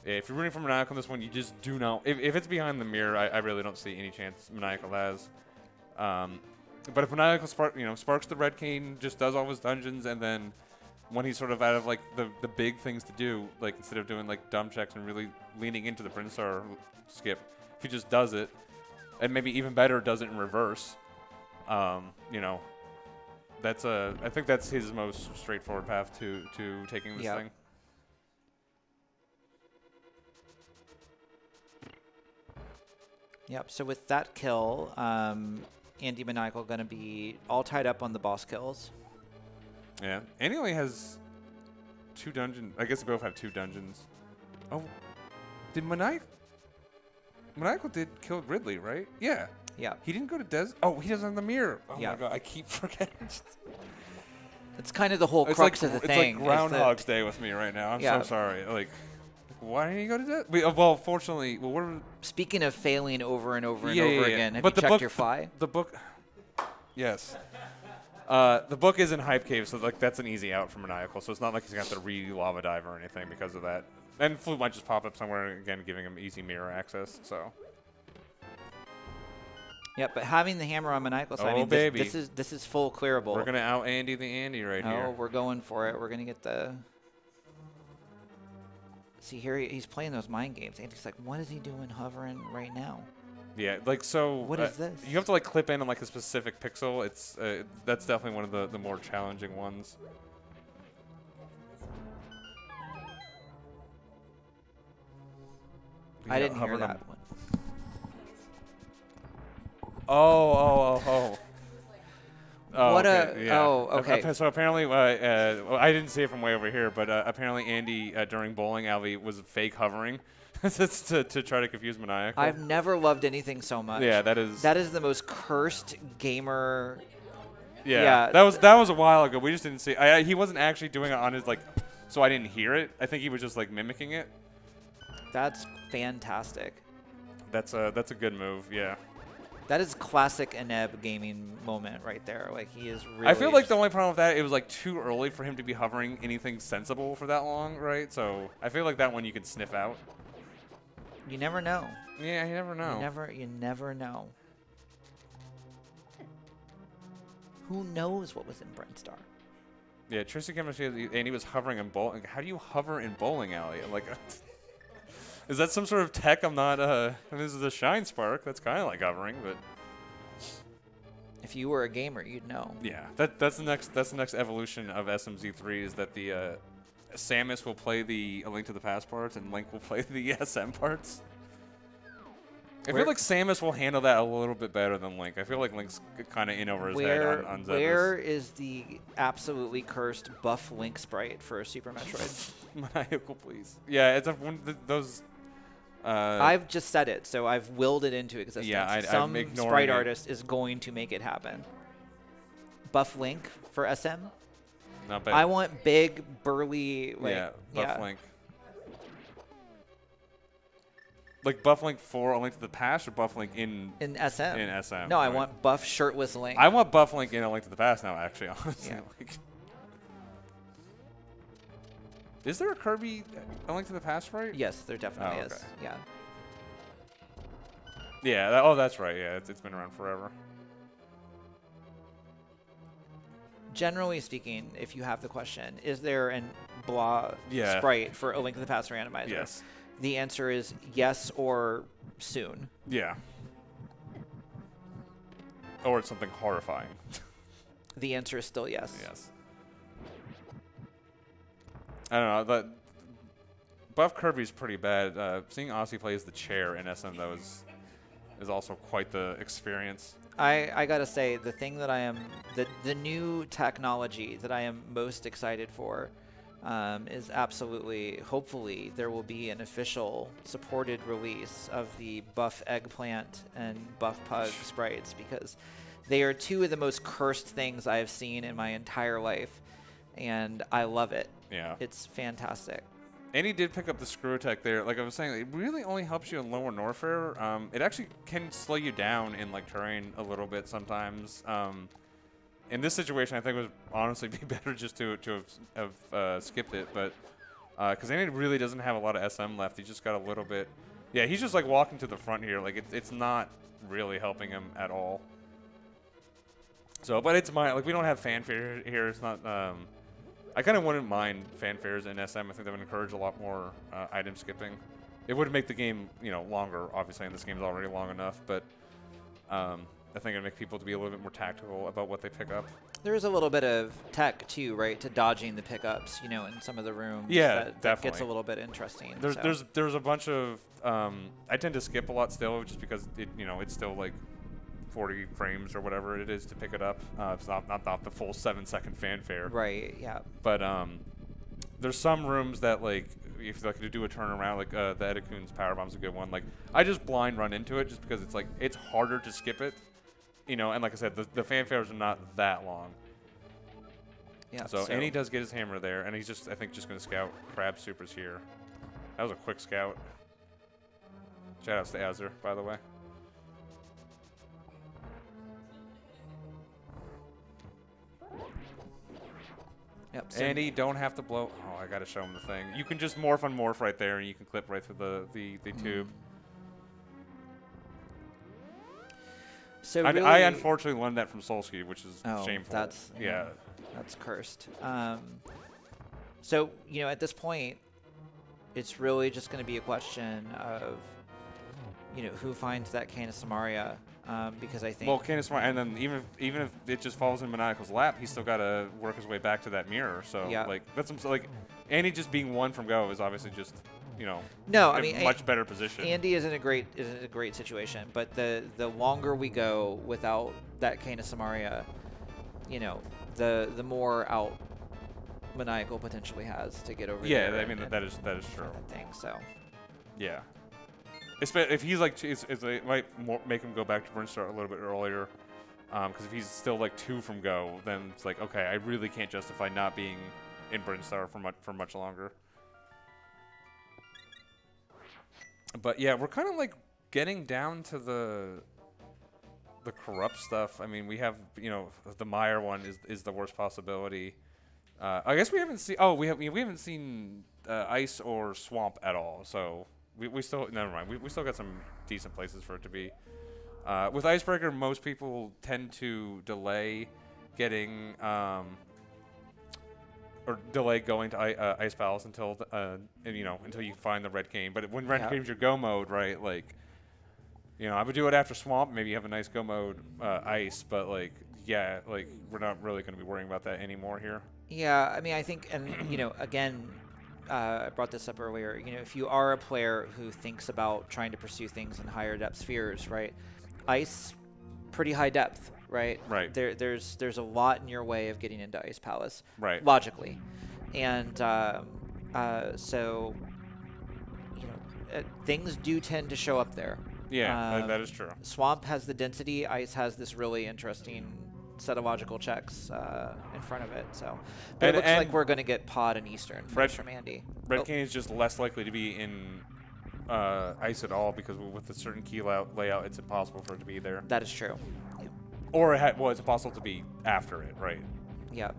if you're rooting for Maniacal on this one, you just do not. If, if it's behind the mirror, I, I really don't see any chance Maniacal has. Um, but if Maniacal spark, you know, sparks the Red Cane, just does all his dungeons, and then when he's sort of out of like the the big things to do, like instead of doing like dumb checks and really leaning into the Brinstar skip, if he just does it, and maybe even better does it in reverse, um, you know, that's a I think that's his most straightforward path to to taking this yep. thing. Yep, so with that kill, um, Andy Maniacal going to be all tied up on the boss kills. Yeah, Andy only has two dungeons. I guess they both have two dungeons. Oh, did Maniacal... Maniacal did kill Ridley, right? Yeah. Yeah. He didn't go to Des... Oh, he doesn't have the mirror. Oh, yeah. My God, I keep forgetting. It's kind of the whole crux like, of the it's thing. It's like Groundhog's Day with me right now. I'm yeah. so sorry. Like, why didn't you go to that? We, uh, well, fortunately, well, we're speaking of failing over and over and yeah, over yeah, yeah. again. Have but you checked book, your F I? The book, yes. Uh, the book is in Hype Cave, so like that's an easy out for Maniacal. So it's not like he's gonna have to re-lava dive or anything because of that. And Flute might just pop up somewhere again, giving him easy mirror access. So. Yeah, but having the hammer on Maniacal's side, oh, I mean, baby. This, this is this is full clearable. We're gonna out Andy the Andy right oh, here. Oh, we're going for it. We're gonna get the. See here, he, he's playing those mind games. Andy's like, what is he doing hovering right now? Yeah, like so. What uh, is this? You have to like clip in on like a specific pixel. It's uh, that's definitely one of the the more challenging ones. You I didn't hear that them. one. Oh, oh, oh, oh. What okay, a, yeah. oh, okay. So apparently, uh, uh, well, I didn't see it from way over here, but uh, apparently Andy, uh, during bowling alley, was fake hovering to, to try to confuse Maniacal. I've never loved anything so much. Yeah, that is. That is the most cursed gamer. Yeah, yeah. that was that was a while ago. We just didn't see I, I, he wasn't actually doing it on his, like, so I didn't hear it. I think he was just, like, mimicking it. That's fantastic. That's a, that's a good move, yeah. That is classic Aneb gaming moment right there. Like he is really. I feel like the only problem with that it was like too early for him to be hovering anything sensible for that long, right? So I feel like that one you can sniff out. You never know. Yeah, you never know. You never, you never know. Who knows what was in Brinstar? Yeah, Tristan came and Andy was hovering in bowling. How do you hover in bowling alley? Like. Is that some sort of tech? I'm not, uh, I mean, this is a Shine Spark. That's kind of like hovering, but. If you were a gamer, you'd know. Yeah, that, that's the next, that's the next evolution of S M Z three is that the, uh, Samus will play the A Link to the Past parts and Link will play the S M parts. I where, feel like Samus will handle that a little bit better than Link. I feel like Link's kind of in over his where, head on, on Zebus. Where is the absolutely cursed buff Link sprite for a Super Metroid? Maniacal, please. Yeah, it's a, one th those... Uh, I've just said it, so I've willed it into existence. Yeah, I, Some I'm ignoring sprite it. artist is going to make it happen. Buff Link for S M? Not bad. I want big, burly... Like, yeah, buff yeah. Link. Like buff Link for A Link to the Past or buff Link in... In S M. In S M. No, right? I want buff shirtless Link. I want buff Link in A Link to the Past now, actually, honestly. Yeah. Like, is there a Kirby A Link to the Past right? Yes, there definitely oh, okay. is. Yeah. Yeah. That, oh, that's right. Yeah, it's, it's been around forever. Generally speaking, if you have the question, is there an blah yeah. sprite for A Link to the Past randomizer? Yes. The answer is yes or soon. Yeah. Or it's something horrifying. The answer is still yes. Yes. I don't know. That buff Kirby's pretty bad. Uh, seeing Aussie play as the chair in S M though is is also quite the experience. I, I gotta say the thing that I am the the new technology that I am most excited for um, is absolutely hopefully there will be an official supported release of the buff eggplant and buff pug sprites because they are two of the most cursed things I have seen in my entire life. And I love it. Yeah. It's fantastic. And he did pick up the screw attack there. Like I was saying, it really only helps you in lower Norfair. Um, it actually can slow you down in like terrain a little bit sometimes. Um, in this situation, I think it would honestly be better just to to have, have uh, skipped it. But because uh, Andy really doesn't have a lot of S M left. He just got a little bit. Yeah, he's just like walking to the front here. Like it, it's not really helping him at all. So, but it's my, like we don't have fanfare here. It's not... Um, I kind of wouldn't mind fanfares in S M. I think that would encourage a lot more uh, item skipping. It would make the game, you know, longer, obviously, and this game's already long enough, but um, I think it would make people to be a little bit more tactical about what they pick up. There is a little bit of tech, too, right, to dodging the pickups, you know, in some of the rooms. Yeah, that, definitely. That gets a little bit interesting. There's, so. there's, there's a bunch of... Um, I tend to skip a lot still just because, it, you know, it's still, like, forty frames or whatever it is to pick it up. Uh, it's not, not not the full seven second fanfare. Right. Yeah. But um, there's some rooms that like if like to do a turnaround, like uh, the Edacoon's power bomb's a good one. Like I just blind run into it just because it's like it's harder to skip it, you know. And like I said, the, the fanfares are not that long. Yeah. So, so and he does get his hammer there, and he's just I think just going to scout crab supers here. That was a quick scout. Shoutouts to Azera, by the way. Yep, Andy, don't have to blow. Oh, I gotta show him the thing. You can just morph on morph right there, and you can clip right through the the, the mm. tube. So really I, I unfortunately learned that from Solsky, which is oh, shameful. That's, yeah, that's cursed. Um, so you know, at this point, it's really just going to be a question of you know who finds that Canis Samaria. Um, because I think well, Canis Samaria, and then even if, even if it just falls in Maniacal's lap, he's still got to work his way back to that mirror. So yeah. like that's like Andy just being one from go is obviously just. You know, no, I mean, much better position. Andy is in a great is in a great situation, but the the longer we go without that Canis Samaria, you know, the the more out Maniacal potentially has to get over. Yeah, there I and, mean and that is that is true. That thing, so. Yeah, if he's like, it's, it's, it might make him go back to Brinstar a little bit earlier, because um, if he's still like two from go, then it's like okay, I really can't justify not being in Brinstar for much for much longer. But yeah, we're kind of like getting down to the the corrupt stuff. I mean, we have you know the Mire one is is the worst possibility. Uh, I guess we haven't seen. Oh, we have we haven't seen uh, ice or swamp at all. So we we still never mind. We we still got some decent places for it to be. Uh, with Icebreaker, most people tend to delay getting um, or delay going to I, uh, Ice Palace until the, uh, and, you know until you find the red game. But when red yeah. game's your go mode, right? Like, you know, I would do it after Swamp. Maybe you have a nice go mode uh, Ice, but like, yeah, like we're not really going to be worrying about that anymore here. Yeah, I mean, I think, and you know, again, uh, I brought this up earlier. You know, if you are a player who thinks about trying to pursue things in higher depth spheres, right? Ice, pretty high depth. Right. Right. There, there's there's a lot in your way of getting into Ice Palace. Right. Logically, and um, uh, so you know uh, things do tend to show up there. Yeah, um, that is true. Swamp has the density. Ice has this really interesting set of logical checks uh, in front of it. So, but and, it looks like we're going to get Pod and Eastern red, from Andy. Red oh. Cane is just less likely to be in uh, Ice at all because with a certain key layout, it's impossible for it to be there. That is true. Or it had, well, it's possible to be after it, right? Yep.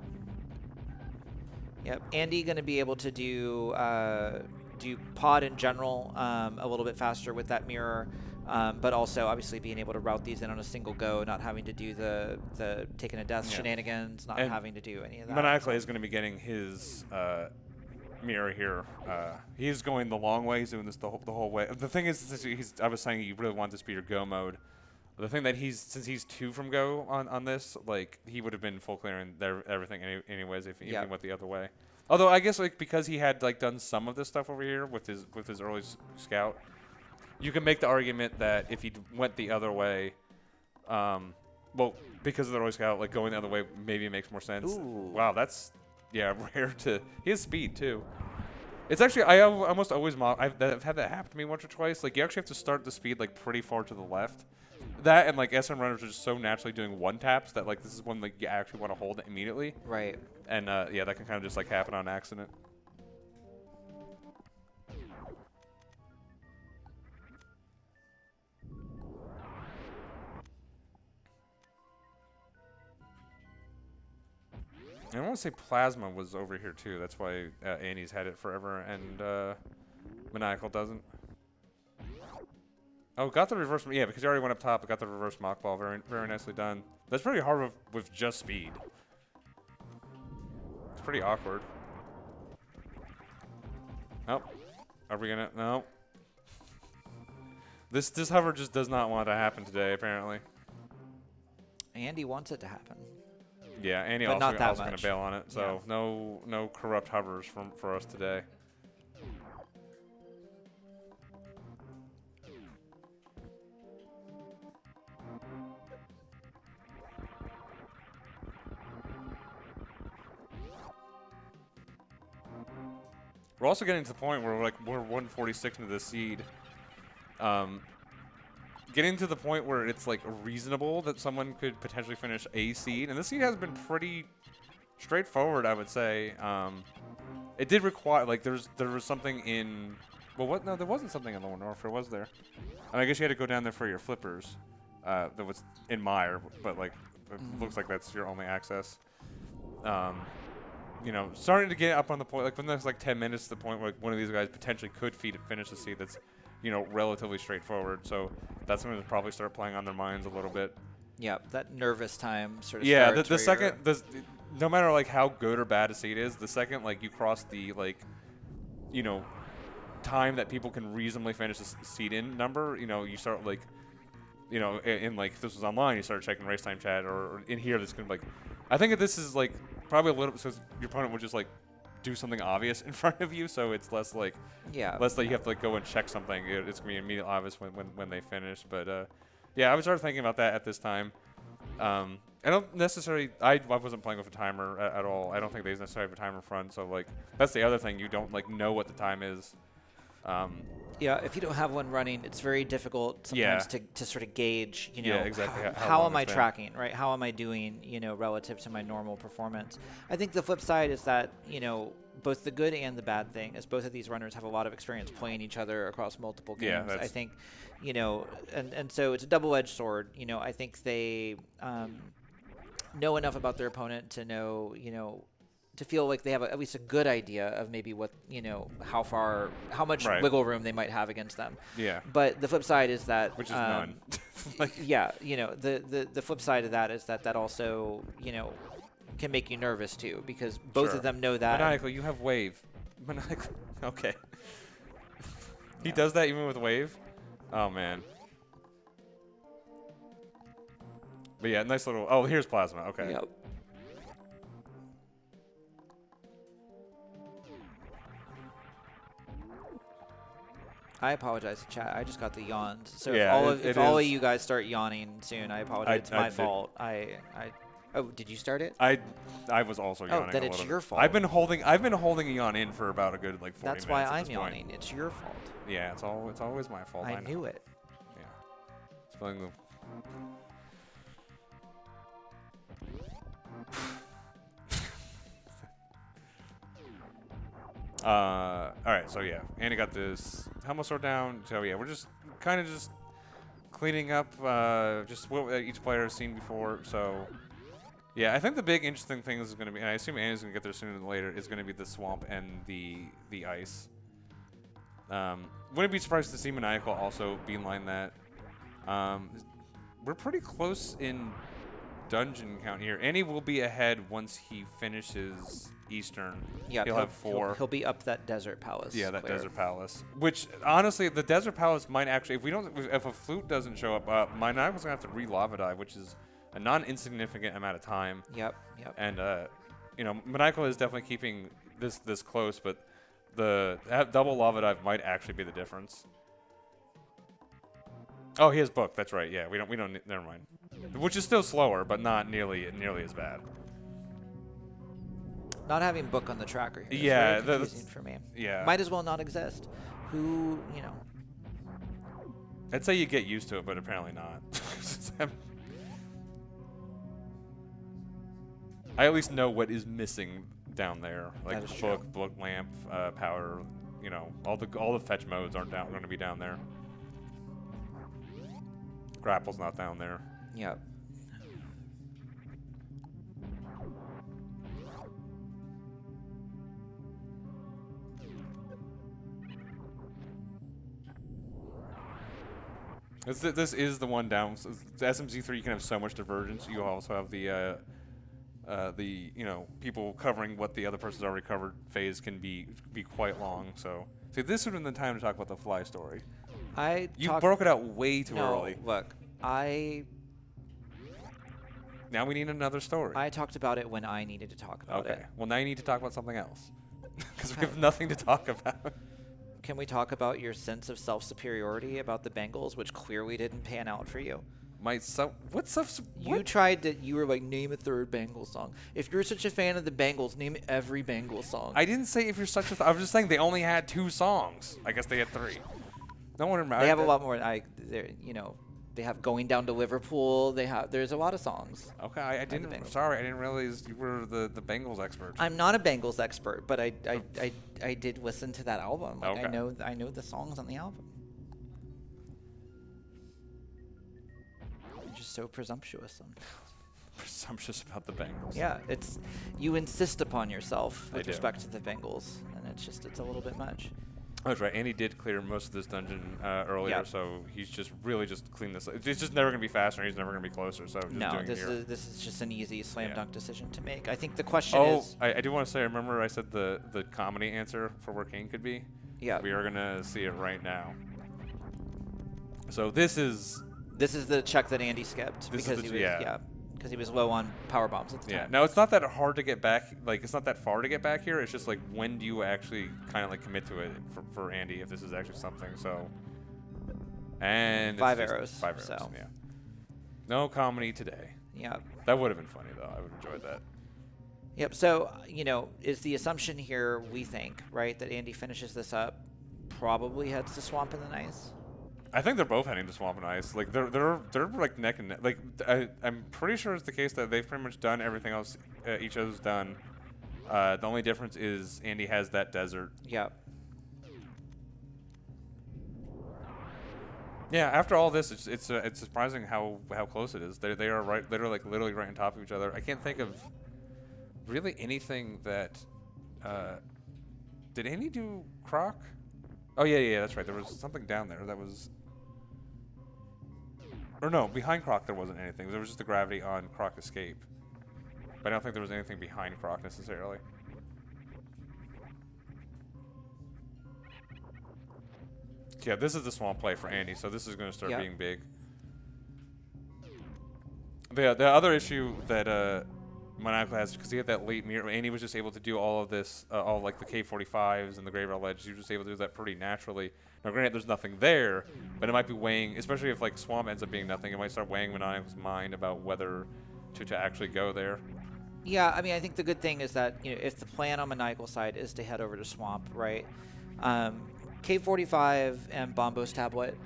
Yep. Andy going to be able to do uh, do pod in general um, a little bit faster with that mirror, um, but also obviously being able to route these in on a single go, not having to do the the taking a death yeah. shenanigans, not and having to do any of that. Maniacal is going to be getting his uh, mirror here. Uh, he's going the long way. He's doing this the whole, the whole way. The thing is, he's, I was saying you really want this to be your go mode. The thing that he's, since he's two from go on, on this, like, he would have been full clearing their, everything any, anyways if he yep. went the other way. Although, I guess, like, because he had, like, done some of this stuff over here with his with his early scout, you can make the argument that if he went the other way, um, well, because of the early scout, like, going the other way maybe makes more sense. Ooh. Wow, that's, yeah, rare to... He has speed, too. It's actually, I almost always... Model, I've, I've had that happen to me once or twice. Like, you actually have to start the speed, like, pretty far to the left. That and like S M runners are just so naturally doing one taps that like this is one like you actually want to hold it immediately. Right. And uh, yeah, that can kind of just like happen on accident. And I want to say Plasma was over here too. That's why uh, Annie's had it forever and uh, Maniacal doesn't. Oh, got the reverse. Yeah, because you already went up top. But got the reverse mock ball. Very, very nicely done. That's pretty hard with, with just speed. It's pretty awkward. Oh, are we gonna? No. This this hover just does not want to happen today. Apparently. Andy wants it to happen. Yeah, Andy but also, also gonna bail on it. So yeah. no no corrupt hovers from for us today. We're also getting to the point where we're like we're one forty-six into the seed. Um, getting to the point where it's like reasonable that someone could potentially finish a seed, and this seed has been pretty straightforward, I would say. Um, it did require like there's there was something in Well, what? No, there wasn't something in the Norfair, was there? I mean, I guess you had to go down there for your flippers. Uh, that was in Mire, but like, it mm. looks like that's your only access. Um, you know, starting to get up on the point, like, within the next like ten minutes, to the point where like, one of these guys potentially could feed finish the seed. That's, you know, relatively straightforward. So that's going to probably start playing on their minds a little bit. Yeah, that nervous time sort of. Yeah, the, the second, the, no matter like how good or bad a seed is, the second like you cross the like, you know, time that people can reasonably finish the seed in number, you know, you start like. You know, in, in like, if this was online, you start checking race time chat, or, or in here, this can like, I think if this is like probably a little bit, so your opponent would just like do something obvious in front of you, so it's less like, yeah, less like you have to like go and check something. It, it's gonna be immediately obvious when, when, when they finish. But uh, yeah, I was sort of thinking about that at this time. Um, I don't necessarily, I, I wasn't playing with a timer at, at all. I don't think they necessarily have a timer in front, so like, that's the other thing, you don't like know what the time is. Um, yeah, if you don't have one running, it's very difficult sometimes yeah. to, to sort of gauge, you know, yeah, exactly how, how, how am I been. tracking, right? How am I doing, you know, relative to my normal performance? I think the flip side is that, you know, both the good and the bad thing is both of these runners have a lot of experience playing each other across multiple games. Yeah, I think, you know, and, and so it's a double-edged sword. You know, I think they um, know enough about their opponent to know, you know, to feel like they have a, at least a good idea of maybe what, you know, how far, how much right. wiggle room they might have against them. Yeah. But the flip side is that, which is um, none. Like yeah, you know, the, the the flip side of that is that that also, you know, can make you nervous too, because both sure. of them know that. Maniacal, you have wave. Maniacal, okay. He yeah. does that even with wave. Oh man. But yeah, nice little. Oh, here's plasma. Okay. Yep. I apologize to chat. I just got the yawns. So yeah, if all, of, if all of you guys start yawning soon, I apologize. I, it's I, my I, fault. I, I, oh, did you start it? I, I was also yawning. Oh, then it's your fault. I've been holding, I've been holding a yawn in for about a good like forty minutes. That's why I'm yawning. Point. It's your fault. Yeah, it's all, it's always my fault. I, I knew know. it. Yeah. Spelling the. Uh, all right, so yeah, Andy got this helmet sword down. So yeah, we're just kind of just cleaning up uh, just what each player has seen before. So yeah, I think the big interesting thing is going to be, and I assume Andy's going to get there sooner than later, is going to be the swamp and the the ice. Um, wouldn't be surprised to see Maniacal also beeline that. Um, we're pretty close in dungeon count here. Andy will be ahead once he finishes Eastern. Yeah, he'll, he'll have four. He'll, he'll be up that Desert Palace. Yeah, that player. Desert Palace. Which honestly, the Desert Palace might actually, if we don't, if a flute doesn't show up, uh, Maniacal's gonna have to re-lava dive, which is a non-insignificant amount of time. Yep, yep. And uh, you know, Maniacal is definitely keeping this this close, but the that double lava dive might actually be the difference. Oh, he has book. That's right. Yeah, we don't. We don't. Never mind. Which is still slower, but not nearly nearly as bad. Not having book on the tracker here is yeah, very confusing for me. Yeah. Might as well not exist. Who, you know. I'd say you get used to it, but apparently not. I at least know what is missing down there, like book, true. book lamp, uh, power. You know, all the all the fetch modes aren't down, going to be down there. Grapple's not down there. Yep. This, this is the one down. S M Z three, you can have so much divergence. You also have the, uh, uh, the you know, people covering what the other person's already covered phase can be be quite long. So, see, this would have been the time to talk about the fly story. I you broke it out way too no, early. Look, I. Now we need another story. I talked about it when I needed to talk about okay. it. Okay. Well, now you need to talk about something else, because we have nothing to talk about. Can we talk about your sense of self-superiority about the Bengals, which clearly didn't pan out for you? My self, what self? What? You tried to. You were like, name a third Bengals song. If you're such a fan of the Bengals, name every Bengals song. I didn't say if you're such a. Th I was just saying they only had two songs. I guess they had three. No one remembered. They have that. a lot more. I, you know, They have Going Down to Liverpool. They have there's a lot of songs. Okay, I, I didn't. Sorry, I didn't realize you were the the Bengals expert. I'm not a Bengals expert, but I I I, I did listen to that album. Like, okay. I know I know the songs on the album. You're just so presumptuous sometimes. Presumptuous about the Bengals. Yeah, it's you insist upon yourself with I respect do. to the Bengals, and it's just it's a little bit much. That's right. Andy did clear most of this dungeon uh, earlier, yep. so he's just really just cleaned this. He's just never going to be faster. He's never going to be closer. So just no, doing this it here. is this is just an easy slam yeah. dunk decision to make. I think the question oh, is. I, I do want to say. Remember, I said the the comedy answer for where Kane could be. Yeah. We are going to see it right now. So this is. This is the check that Andy skipped because is the, he was yeah. yeah. because he was low on power bombs at the yeah. time. Now, it's not that hard to get back. Like, it's not that far to get back here. It's just, like, when do you actually kind of, like, commit to it for, for Andy if this is actually something? So, and Five it's arrows. Five arrows, so. yeah. No comedy today. Yeah. That would have been funny, though. I would have enjoyed that. Yep. So, you know, is the assumption here, we think, right, that Andy finishes this up, probably heads to Swamp in the Nice? I think they're both heading to Swamp and Ice. Like they're they're they're like neck and neck. Like I I'm pretty sure it's the case that they've pretty much done everything else uh, each other's done. Uh, the only difference is Andy has that desert. Yeah. Yeah. After all this, it's it's uh, it's surprising how how close it is. They they are right. They're like literally right on top of each other. I can't think of really anything that. Uh, did Andy do Croc? Oh yeah, yeah, that's right. There was something down there that was. Or no, behind Croc there wasn't anything. There was just the gravity on Croc Escape. But I don't think there was anything behind Croc necessarily. Yeah, this is the swamp play for Andy, so this is going to start yep. being big. The, the other issue that uh, Maniacal has, because he had that late mirror, Andy was just able to do all of this, uh, all like the K forty-fives and the Graveyard Ledge, he was just able to do that pretty naturally. Now granted, there's nothing there, but it might be weighing, especially if like Swamp ends up being nothing, it might start weighing Maniacal's mind about whether to, to actually go there. Yeah, I mean, I think the good thing is that, you know, if the plan on Maniacal's side is to head over to Swamp, right, um, K forty-five and Bombo's Tablet,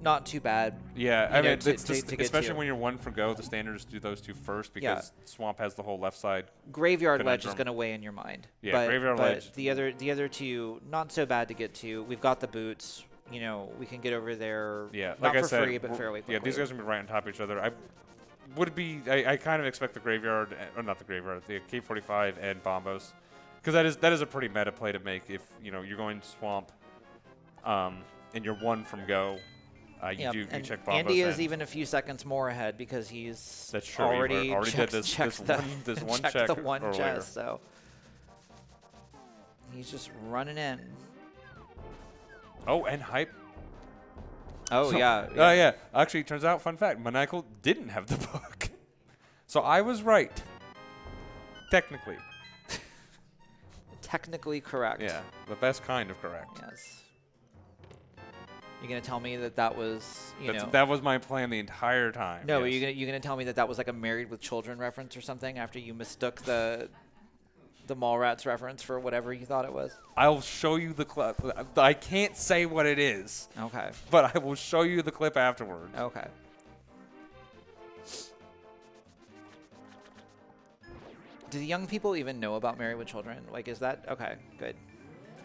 not too bad. Yeah, I know, mean, to, it's to, to especially to. when you're one for go, the standard is to do those two first because yeah. Swamp has the whole left side. Graveyard Ledge is going to weigh in your mind. Yeah, but, Graveyard but Ledge. The other, the other two, not so bad to get to. We've got the boots. You know, we can get over there. Yeah, not like for I said, free, but fairly quickly. Yeah, these guys are going to be right on top of each other. I would be. I, I kind of expect the Graveyard, or not the Graveyard, the K forty-five and Bombos, because that is that is a pretty meta play to make if you know you're going Swamp, um, and you're one from go. Uh, you yep. do, you and check Bombos Andy is in. even a few seconds more ahead because he's That's true. already, already checked, did this, checked this one, the, this one checked check the one earlier. chest. So he's just running in. Oh, and hype. Oh, so, yeah. Oh, yeah. Uh, yeah. Actually, turns out, fun fact, Maniacal didn't have the book. So I was right. Technically. Technically correct. Yeah, the best kind of correct. Yes. You're gonna tell me that that was, you That's, know, that was my plan the entire time. No, yes. you're gonna you're gonna tell me that that was like a Married with Children reference or something after you mistook the, the Mallrats reference for whatever you thought it was. I'll show you the clip. I can't say what it is. Okay. But I will show you the clip afterwards. Okay. Do the young people even know about Married with Children? Like, is that okay? Good.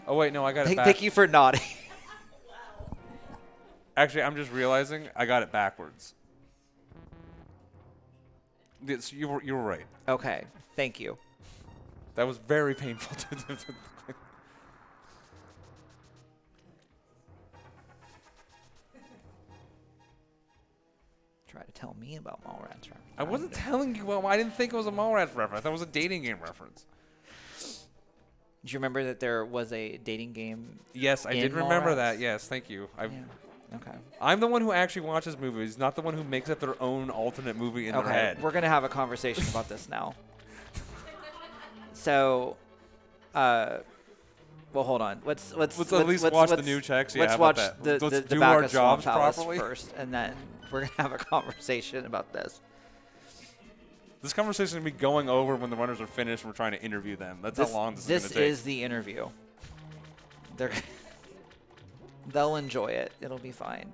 Oh wait, no, I got it back. Thank you for nodding. Actually, I'm just realizing I got it backwards. It's, you, were, you were right. Okay. Thank you. That was very painful. Try to tell me about Mallrats reference. I wasn't telling you. Well, I didn't think it was a Mallrats reference. That was a dating game reference. Do you remember that there was a dating game? Yes, I did remember Mallrats? that. Yes, thank you. I. Yeah. Okay. I'm the one who actually watches movies, not the one who makes up their own alternate movie in okay. their head. We're going to have a conversation about this now. So, uh, well, hold on. Let's let's let's, let's at least let's, watch let's, the new checks. Yeah, let's watch that? the, the, let's the do back our of jobs properly first, and then we're going to have a conversation about this. This conversation is going to be going over when the runners are finished and we're trying to interview them. That's this, how long this, this is going to take. This is the interview. They're They'll enjoy it. It'll be fine.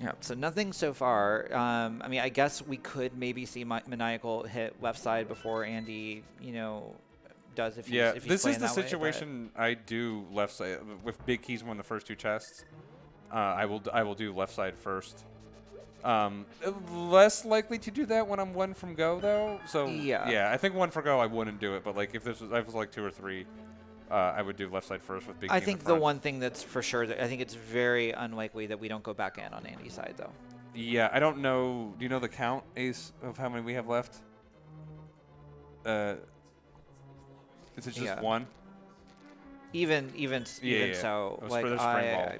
Yeah, so nothing so far. Um, I mean, I guess we could maybe see Ma Maniacal hit left side before Andy, you know, does if he's, yeah, if he's this is the situation way, I do left side. If Big Key's won the first two chests, uh, I will I will do left side first. Um, less likely to do that when I'm one from go, though. So, yeah, yeah I think one for go, I wouldn't do it. But, like, if this was, if was like, two or three, uh, I would do left side first with Big Key. I think the one thing that's for sure, that I think it's very unlikely that we don't go back in on Andy's side, though. Yeah, I don't know. Do you know the count, Ace, of how many we have left? Uh, is it just yeah. one? Even, even, yeah, even yeah. so. It was like, for the spring I, ball. I,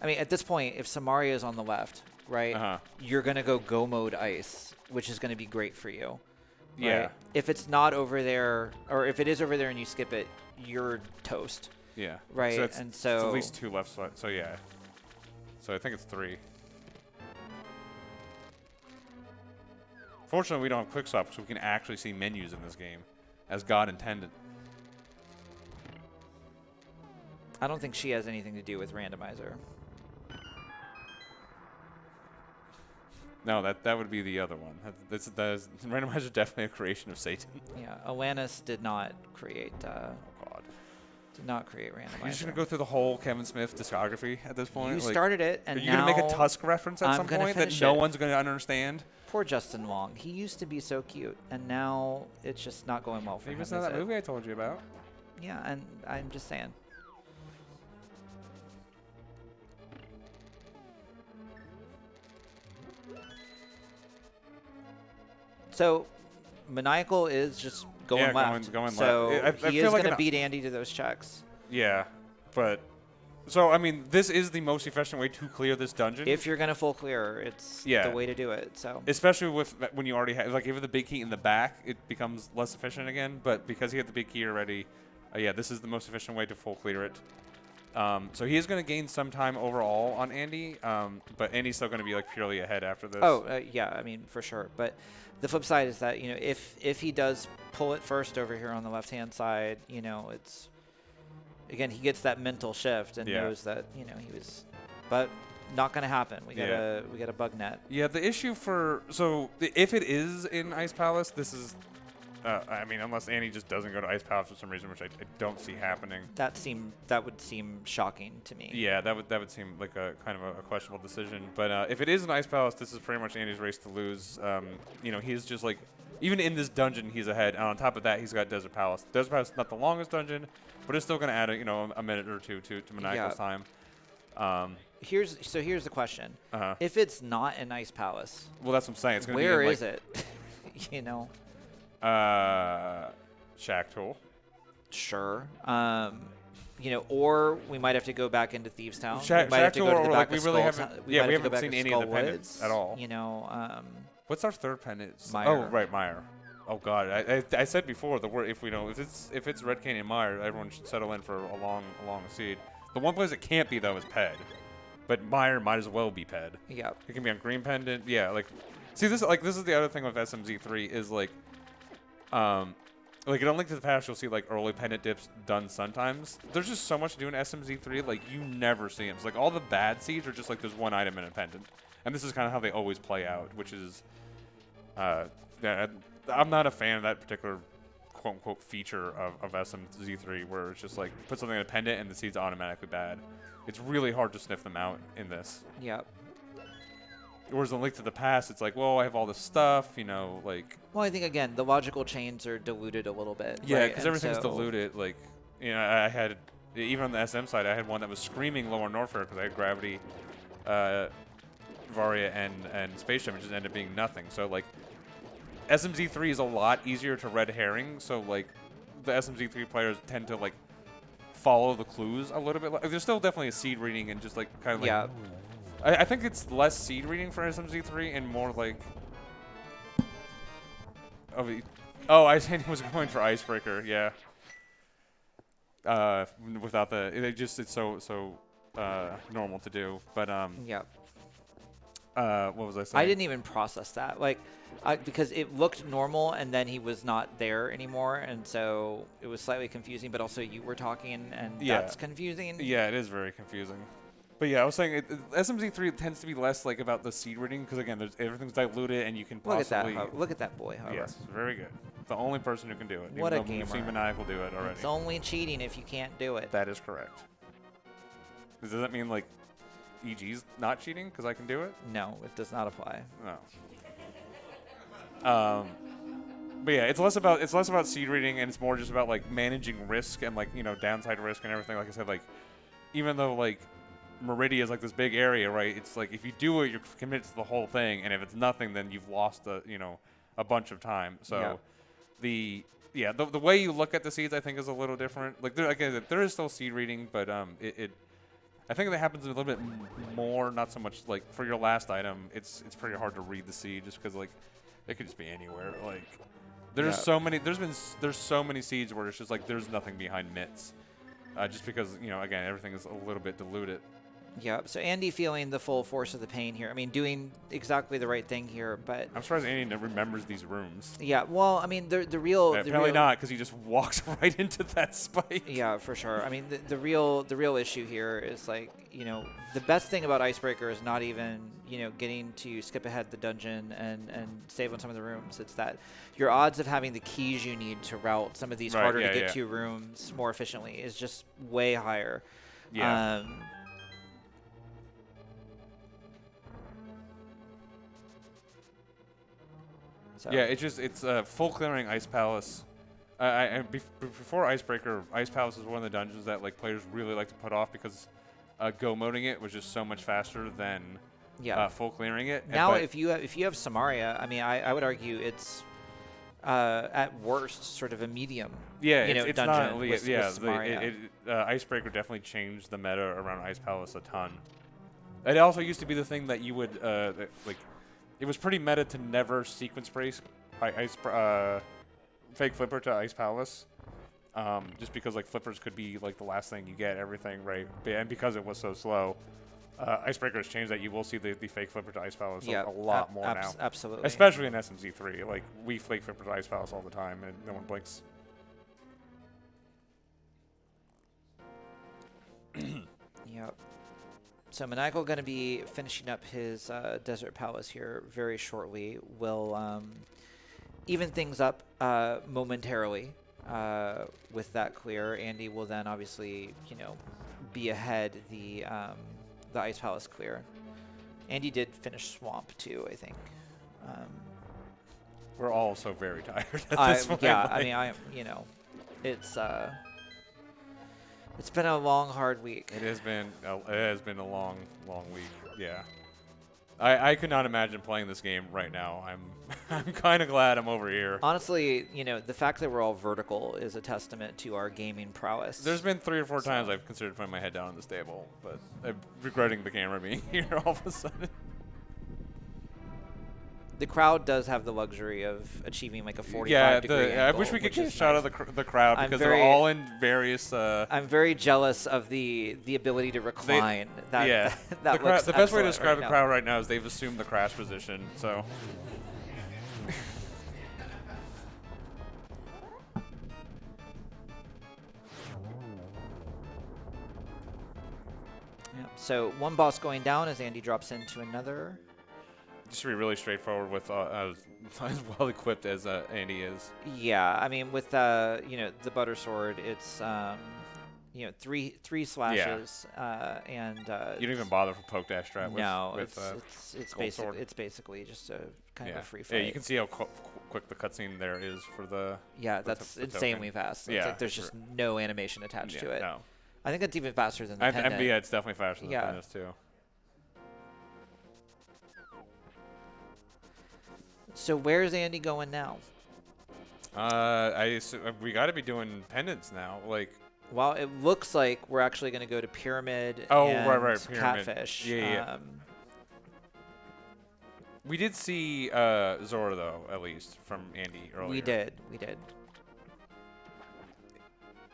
I mean, at this point, if Samaria is on the left, right, uh-huh. you're going to go go mode ice, which is going to be great for you. Right? Yeah. If it's not over there, or if it is over there and you skip it, you're toast. Yeah. Right. So it's, and so it's at least two left side. So yeah. So I think it's three. Fortunately, we don't have quick swap, so we can actually see menus in this game, as God intended. I don't think she has anything to do with randomizer. No, that that would be the other one. That's, that is, randomizer is definitely a creation of Satan. Yeah, Alanis did not create. Uh, oh God, did not create randomizer. You're just gonna go through the whole Kevin Smith discography at this point. You like, started it, and are you now gonna make a Tusk reference at I'm some point that no it. one's gonna understand? Poor Justin Long. He used to be so cute, and now it's just not going well for Maybe him. You missed that it? movie I told you about. Yeah, and I'm just saying. So, Maniacal is just going yeah, left. Going, going so left. I, I he is like going to beat Andy to those checks. Yeah, but so I mean, this is the most efficient way to clear this dungeon. If you're going to full clear, it's yeah. the way to do it. So especially with when you already have like even the big key in the back, it becomes less efficient again. But because he had the big key already, uh, yeah, this is the most efficient way to full clear it. Um, so he is going to gain some time overall on Andy, um, but Andy's still going to be like purely ahead after this. Oh uh, yeah, I mean for sure. But the flip side is that you know if if he does pull it first over here on the left hand side, you know it's again he gets that mental shift and yeah. knows that you know he was, but not going to happen. We got a yeah. we got a bug net. Yeah, the issue for so if it is in Ice Palace, this is. Uh, I mean, unless Andy just doesn't go to Ice Palace for some reason, which I, I don't see happening. That seem that would seem shocking to me. Yeah, that would that would seem like a kind of a, a questionable decision. But uh, if it is an Ice Palace, this is pretty much Andy's race to lose. Um, you know, he's just like, even in this dungeon, he's ahead. And on top of that, he's got Desert Palace. Desert Palace is not the longest dungeon, but it's still going to add a, you know a minute or two to to Maniacal's yeah. time. Um, here's so here's the question: uh-huh. if it's not an Ice Palace, well, that's what I'm saying. It's gonna where be in, like, is it? you know. Uh, Shack Tool. Sure. Um, you know, or we might have to go back into Thieves Town. Shack Tool, to to like we really haven't. We yeah, we haven't seen any of the pendants at all. You know. Um, What's our third pendant? Oh, right, Mire. Oh God, I, I I said before the word if we don't if it's if it's Red Canyon Mire, everyone should settle in for a long a long seed. The one place it can't be though is Ped, but Mire might as well be Ped. Yeah. It can be on Green Pendant. Yeah, like, see this like this is the other thing with S M Z three is like. Um, like, I don't think to the past you'll see, like, early pendant dips done sometimes. There's just so much to do in S M Z three, like, you never see them. So, like, all the bad seeds are just, like, there's one item in a pendant. And this is kind of how they always play out, which is, uh, yeah, I'm not a fan of that particular quote-unquote feature of, of S M Z three where it's just, like, put something in a pendant and the seed's automatically bad. It's really hard to sniff them out in this. Yep. Whereas in Link to the Past, it's like, well, I have all this stuff, you know, like. Well, I think, again, the logical chains are diluted a little bit. Yeah, because right? everything's so diluted. Like, you know, I had, even on the S M side, I had one that was screaming lower Norfair because I had Gravity, uh, Varia, and, and Spaceship, which just ended up being nothing. So, like, S M Z three is a lot easier to red herring. So, like, the S M Z three players tend to, like, follow the clues a little bit. Like, there's still definitely a seed reading and just, like, kind of like. Yeah. I, I think it's less seed reading for S M Z three and more like. Oh, oh I was going for Icebreaker, yeah. Uh, without the, it just it's so so uh, normal to do, but um. Yeah. Uh, what was I saying? I didn't even process that, like, I, because it looked normal, and then he was not there anymore, and so it was slightly confusing. But also, you were talking, and yeah. that's confusing. Yeah, it is very confusing. But yeah, I was saying it, it, S M Z three tends to be less like about the seed rating because again, there's, everything's diluted, and you can possibly look at that. Ho look at that boy. However. Yes, very good. The only person who can do it. What a gamer! We've seen Maniacal do it already. It's only cheating if you can't do it. That is correct. Does that mean like? E G's not cheating because I can do it? No, it does not apply. No. Um, but yeah, it's less about it's less about seed reading and it's more just about like managing risk and like you know downside risk and everything. Like I said, like even though like Maridia is like this big area, right? It's like if you do it, you're committed to the whole thing, and if it's nothing, then you've lost a you know a bunch of time. So yeah. the yeah the the way you look at the seeds, I think, is a little different. Like there, like I said, there is still seed reading, but um, it. it I think that happens a little bit more, not so much like for your last item. It's it's pretty hard to read the seed just because like it could just be anywhere. Like there's yeah. so many. There's been there's so many seeds where it's just like there's nothing behind mitts, uh, just because you know again everything is a little bit diluted. Yeah. So Andy feeling the full force of the pain here. I mean, doing exactly the right thing here, but I'm surprised Andy never remembers these rooms. Yeah. Well, I mean, the the real yeah, the probably real, not because he just walks right into that spike. Yeah, for sure. I mean, the, the real the real issue here is like you know the best thing about Icebreaker is not even you know getting to skip ahead the dungeon and and save on some of the rooms. It's that your odds of having the keys you need to route some of these right, harder yeah, to get yeah. to rooms more efficiently is just way higher. Yeah. Um, So. Yeah, it's just it's uh, full clearing Ice Palace. Uh, I, I, bef before Icebreaker, Ice Palace was one of the dungeons that like players really like to put off because uh, go moding it was just so much faster than yeah. uh, full clearing it. Now, and, if you have, if you have Samaria, I mean, I, I would argue it's uh, at worst sort of a medium. Yeah, you it's, know, it's dungeon. Not, with, yeah, with Samaria. The, it, it, uh, Icebreaker definitely changed the meta around Ice Palace a ton. It also used to be the thing that you would uh, like. It was pretty meta to never sequence brace by ice, uh, fake flipper to Ice Palace, um, just because like flippers could be like the last thing you get, everything right, and because it was so slow, uh, Icebreaker has changed that. You will see the, the fake flipper to Ice Palace yep. a lot more now, absolutely, especially in S M Z three. Like we fake flipper to Ice Palace all the time, and no one blinks. Yep. So Maniacal going to be finishing up his uh, Desert Palace here very shortly. We'll um, even things up uh, momentarily uh, with that clear. Andy will then obviously, you know, be ahead the um, the Ice Palace clear. Andy did finish Swamp too, I think. Um, We're all so very tired at I, this point. Yeah, like. I mean, I you know, it's. Uh, It's been a long, hard week. It has been. A, it has been a long, long week. Yeah, I, I could not imagine playing this game right now. I'm, I'm kind of glad I'm over here. Honestly, you know, the fact that we're all vertical is a testament to our gaming prowess. There's been three or four so. times I've considered putting my head down on this table, but I'm regretting the camera being here all of a sudden. The crowd does have the luxury of achieving like a forty-five yeah, degree the, angle. Yeah, I wish we could get a shot nice. of the, cr the crowd because very, they're all in various. Uh, I'm very jealous of the the ability to recline. They, that, yeah, that, that the, looks the best way to describe right the crowd right now is they've assumed the crash position. So. Yeah. So one boss going down as Andy drops into another. Just to be really straightforward with uh, as, as well equipped as uh, Andy is. Yeah, I mean with uh, you know the butter sword, it's um, you know three three slashes yeah. uh, and. Uh, you don't even bother for poke dash strat. With, no, with, it's uh, it's it's basically it's basically just a kind yeah. of a free fight. Yeah, you can see how qu quick the cutscene there is for the. Yeah, that's the insanely token. fast. It's yeah, like there's just sure. no animation attached yeah, to it. No. I think that's even faster than the pendant. Yeah, it's definitely faster than yeah. the pendant too. So where's Andy going now? Uh, I so we got to be doing pendants now, like. Well, it looks like we're actually going to go to Pyramid. Oh, and right, right, Pyramid. Catfish. Yeah, yeah. Um, we did see uh, Zora though, at least from Andy earlier. We did, we did.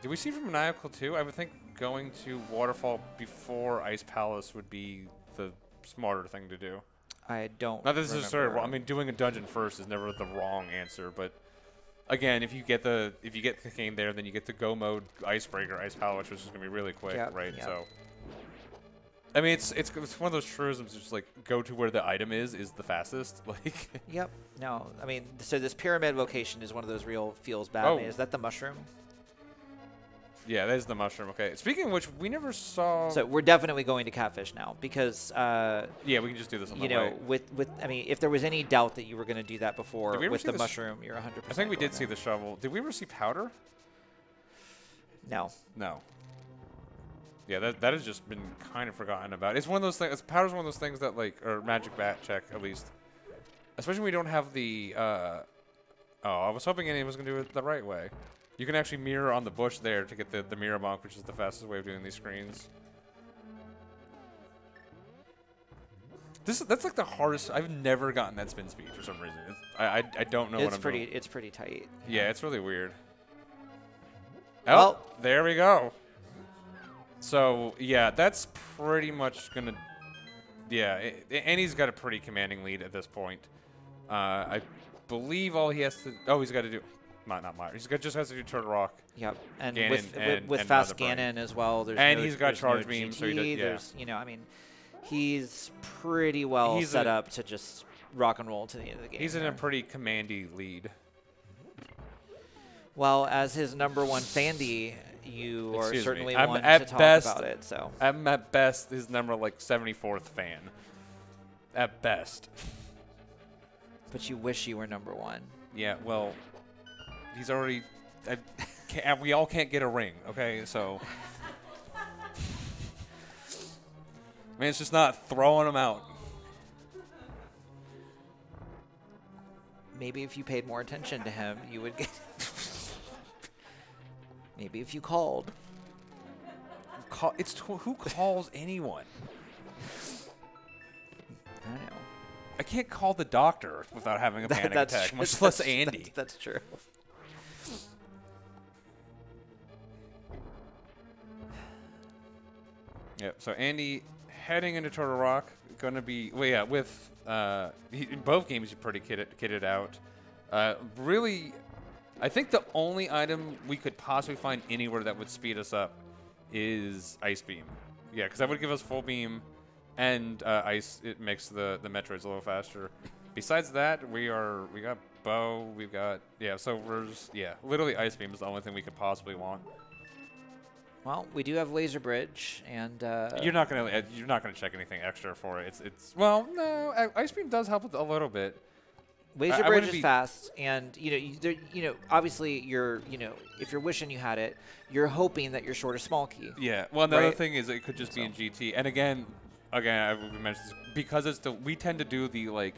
Did we see from Maniacal too? I would think going to Waterfall before Ice Palace would be the smarter thing to do. I don't. Not that this is absurd. Well, I mean, doing a dungeon first is never the wrong answer, but again, if you get the if you get the game there, then you get the go mode icebreaker, Ice Palace, which is gonna be really quick, yep, right? Yep. So, I mean, it's it's it's one of those truisms. Just like go to where the item is is the fastest. Like. Yep. No, I mean, so this pyramid location is one of those real feels bad. Oh. I mean, is that the mushroom? Yeah, that is the mushroom. Okay. Speaking of which, we never saw. So we're definitely going to Catfish now because. Uh, yeah, we can just do this on the way. You know, with with I mean, if there was any doubt that you were going to do that before with the mushroom, you're one hundred percent. I think we did see the shovel. Did we ever see powder? No. No. Yeah, that that has just been kind of forgotten about. It's one of those things. Powder's one of those things that like, or magic bat check at least. Especially when we don't have the. Uh, oh, I was hoping anyone was going to do it the right way. You can actually mirror on the bush there to get the, the mirror bonk, which is the fastest way of doing these screens. This That's like the hardest. I've never gotten that spin speed for some reason. It's, I, I I don't know it's what I'm pretty, doing. It's pretty tight. Yeah, yeah, it's really weird. Oh, well, there we go. So, yeah, that's pretty much going to... Yeah, it, and he's got a pretty commanding lead at this point. Uh, I believe all he has to... Oh, he's got to do... Not, not Mire. He's got just has to do Turtle Rock. Yep, and Ganon with, and, with and fast Ganon as well. There's and no, he's got charge no beam. G T, so he does, yeah. There's, you know, I mean, he's pretty well he's set a, up to just rock and roll to the end of the game. He's there. In a pretty commandy lead. Well, as his number one Fandy, you Excuse are certainly me. one I'm to talk best, about it. So I'm at best his number like seventy-fourth fan. At best. But you wish you were number one. Yeah. Well. He's already. I can't, we all can't get a ring, okay? So. I mean, it's just not throwing them out. Maybe if you paid more attention to him, you would get. Maybe if you called. Call, it's who calls anyone? I don't know. I can't call the doctor without having a panic that, attack, true. much that's, less Andy. That, that's true. Yep. So Andy heading into Turtle Rock, going to be well, yeah. With uh, he, in both games, you pretty kitted, kitted out. Uh, really, I think the only item we could possibly find anywhere that would speed us up is Ice Beam. Yeah, because that would give us full beam, and uh, ice. It makes the the Metroids a little faster. Besides that, we are we got bow. We've got yeah. So we're just, yeah. Literally, Ice Beam is the only thing we could possibly want. Well, we do have Laser Bridge, and uh, you're not gonna you're not gonna check anything extra for it. It's it's well, no, Ice Beam does help a little bit. Laser I, Bridge I is fast, and you know you, there, you know obviously you're you know if you're wishing you had it, you're hoping that you're short of small key. Yeah. Well, another right? thing is it could just so. be in G T, and again, again I mentioned this because it's the we tend to do the like.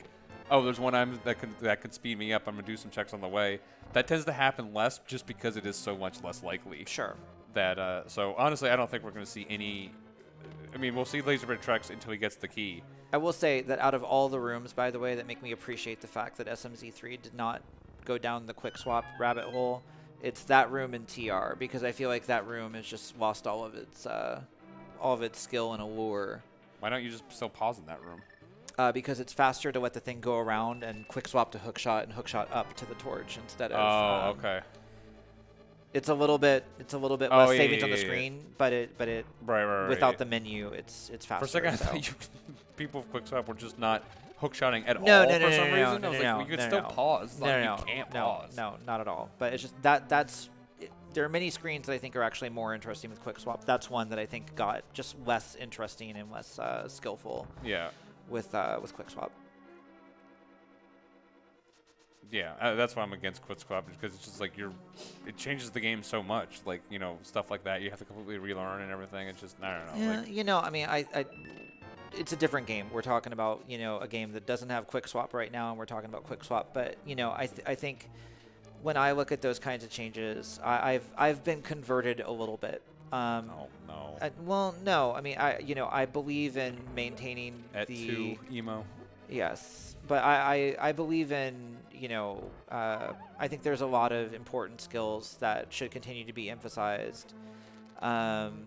Oh, there's one item that can that could speed me up. I'm gonna do some checks on the way. That tends to happen less, just because it is so much less likely. Sure. That uh, so honestly, I don't think we're gonna see any. I mean, we'll see Laser Bridge tracks until he gets the key. I will say that out of all the rooms, by the way, that make me appreciate the fact that S M Z three did not go down the quick swap rabbit hole. It's that room in T R because I feel like that room has just lost all of its uh, all of its skill and allure. Why don't you just still pause in that room? Uh, because it's faster to let the thing go around and quick swap to hookshot and hookshot up to the torch instead of. Oh, um, okay. It's a little bit. It's a little bit oh, less yeah, savings yeah, yeah, on the screen, yeah. but it, but it. Right, right, right, without yeah. the menu, it's it's faster. For a second, so. I thought you people of quick swap were just not hookshotting at no, all no, no, for some no, no, reason. No, no, I was no, like, no, well, you could no, still no. pause. No, like, no, you can't no, pause. No, not at all. But it's just that that's. It, there are many screens that I think are actually more interesting with quick swap. That's one that I think got just less interesting and less uh, skillful. Yeah. With uh, with quick swap. Yeah, uh, that's why I'm against quick swap because it's just like you're, it changes the game so much. Like you know stuff like that, you have to completely relearn and everything. It's just I don't know. Yeah, like you know, I mean, I, I, it's a different game. We're talking about you know a game that doesn't have quick swap right now, and we're talking about quick swap. But you know, I th I think when I look at those kinds of changes, I, I've I've been converted a little bit. Um, no, no. I, well, no. I mean, I you know I believe in maintaining at the two emo. Yes, but I, I I believe in. You know, uh, I think there's a lot of important skills that should continue to be emphasized. Um,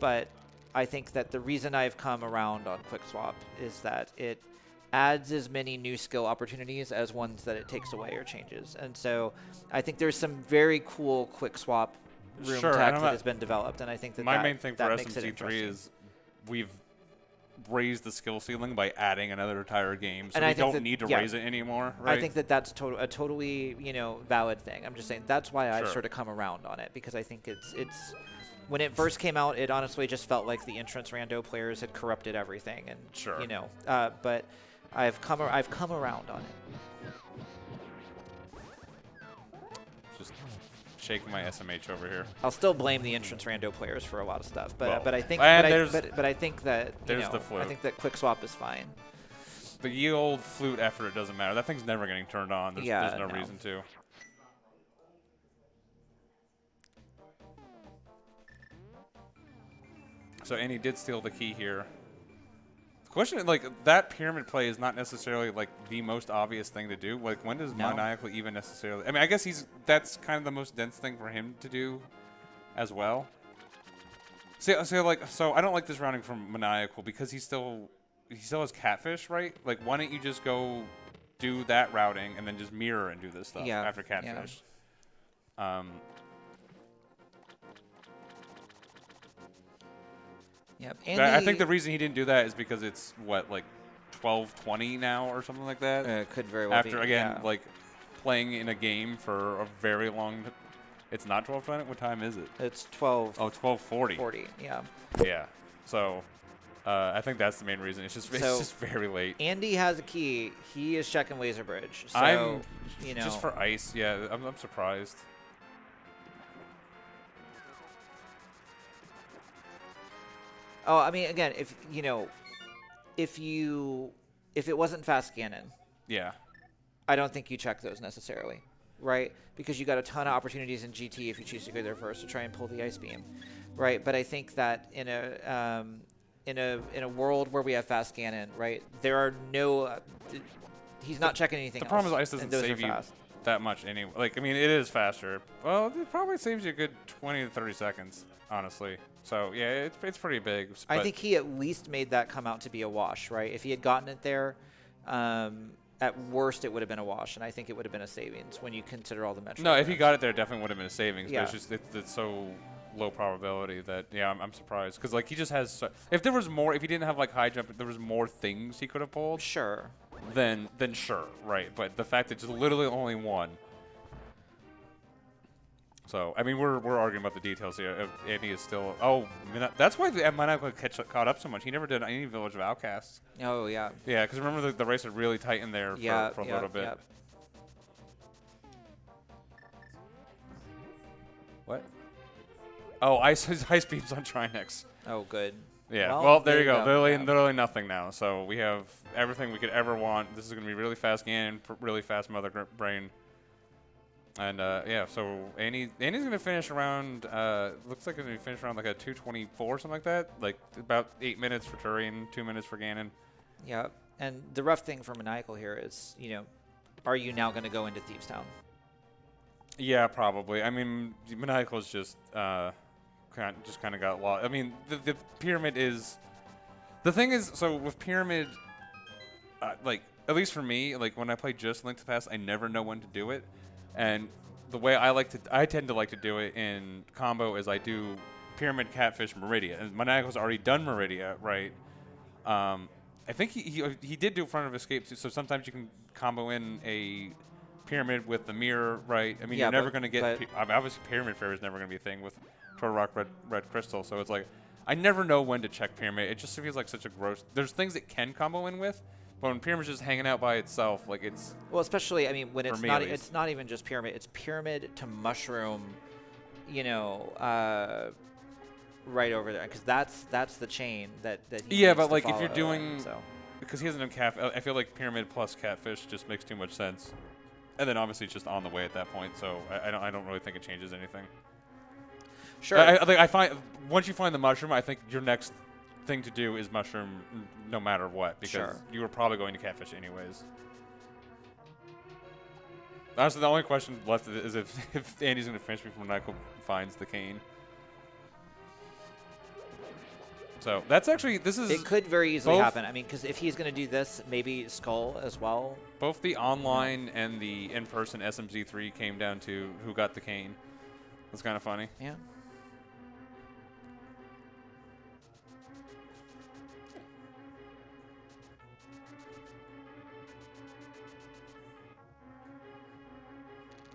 but I think that the reason I've come around on Quick Swap is that it adds as many new skill opportunities as ones that it takes away or changes. And so I think there's some very cool quick swap room sure, tech that has been developed. And I think that my that, main thing that for S M Z three is we've raised the skill ceiling by adding another entire game. So and we I don't that, need to yeah, raise it anymore. Right? I think that that's to a totally, you know, valid thing. I'm just saying that's why I sure. sort of come around on it, because I think it's it's when it first came out, it honestly just felt like the entrance rando players had corrupted everything. And, sure. you know, uh, but I've come, I've come around on it. Just shaking my S M H over here. I'll still blame the entrance rando players for a lot of stuff, but well, but I think but I, but, but I think that you there's know, the flute. I think that quick swap is fine. The ye old flute effort doesn't matter. That thing's never getting turned on. There's, yeah, there's no, no reason to. So Annie did steal the key here. Question, like, that pyramid play is not necessarily, like, the most obvious thing to do. Like, when does no. Maniacal even necessarily... I mean, I guess he's that's kind of the most dense thing for him to do as well. So, so like, so I don't like this rounding from Maniacal because he still, he still has Catfish, right? Like, why don't you just go do that routing and then just mirror and do this stuff yeah. after Catfish? Yeah. Um... Yep. Andy, I think the reason he didn't do that is because it's, what, like twelve twenty now or something like that? Uh, it could very well After, be. After, again, yeah. like playing in a game for a very long time. It's not twelve twenty? What time is it? It's twelve. Oh, twelve forty. forty, yeah. Yeah. So uh, I think that's the main reason. It's just, it's so just very late. Andy has a key. He is checking Laser Bridge. So, I'm, you know. Just for ice, yeah. I'm, I'm surprised. Oh, I mean, again, if you know, if you, if it wasn't fast Ganon, yeah, I don't think you check those necessarily, right? Because you got a ton of opportunities in G T if you choose to go there first to try and pull the ice beam, right? But I think that in a um, in a in a world where we have fast Ganon, right, there are no, uh, he's not checking anything. The else, problem is ice doesn't save you that much anyway. Like, I mean, it is faster. Well, it probably saves you a good twenty to thirty seconds, honestly. So, yeah, it's, it's pretty big. I think he at least made that come out to be a wash, right? If he had gotten it there, um, at worst it would have been a wash, and I think it would have been a savings when you consider all the metrics. No, if he got it there, it definitely would have been a savings, yeah. but it's just it's, it's so low probability that, yeah, I'm, I'm surprised. Because, like, he just has so – if there was more – if he didn't have, like, high jump, if there was more things he could have pulled. Sure. Then, then sure, right. But the fact that it's literally only one – So, I mean, we're, we're arguing about the details here. Andy is still... Oh, that's why Maniacal caught up so much. He never did any Village of Outcasts. Oh, yeah. Yeah, because remember the, the race had really tightened there for, yeah, for a yeah, little bit. Yeah. What? Oh, Ice, ice Beam's on Trinex. Oh, good. Yeah, well, well there, there you go. go. Literally, yeah. literally nothing now. So we have everything we could ever want. This is going to be really fast Ganon, really fast Mother Brain. And uh, yeah, so Annie, Annie's gonna finish around. Uh, looks like gonna finish around like a two twenty-four, something like that. Like about eight minutes for Turian, two minutes for Ganon. Yeah, and the rough thing for Maniacal here is, you know, are you now gonna go into Thieves Town? Yeah, probably. I mean, Maniacal's just uh, kind of, just kind of got lost. I mean, the, the pyramid is the thing is. So with pyramid, uh, like at least for me, like when I play just Link to the Past, I never know when to do it. And the way I like to, I tend to like to do it in combo is I do Pyramid, Catfish, Maridia. And Maniacal's already done Maridia, right? Um, I think he, he he did do Front of Escape too. So sometimes you can combo in a Pyramid with the mirror, right? I mean, yeah, you're never going to get. Obviously, Pyramid Fairy is never going to be a thing with Turtle Rock, Red Red Crystal. So it's like I never know when to check Pyramid. It just feels like such a gross. There's things it can combo in with. But when Pyramid's just hanging out by itself, like it's well, especially I mean when it's not it's not even just Pyramid, it's Pyramid to Mushroom, you know, uh, right over there because that's that's the chain that that he yeah, but like if you're doing so. Because he doesn't have cat, I feel like Pyramid plus Catfish just makes too much sense, and then obviously it's just on the way at that point, so I, I don't I don't really think it changes anything. Sure, I, I, like I find once you find the Mushroom, I think your next thing to do is Mushroom no matter what, because sure. you were probably going to Catfish anyways. Honestly, the only question left is if, if Andy's going to finish me before Michael finds the cane. So that's actually, this is... It could very easily happen. I mean, because if he's going to do this, maybe Skull as well. Both the online and the in-person S M Z three came down to who got the cane. That's kind of funny. Yeah.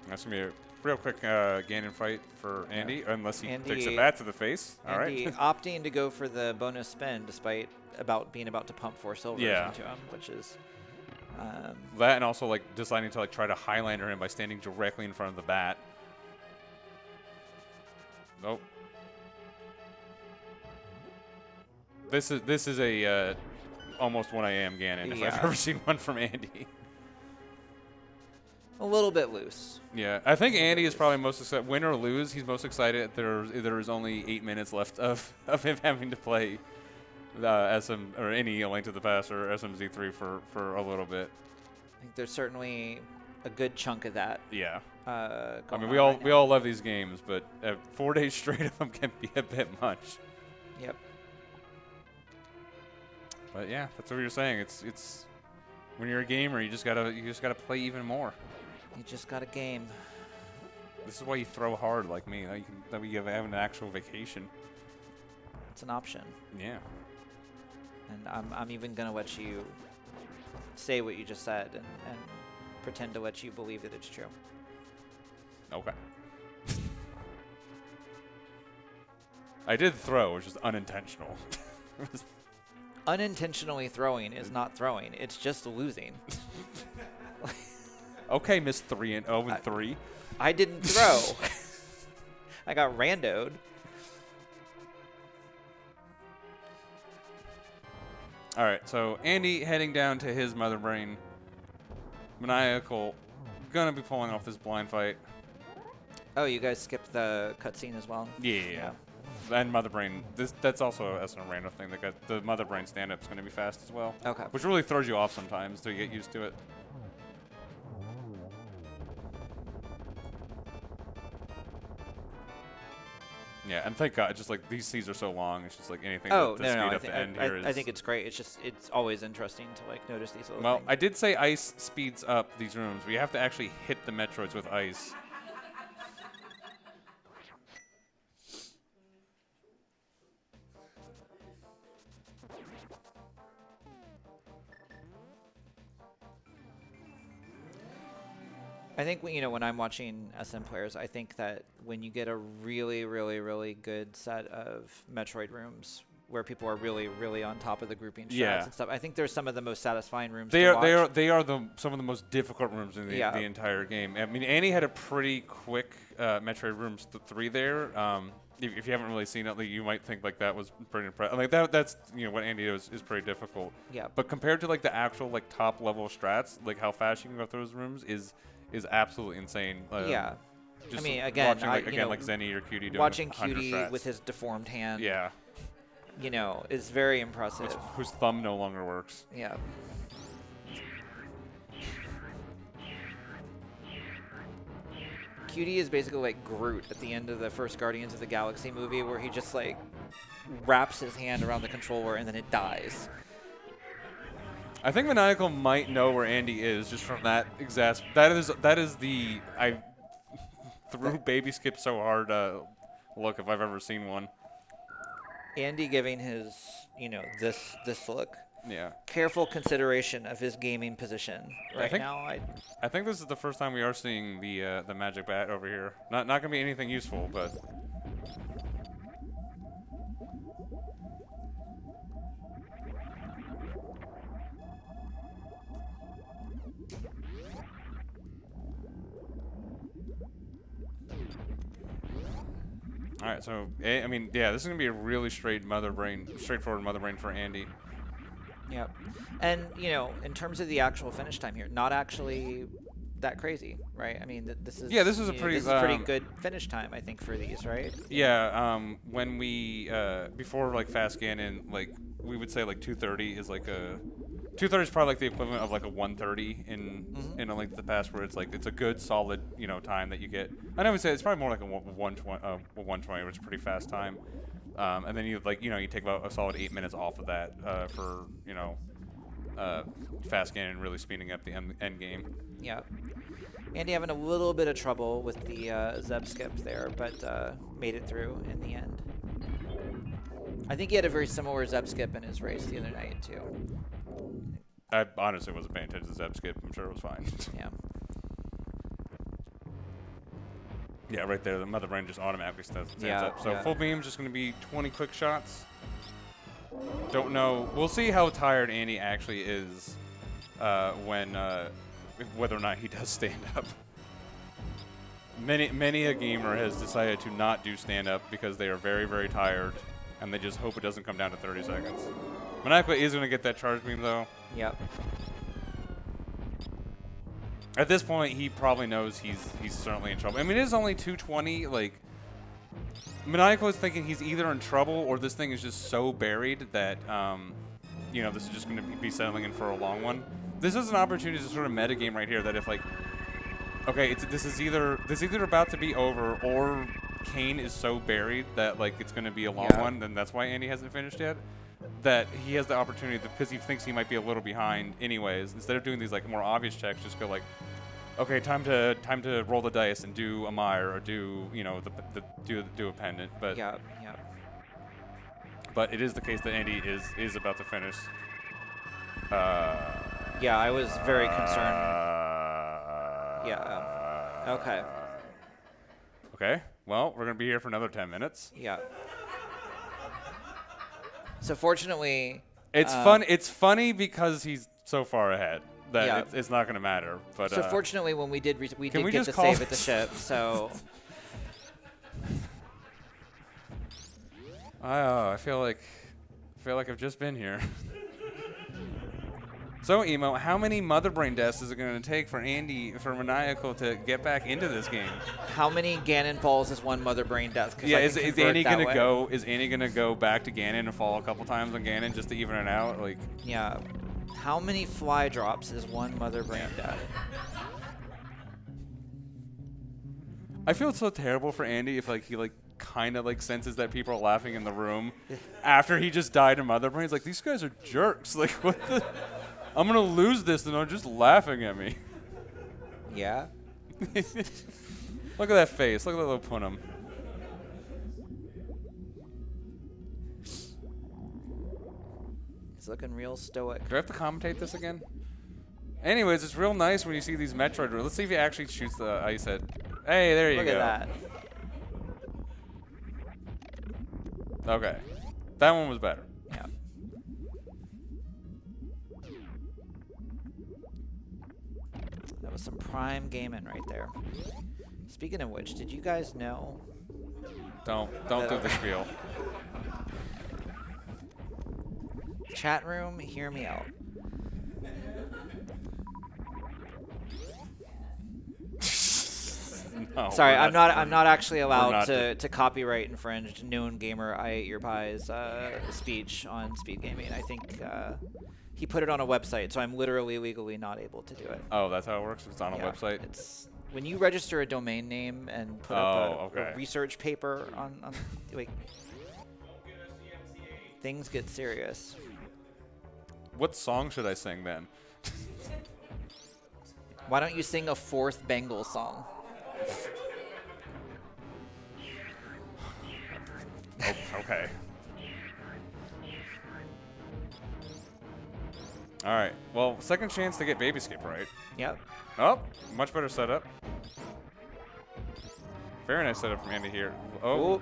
That's going to be a real quick uh, Ganon fight for Andy, yeah. unless he Andy, takes a bat to the face. All Andy right. opting to go for the bonus spin despite about being about to pump four silvers yeah. into him, which is... Um, that and also like deciding to like try to Highlander him by standing directly in front of the bat. Nope. This is this is a uh, almost one A M Ganon yeah. if I've ever seen one from Andy. A little bit loose. Yeah, I think Andy is probably most excited. Win or lose, he's most excited. There, there is only eight minutes left of of him having to play uh, S M or any Link to the Past or S M Z three for for a little bit. I think there's certainly a good chunk of that. Yeah. Uh, I mean, we all right we now. all love these games, but uh, four days straight of them can be a bit much. Yep. But yeah, that's what you're saying. It's it's when you're a gamer, you just gotta you just gotta play even more. You just got a game. This is why you throw hard like me. That, you can, that we have, have an actual vacation. It's an option. Yeah. And I'm, I'm even going to let you say what you just said and, and pretend to let you believe that it's true. Okay. I did throw, which is unintentional. Unintentionally throwing is not throwing. It's just losing. Okay, Miss Three and oh and I, three. I didn't throw. I got randoed. All right, so Andy heading down to his Mother Brain. Maniacal gonna be pulling off this blind fight. Oh, you guys skipped the cutscene as well. Yeah, yeah. yeah. And Mother Brain. This that's also as a random thing. That got the Mother Brain stand-up's gonna be fast as well. Okay. Which really throws you off sometimes till you get used to it. Yeah, and thank God, just like these scenes are so long, it's just like anything oh, to no, speed no, up the end I, here I, is... I think it's great. It's just, it's always interesting to like notice these little Well, things. I did say ice speeds up these rooms. We have to actually hit the Metroids with ice. I think, you know, when I'm watching S M players, I think that when you get a really, really, really good set of Metroid rooms where people are really, really on top of the grouping shots yeah. and stuff, I think they're some of the most satisfying rooms they to are, watch. They are, they are the, some of the most difficult rooms in the, yeah. the entire game. I mean, Annie had a pretty quick uh, Metroid rooms th three there. Um, if, if you haven't really seen it, like, you might think like that was pretty impressive. Like that, that's you know what Andy does is pretty difficult. Yeah. But compared to like the actual like top level strats, like how fast you can go through those rooms is. Is absolutely insane. Um, yeah, just I mean, again, watching, like, I, again, know, like Zenny or Cutie doing watching Cutie strats. With his deformed hand. Yeah, you know, is very impressive. It's, whose thumb no longer works. Yeah. Cutie is basically like Groot at the end of the first Guardians of the Galaxy movie, where he just like wraps his hand around the controller and then it dies. I think Maniacal might know where Andy is just from that exact. That is that is the I threw baby skip so hard uh, look if I've ever seen one. Andy giving his you know this this look. Yeah. Careful consideration of his gaming position right I think, now. I I think this is the first time we are seeing the uh, the magic bat over here. Not not gonna be anything useful, but. All right, so, I mean, yeah, this is going to be a really straight Mother Brain, straightforward Mother Brain for Andy. Yep. And, you know, in terms of the actual finish time here, not actually that crazy, right? I mean, th this is yeah, this is a pretty, know, this is pretty um, good finish time, I think, for these, right? Yeah, um, when we, uh, before, like, Fast Ganon, like, we would say, like, two thirty is, like, a... two thirty is probably like the equivalent of like a one thirty in mm-hmm. in a Link to the Past, where it's like it's a good solid you know time that you get. I would say it's probably more like a one twenty, uh, a one twenty, which is a pretty fast time. Um, and then you have, like, you know, you take about a solid eight minutes off of that uh, for, you know, uh, fast game and really speeding up the end, end game. Yeah. Andy having a little bit of trouble with the uh, Zeb skip there, but uh, made it through in the end. I think he had a very similar Zeb skip in his race the other night, too. I honestly wasn't paying attention to Zeb skip. I'm sure it was fine. Yeah. Yeah, right there. The Mother Brain just automatically stands yeah, up. So yeah. Full beam's just going to be twenty quick shots. Don't know. We'll see how tired Andy actually is uh, when uh, whether or not he does stand up. Many many a gamer has decided to not do stand up because they are very very tired, and they just hope it doesn't come down to thirty seconds. Maniacal is going to get that charge beam though. Yep. At this point, he probably knows he's he's certainly in trouble. I mean, it is only two twenty. Like, Maniacal is thinking he's either in trouble or this thing is just so buried that, um, you know, this is just going to be settling in for a long one. This is an opportunity to sort of metagame right here that if, like, okay, it's, this is either this is either about to be over or Kane is so buried that, like, it's going to be a long yeah. one, then that's why Andy hasn't finished yet. That he has the opportunity to, because he thinks he might be a little behind anyways, instead of doing these like more obvious checks, just go like, okay, time to time to roll the dice and do a mire or do, you know, the, the do do a pendant. But yeah, yeah. But it is the case that Andy is is about to finish. Uh, yeah, I was very concerned. Uh, yeah. Um, okay. Okay. Well, we're gonna be here for another ten minutes. Yeah. So fortunately, it's uh, fun. It's funny because he's so far ahead that yeah. it's, it's not going to matter. But so uh, fortunately, when we did, re we did we get the save at the ship. So I, uh, I feel like I feel like I've just been here. So Emo, how many Mother Brain deaths is it going to take for Andy, for Maniacal to get back into this game? How many Ganon falls is one Mother Brain death? Yeah, is, is Andy going to go? Is Andy going to go back to Ganon and fall a couple times on Ganon just to even it out? Like, yeah. How many fly drops is one Mother Brain death? I feel so terrible for Andy if like he like. kind of like senses that people are laughing in the room after he just died in Mother Brain. He's like, these guys are jerks. Like, what the? I'm going to lose this and they're just laughing at me. Yeah. Look at that face. Look at that little punum. He's looking real stoic. Do I have to commentate this again? Anyways, it's real nice when you see these Metroid. Let's see if he actually shoots the ice head. Hey, there you go. Look at that. Okay, that one was better. Yeah. That was some prime gaming right there. Speaking of which, did you guys know? Don't don't do the spiel. Chat room, hear me out. No, sorry, I'm not. I'm not actually allowed to, to copyright infringed known gamer I ate your pies uh, speech on Speed Gaming. I think uh, he put it on a website, so I'm literally legally not able to do it. Oh, that's how it works. It's on yeah, a website. It's when you register a domain name and put oh, up a, okay. a research paper on, on like things get serious. What song should I sing then? Why don't you sing a fourth Bengal song? Oh, okay. All right. Well, second chance to get baby skip right. Yep. Oh, much better setup. Very nice setup from Andy here. Oh,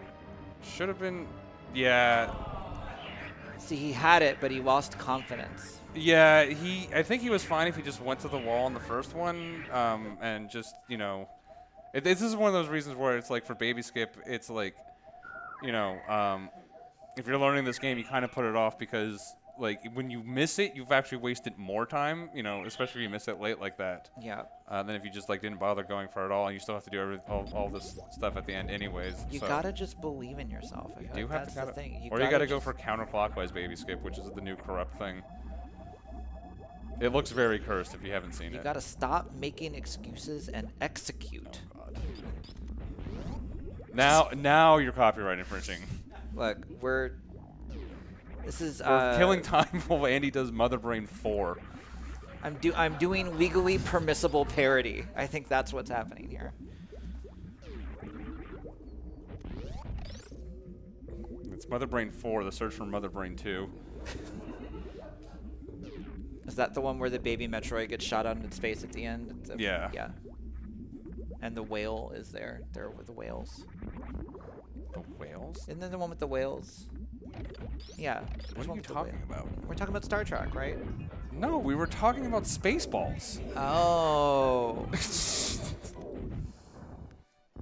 should have been. Yeah. See, he had it, but he lost confidence. Yeah, he. I think he was fine if he just went to the wall on the first one, um, and just you know. It, this is one of those reasons where it's like for baby skip, it's like, you know, um, if you're learning this game, you kind of put it off because, like, when you miss it, you've actually wasted more time, you know, especially if you miss it late like that. Yeah. Uh, than if you just, like, didn't bother going for it all, and you still have to do every, all, all this stuff at the end anyways. You so. gotta just believe in yourself. I you do have that's to gotta, the thing. You or gotta you gotta go for counterclockwise baby skip, which is the new corrupt thing. It looks very cursed if you haven't seen you it. You gotta stop making excuses and execute. Oh, God. Now, now you're copyright infringing. Look, we're... This is, uh... We're killing time while Andy does Mother Brain four. I'm, do I'm doing legally permissible parody. I think that's what's happening here. It's Mother Brain four, the search for Mother Brain two. Is that the one where the baby Metroid gets shot out into space at the end? It's a, yeah. Yeah. And the whale is there. There with the whales. The whales? Isn't there the one with the whales? Yeah. What are you talking about? We're talking about Star Trek, right? No, we were talking about Spaceballs. Oh.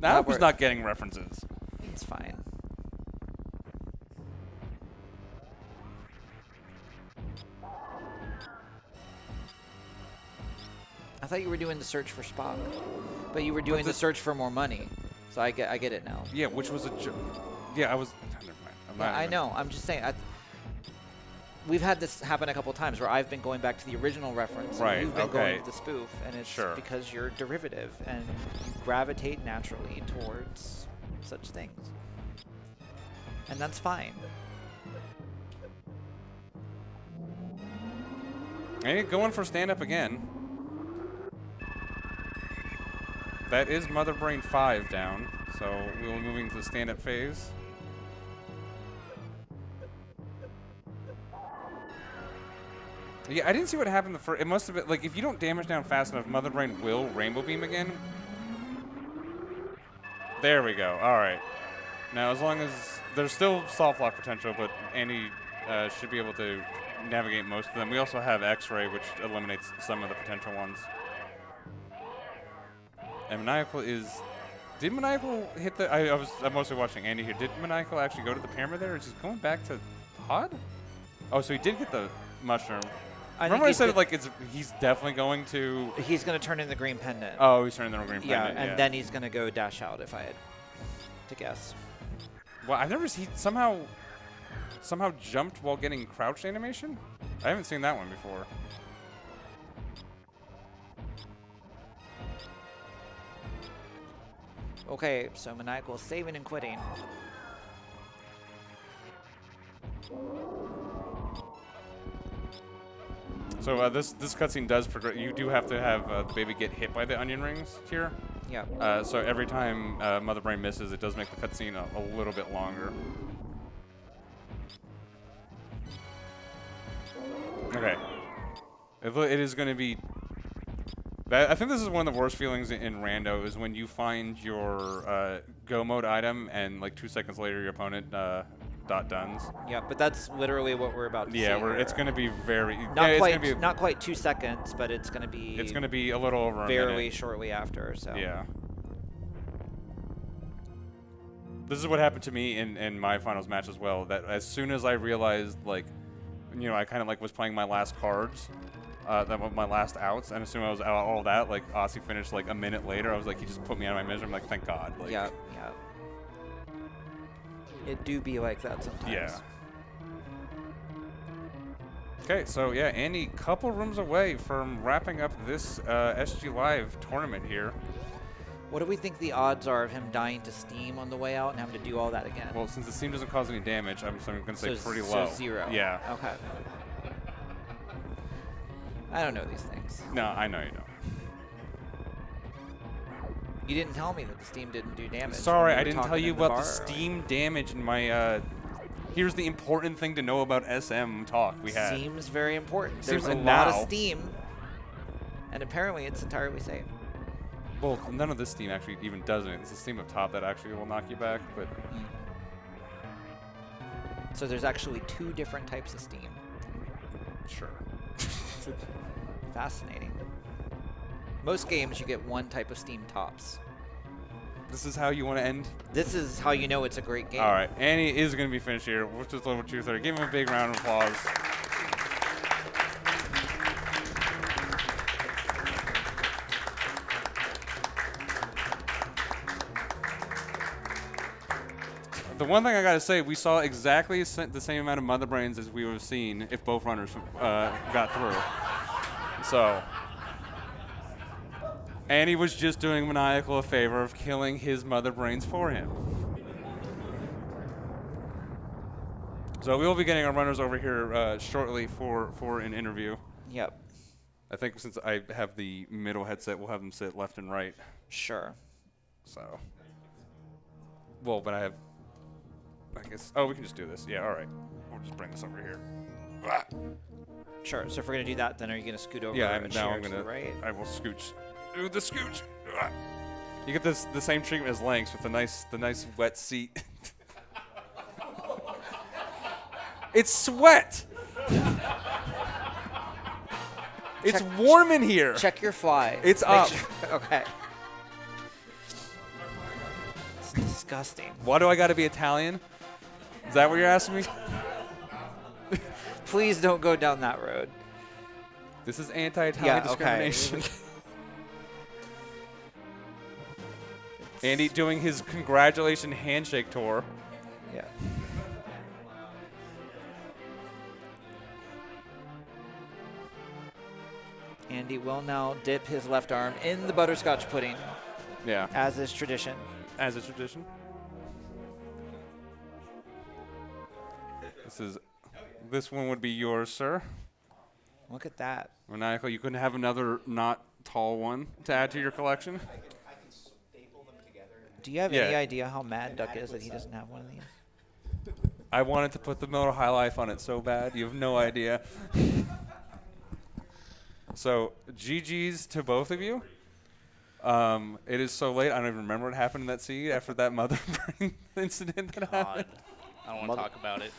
Now I was not getting references. It's fine. I thought you were doing the search for Spock, but you were doing the, the search for more money. So I get, I get it now. Yeah, which was a joke. Yeah, I was. Never mind. I'm not yeah, I know. I'm just saying. I, we've had this happen a couple times where I've been going back to the original reference, right? And you've been okay. going to the spoof, and it's sure. because you're derivative and you gravitate naturally towards such things, and that's fine. I ain't going for stand up again. That is Mother Brain five down, so we'll be moving to the stand-up phase. Yeah, I didn't see what happened the first. It must have been like if you don't damage down fast enough, Mother Brain will Rainbow Beam again. There we go. All right. Now, as long as there's still soft lock potential, but Andy uh, should be able to navigate most of them. We also have X-Ray, which eliminates some of the potential ones. And Maniacal is... Did Maniacal hit the... I, I was I'm mostly watching Andy here. Did Maniacal actually go to the pyramid there? Or is he going back to Pod? Oh, so he did get the mushroom. I Remember I said, like, it's he's definitely going to... He's going to turn in the green pendant. Oh, he's turning the green yeah, pendant. And yeah, and then he's going to go dash out, if I had to guess. Well, I've never seen... He somehow, somehow jumped while getting crouched animation? I haven't seen that one before. Okay, so Maniacal saving and quitting. So uh, this this cutscene does progress. You do have to have uh, the baby get hit by the onion rings here. Yeah. Uh, so every time uh, Mother Brain misses, it does make the cutscene a, a little bit longer. Okay. It, it is going to be. I think this is one of the worst feelings in Rando is when you find your uh, go mode item and like two seconds later your opponent uh, dot duns. Yeah, but that's literally what we're about to yeah, see. Yeah, it's going to be very not yeah, quite it's gonna be not quite two seconds, but it's going to be it's going to be a little over barely a minute. Shortly after. So yeah, this is what happened to me in in my finals match as well. That as soon as I realized like, you know, I kind of like was playing my last cards. Uh, that was my last outs, and as soon as I was out all that, like Aussie finished like a minute later. I was like, he just put me out of my misery. I'm like, thank God. Like, yeah, yeah. It do be like that sometimes. Yeah. Okay, so yeah, Andy, couple rooms away from wrapping up this uh, S G Live tournament here. What do we think the odds are of him dying to steam on the way out and having to do all that again? Well, since the steam doesn't cause any damage, I'm, so I'm going to say pretty low. So zero. Yeah. Okay. I don't know these things. No, I know you don't. You didn't tell me that the steam didn't do damage. Sorry, I didn't tell you about the steam damage in my... Uh, here's the important thing to know about S M talk we had. Seems very important. There's a lot of steam, and apparently it's entirely safe. Well, none of this steam actually even does it. It's the steam up top that actually will knock you back, but... So there's actually two different types of steam. Sure. Fascinating. Most games you get one type of steam tops. This is how you want to end? This is how you know it's a great game. Alright, Annie is going to be finished here. We're just level two thirty. Give him a big round of applause. The one thing I gotta say, we saw exactly the same amount of Mother Brains as we would have seen if both runners uh, got through. So, Annie was just doing Maniacal a favor of killing his Mother Brains for him. So we will be getting our runners over here uh, shortly for, for an interview. Yep. I think since I have the middle headset, we'll have them sit left and right. Sure. So. Well, but I have, I guess, oh, we can just do this. Yeah, all right. We'll just bring this over here. Ah. Sure. So if we're going to do that, then are you going to scoot over? Yeah, and now I'm going to, right? I will scooch. Do the scooch. Ah. You get this the same treatment as Lanx with the nice the nice wet seat. It's sweat. It's check, warm in here. Check your fly. It's Make up. Sure. Okay. It's disgusting. Why do I got to be Italian? Is that what you're asking me? Please don't go down that road. This is anti-Italian yeah, discrimination. Okay. Andy doing his congratulation handshake tour. Yeah. Andy will now dip his left arm in the butterscotch pudding. Yeah. As is tradition. As is tradition. This is, this one would be yours, sir. Look at that. Maniacal, you couldn't have another not tall one to add to your collection? Do you have yeah. any idea how mad Duck is that he doesn't have one of these? I wanted to put the Moto High Life on it so bad. You have no idea. So, G G's to both of you. Um, it is so late. I don't even remember what happened in that seed after that Mother Brain incident that God. happened. I don't want to talk about it.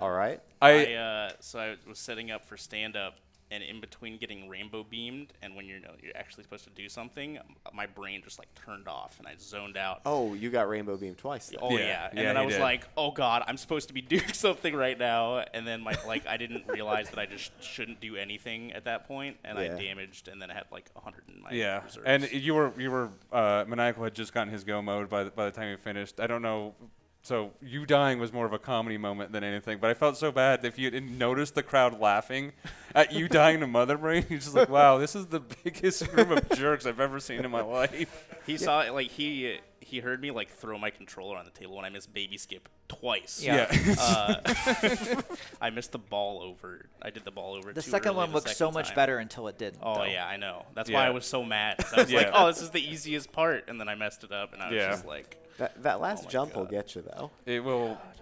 All right. I, I uh, so I was setting up for stand-up, and in between getting rainbow beamed and when you're, you're actually supposed to do something, my brain just like turned off and I zoned out. Oh, you got rainbow beamed twice. Then. Oh yeah, yeah. and yeah, then I was did. like, oh god, I'm supposed to be doing something right now, and then my like I didn't realize that I just shouldn't do anything at that point, and yeah. I damaged, and then I had like a hundred in my yeah. reserves. And you were you were uh, Maniacal had just gotten his go mode by the, by the time you finished. I don't know. So you dying was more of a comedy moment than anything, but I felt so bad that if you didn't notice the crowd laughing at you dying to Mother Brain, you're just like, wow, this is the biggest group of jerks I've ever seen in my life. He yeah. saw it, like he he heard me like throw my controller on the table when I missed baby skip twice. Yeah, yeah. uh, I missed the ball over. I did the ball over. The too second early one the looked second so much time. better until it didn't. Oh though. yeah, I know. That's yeah. why I was so mad. I was yeah. like, oh, this is the easiest part, and then I messed it up, and I was yeah. just like. That, that last oh jump God. will get you, though. It will. God.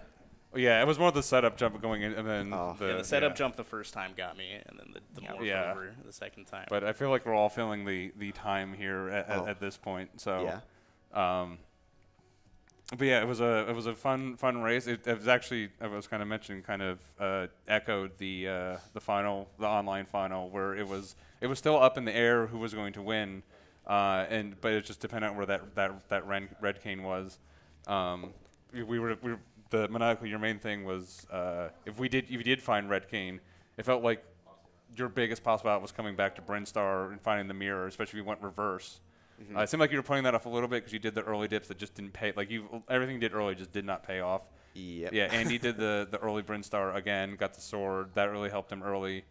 Yeah, it was more the setup jump going in. And then oh. the, yeah, the setup yeah. jump the first time got me, and then the, the yeah. morph yeah. over the second time. But I feel like we're all feeling the, the time here at, oh. at, at this point. So, yeah. Um, but yeah, it was a it was a fun fun race. It, it was actually I was kind of mentioning kind of uh, echoed the uh, the final the online final where it was it was still up in the air who was going to win. Uh, and but it just depended on where that that that red cane was. Um, we, we were we were, the Maniacal. Your main thing was uh, if we did if you did find red cane, it felt like your biggest possible out was coming back to Brinstar and finding the mirror, especially if you went reverse. Mm-hmm. uh, it seemed like you were playing that off a little bit because you did the early dips that just didn't pay. Like you everything you did early just did not pay off. Yep. Yeah. Andy did the the early Brinstar again, got the sword that really helped him early.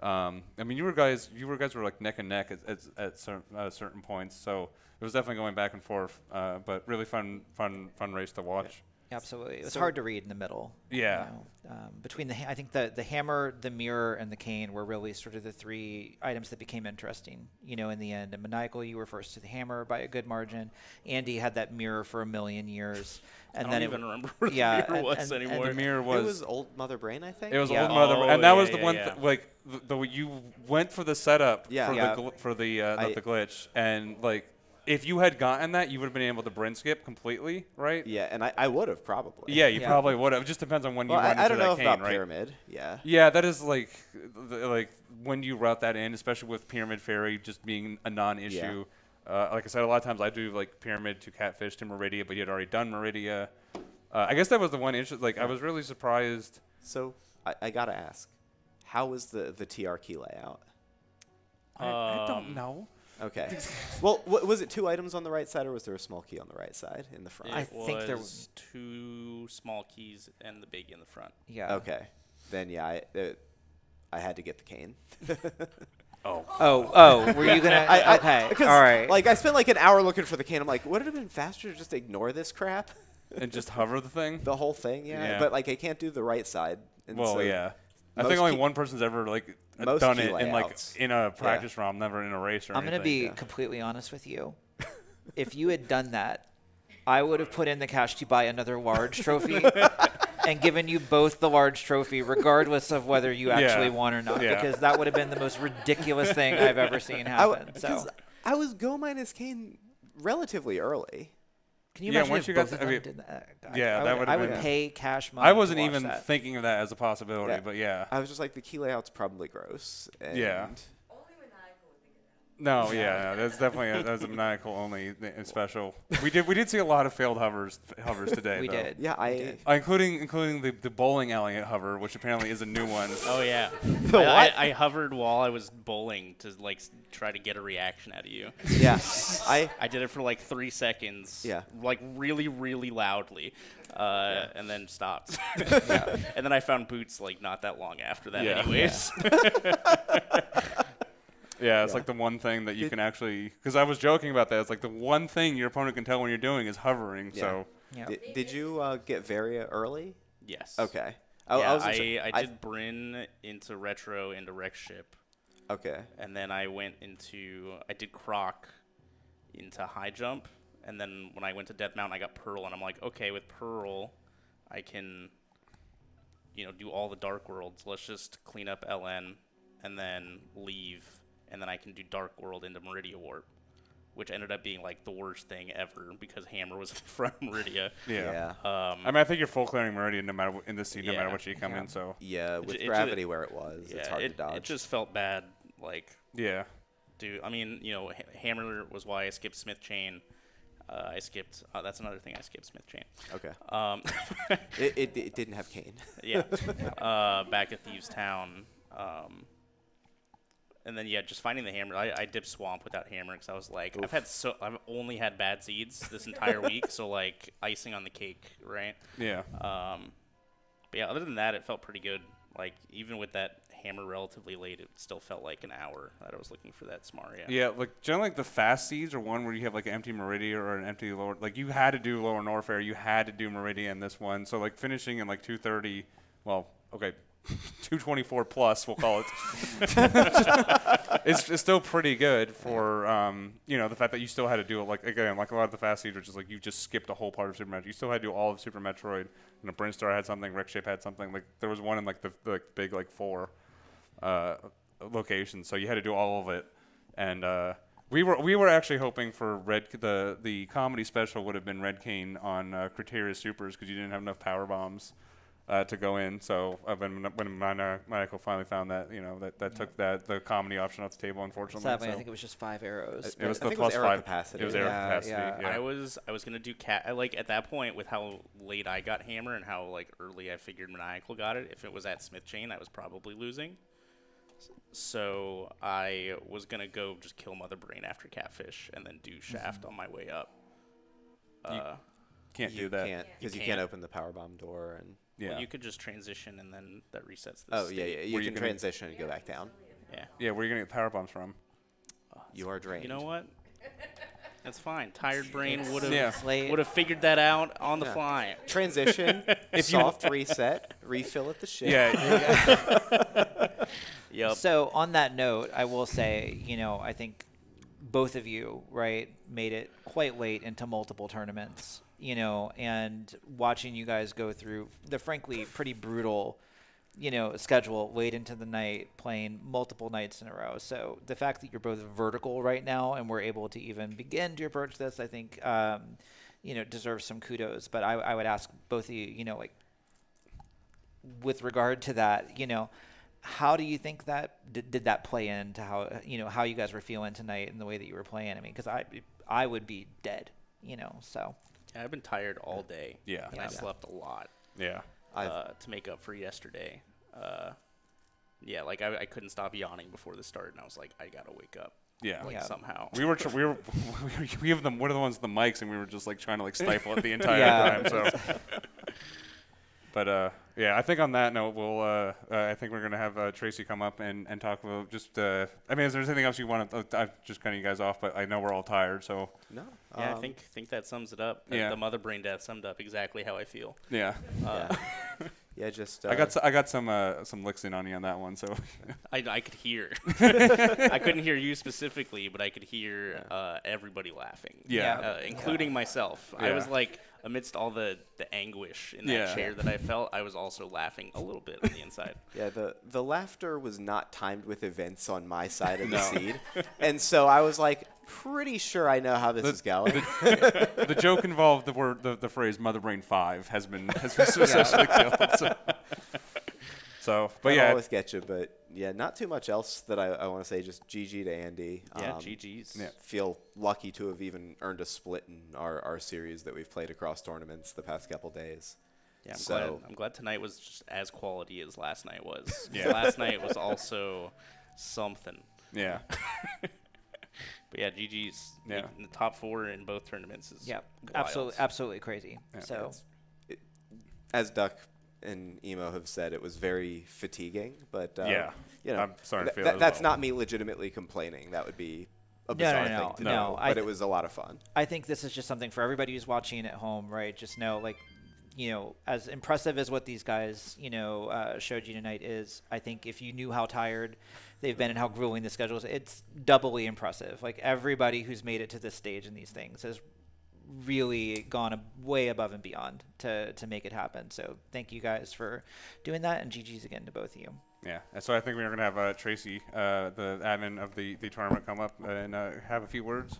Um, I mean, you were guys, you were guys were like neck and neck at at, at, cer at certain points, so it was definitely going back and forth. Uh, but really fun, fun, fun race to watch. Yeah, absolutely, it was so hard to read in the middle. Yeah, you know, um, between the, ha I think the the hammer, the mirror, and the cane were really sort of the three items that became interesting. You know, in the end, and Maniacal, you were first to the hammer by a good margin. Andy had that mirror for a million years. And I don't then even it remember what yeah, the mirror and, was and, anymore. And the mirror was. It was old Mother Brain, I think. It was yeah. old Mother Brain. Oh, and that yeah, was the yeah, one, yeah. Th like, the, the, you went for the setup yeah. for, yeah. The, gl for the, uh, not the glitch. And, like, if you had gotten that, you would have been able to Brin skip completely, right? Yeah, and I, I would have probably. Yeah, you yeah. probably would have. It just depends on when well, you run I, into I don't that know cane, about right? Pyramid, yeah. Yeah, that is, like, the, like, when you route that in, especially with Pyramid Fairy just being a non-issue. Yeah. Uh, like I said, a lot of times I do like Pyramid to Catfish to Maridia, but you had already done Maridia. Uh, I guess that was the one issue. Like, yeah. I was really surprised. So I, I gotta ask, how was the the T R key layout? Um, I, I don't know. Okay. Well, w was it two items on the right side, or was there a small key on the right side in the front? It I was think there was two small keys and the big in the front. Yeah. Okay. Then yeah, I it, I had to get the cane. Oh. Oh, oh, were you going to? Okay, all right. Like, I spent like an hour looking for the cane. I'm like, would it have been faster to just ignore this crap? and just hover the thing? The whole thing, yeah. yeah. But like, I can't do the right side. And well, so yeah. I think only one person's ever like done it in like in a practice yeah. ROM, never in a race or I'm anything. I'm going to be yeah. completely honest with you. If you had done that, I would have put in the cash to buy another large trophy and given you both the large trophy, regardless of whether you actually yeah. won or not, yeah. because that would have been the most ridiculous thing I've ever seen happen. I, so I was Go minus Kane relatively early. Can you yeah, imagine if you both got to, of them I mean, did that? I, yeah, I, that would. I would been, pay cash money. I wasn't to watch even that. thinking of that as a possibility, yeah. but yeah. I was just like, the key layout's probably gross. And yeah. No, yeah, no, that's definitely a, that's a Maniacal only special. We did we did see a lot of failed hovers hovers today. We though. did, yeah, I did. Uh, including including the, the bowling alley hover, which apparently is a new one. Oh yeah, the I, what? I, I hovered while I was bowling to like try to get a reaction out of you. Yeah, I I did it for like three seconds. Yeah, like really really loudly, uh, yeah. and then stopped. yeah. And then I found boots like not that long after that, yeah. anyways. Yeah. Yeah, it's yeah. like the one thing that you it, can actually, because I was joking about that. It's like the one thing your opponent can tell when you're doing is hovering. Yeah. So, yeah. Did, did you uh, get Varia early? Yes. Okay. I, yeah, I, was I, I did Brynn into Retro into Wreck Ship. Okay. And then I went into I did Croc into High Jump, and then when I went to Death Mountain, I got Pearl, and I'm like, okay, with Pearl, I can, you know, do all the Dark Worlds. Let's just clean up L N and then leave. And then I can do Dark World into Maridia Warp, which ended up being like the worst thing ever because Hammer was from Maridia. Yeah. yeah. Um, I mean, I think you're full clearing Maridia no matter in this scene, yeah. no matter what you come yeah. in. So yeah, with it, gravity it, where it was, yeah, it's hard it, to dodge. It just felt bad. Like yeah, dude. I mean, you know, ha Hammer was why I skipped Smith Chain. Uh, I skipped. Uh, that's another thing I skipped Smith Chain. Okay. Um, it, it it didn't have Kane. yeah. Uh, back at Thieves Town. Um, And then yeah, just finding the hammer. I, I dipped Swamp without hammer because I was like, Oof. I've had so I've only had bad seeds this entire week, so like icing on the cake, right? Yeah. Um, but yeah, other than that, it felt pretty good. Like even with that hammer relatively late, it still felt like an hour that I was looking for that Smaria. Yeah, like generally like the fast seeds are one where you have like an empty Maridia or an empty lower. Like you had to do lower Norfair, you had to do Maridia in this one. So like finishing in like two thirty. Well, okay. two twenty-four plus, we'll call it. it's, it's still pretty good for um, you know, the fact that you still had to do it. Like again, like a lot of the fast seeds, which is like you just skipped a whole part of Super Metroid. You still had to do all of Super Metroid. You know, Brinstar had something. Wreck Shape had something. Like there was one in like the like big like four uh, locations. So you had to do all of it. And uh, we were we were actually hoping for Red the the comedy special would have been Red Cane on uh, Criteria Supers because you didn't have enough power bombs. Uh, to go in, so uh, when when Maniacal finally found that, you know, that, that yeah. took that the comedy option off the table, unfortunately. Sadly, so I think it was just five arrows. It, it was I the think plus it was five capacity. It was yeah, arrow capacity. Yeah. Yeah. I was I was gonna do cat I, like at that point with how late I got hammer and how like early I figured Maniacal got it. If it was at Smith Chain, I was probably losing. So I was gonna go just kill Mother Brain after Catfish and then do Shaft mm-hmm. on my way up. Uh, you can't you do that because you, you can't open the power bomb door and. Yeah. Well, you could just transition and then that resets the. Oh state. yeah, yeah. You where can you transition and go back down. Yeah. Yeah, where are you gonna get power bombs from? Oh, you are drained. You know what? That's fine. Tired brain would have yeah. would have figured that out on yeah. the fly. Transition. if soft reset. Refill at the ship. Yeah. yep. So on that note, I will say, you know, I think both of you, right, made it quite late into multiple tournaments. You know, and watching you guys go through the frankly pretty brutal, you know, schedule late into the night, playing multiple nights in a row. So the fact that you're both vertical right now and we're able to even begin to approach this, I think, um, you know, deserves some kudos. But I, I would ask both of you, you know, like with regard to that, you know, how do you think that did, did that play into how, you know, how you guys were feeling tonight and the way that you were playing? I mean, because I, I would be dead, you know, so. I've been tired all day. Yeah. And yeah. I slept a lot. Yeah. Uh, to make up for yesterday. Uh, yeah, like I, I couldn't stop yawning before this started, and I was like, I gotta wake up. Yeah. Like yeah. somehow. We were, tr we were, we have them. We're the ones with the mics, and we were just like trying to like stifle it the entire yeah. time. So. But uh, yeah, I think on that note, we'll. Uh, uh, I think we're gonna have uh, Tracy come up and, and talk about just. Uh, I mean, is there anything else you want to? I've just cutting you guys off, but I know we're all tired, so. No. Yeah, um, I think think that sums it up. Yeah. The Mother Brain death summed up exactly how I feel. Yeah. Uh, yeah. Yeah, just uh, I got I got some uh, some licks in on you on that one, so I, I could hear. I couldn't hear you specifically, but I could hear uh, everybody laughing. Yeah, uh, including yeah. myself. Yeah. I was like, amidst all the, the anguish in that yeah. chair that I felt, I was also laughing a little bit on the inside. Yeah, the the laughter was not timed with events on my side of the seed, and so I was like. Pretty sure I know how this the, is going. The, the joke involved the word, the, the phrase "Mother Brain five" has been has been successfully yeah. killed. So, so but I'll yeah, always get you. But yeah, not too much else that I, I want to say. Just G G to Andy. Yeah, um, G Gs. Yeah. Feel lucky to have even earned a split in our our series that we've played across tournaments the past couple days. Yeah, I'm so glad, I'm glad tonight was just as quality as last night was. Yeah, last night was also something. Yeah. But yeah, G G's yeah. in the top four in both tournaments is yeah, wild. absolutely, absolutely crazy. Yeah. So, it, as Duck and Emo have said, it was very fatiguing. But um, yeah, you know, I'm sorry th to feel th that's well. not me legitimately complaining. That would be a bizarre no, no, no, thing to no, do. No, but it was a lot of fun. I think this is just something for everybody who's watching at home, right? Just know, like, you know, as impressive as what these guys, you know, uh, showed you tonight is, I think if you knew how tired they've been and how grueling the schedule is, it's doubly impressive. Like, everybody who's made it to this stage in these things has really gone way above and beyond to, to make it happen. So thank you guys for doing that, and G G's again to both of you. Yeah, and so I think we're going to have uh, Tracy, uh, the admin of the, the tournament, come up and uh, have a few words.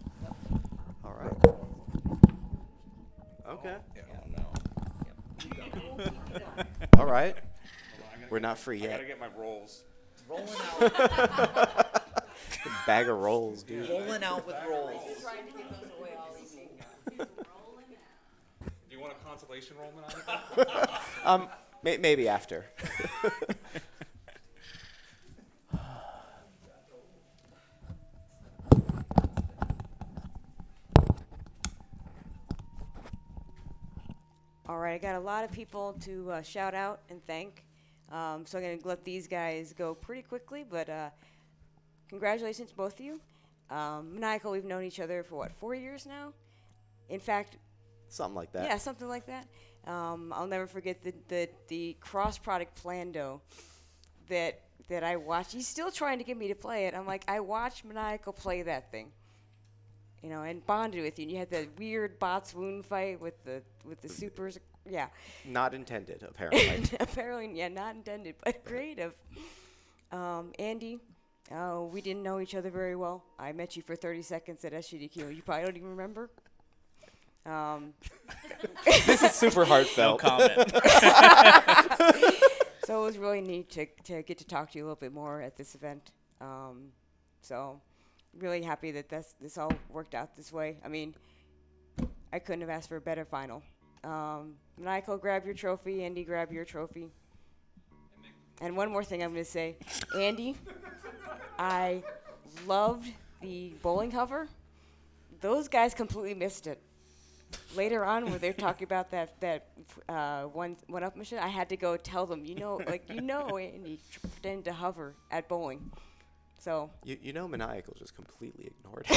All right. Okay. Yeah. All right. Well, We're not free I yet. I gotta get my rolls. Rolling out. Bag of rolls, dude. Rolling out with rolls. Do you want a consolation roll, Maniacal? um, may maybe after. All right, I got a lot of people to uh, shout out and thank, um, so I'm going to let these guys go pretty quickly, but uh, congratulations to both of you. Um, Maniacal, we've known each other for, what, four years now? In fact... Something like that. Yeah, something like that. Um, I'll never forget the, the, the cross-product Plando that, that I watched. He's still trying to get me to play it. I'm like, I watched Maniacal play that thing. You know, and bonded with you. And you had that weird bots wound fight with the with the supers. Yeah. Not intended, apparently. Apparently, yeah, not intended, but creative. Um, Andy, uh, we didn't know each other very well. I met you for thirty seconds at S G D Q. You probably don't even remember. Um, this is super heartfelt. No comment. So it was really neat to, to get to talk to you a little bit more at this event. Um, so... Really happy that this, this all worked out this way. I mean, I couldn't have asked for a better final. Um, Maniacal, grab your trophy. Andy, grab your trophy. And one more thing I'm going to say. Andy, I loved the bowling hover. Those guys completely missed it. Later on, when they're talking about that that uh, one one up mission, I had to go tell them, you know, like, you know, Andy pretended to hover at bowling. So you, you know, Maniacal just completely ignored him.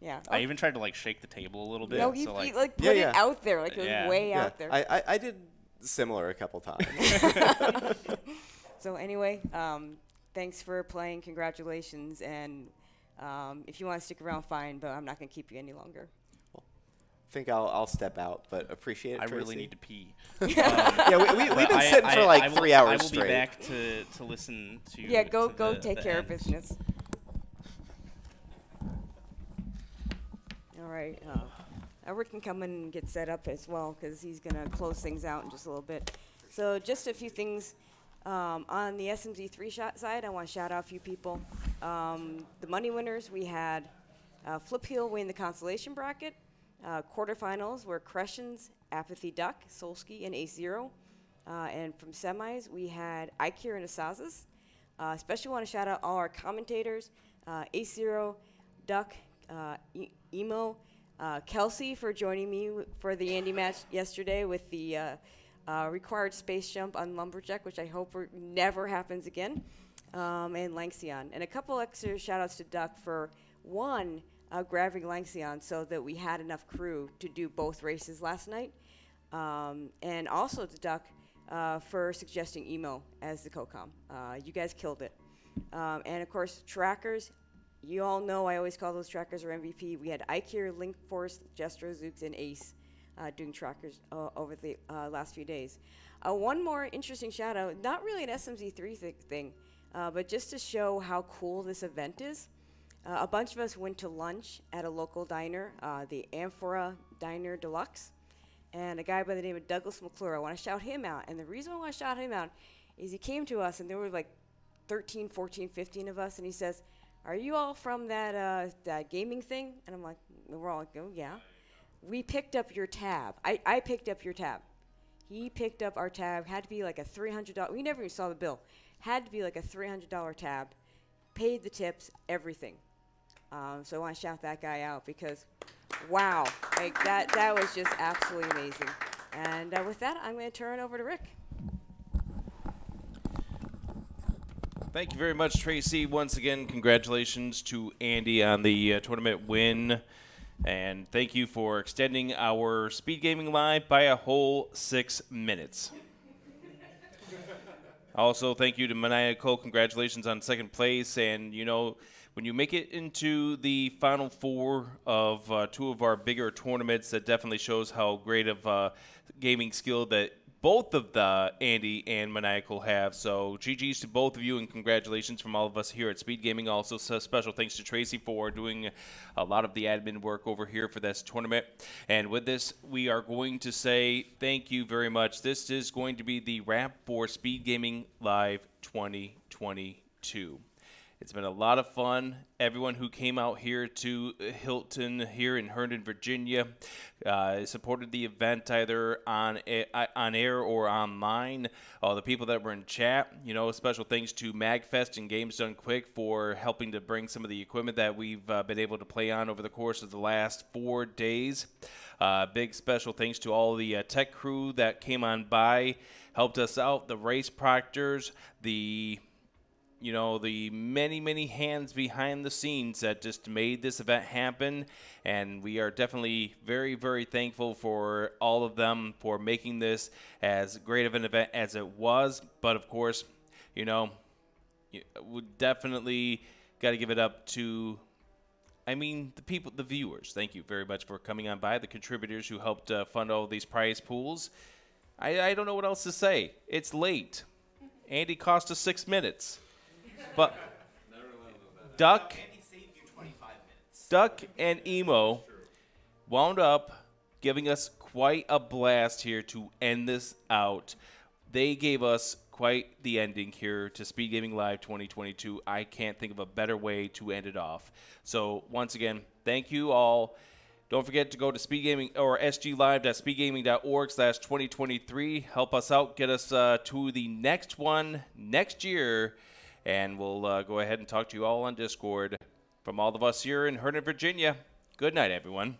Yeah. Oh. I even tried to like shake the table a little bit. No, he, so, like, he like put yeah, yeah. it out there, like it was yeah. way yeah. out there. I, I, I did similar a couple times. So anyway, um, thanks for playing. Congratulations, and um, if you want to stick around, fine. But I'm not going to keep you any longer. Think I'll I'll step out, but appreciate it. I Tracy. really need to pee. um, yeah, we, we, we've been I, sitting I, for like I three will, hours straight. I will straight. be back to, to listen to. Yeah, go to go the, take the care end. of business. All right, uh, Edward can come and get set up as well because he's gonna close things out in just a little bit. So just a few things um, on the S M Z three shot side. I want to shout out a few people. Um, the money winners we had uh, Flip Heel win the consolation bracket. Uh, quarterfinals were Kreshin's, Apathy Duck, Solsky, and Azera. Uh, and from semis, we had Ikir and Asazas. Uh, especially want to shout out all our commentators, uh, Azera, Duck, uh, e Emo, uh, Kelsey for joining me for the Andy match yesterday with the uh, uh, required space jump on Lumberjack, which I hope never happens again, um, and Langsion. And a couple extra shout-outs to Duck for, one, uh, grabbing Langsion so that we had enough crew to do both races last night, um, and also to Duck uh, for suggesting Emo as the co-com. Uh, you guys killed it. Um, and, of course, trackers. You all know I always call those trackers our M V P. We had Ikir, Link Force, Jestro, Zooks, and Ace uh, doing trackers uh, over the uh, last few days. Uh, one more interesting shout-out, not really an S M Z three th thing, uh, but just to show how cool this event is. Uh, a bunch of us went to lunch at a local diner, uh, the Amphora Diner Deluxe, and a guy by the name of Douglas McClure. I want to shout him out. And the reason I want to shout him out is he came to us, and there were like thirteen, fourteen, fifteen of us, and he says, "Are you all from that, uh, that gaming thing?" And I'm like, we're all like, "Oh, yeah. We picked up your tab." I, I picked up your tab. He picked up our tab. Had to be like a three hundred dollars. We never even saw the bill. Had to be like a three hundred dollar tab. Paid the tips, everything. Um, so I want to shout that guy out because, wow. Like that, that was just absolutely amazing. And uh, with that, I'm going to turn it over to Rick. Thank you very much, Tracy. Once again, congratulations to Andy on the uh, tournament win. And thank you for extending our Speed Gaming Live by a whole six minutes. Also, thank you to Maniacal. Congratulations on second place. And, you know, when you make it into the final four of uh, two of our bigger tournaments, that definitely shows how great of uh, gaming skill that both of the Andy and Maniacal have. So G Gs to both of you and congratulations from all of us here at Speed Gaming. Also, so special thanks to Tracy for doing a lot of the admin work over here for this tournament. And with this, we are going to say thank you very much. This is going to be the wrap for Speed Gaming Live twenty twenty-two. It's been a lot of fun. Everyone who came out here to Hilton here in Herndon, Virginia, uh, supported the event either on a, on air or online. All the people that were in chat, you know, special thanks to MagFest and Games Done Quick for helping to bring some of the equipment that we've uh, been able to play on over the course of the last four days. Uh, big special thanks to all the uh, tech crew that came on by, helped us out, the race proctors, the... you know, the many, many hands behind the scenes that just made this event happen. And we are definitely very, very thankful for all of them for making this as great of an event as it was. But, of course, you know, we definitely got to give it up to, I mean, the people, the viewers. Thank you very much for coming on by, the contributors who helped uh, fund all these prize pools. I, I don't know what else to say. It's late. Andy cost us six minutes. But Duck, Duck and Emo wound up giving us quite a blast here to end this out. They gave us quite the ending here to Speed Gaming Live twenty twenty-two. I can't think of a better way to end it off. So once again, thank you all. Don't forget to go to speedgaming or s g live dot speedgaming dot org slash twenty twenty-three. Help us out. Get us uh, to the next one next year. And we'll uh, go ahead and talk to you all on Discord. From all of us here in Herndon, Virginia, good night, everyone.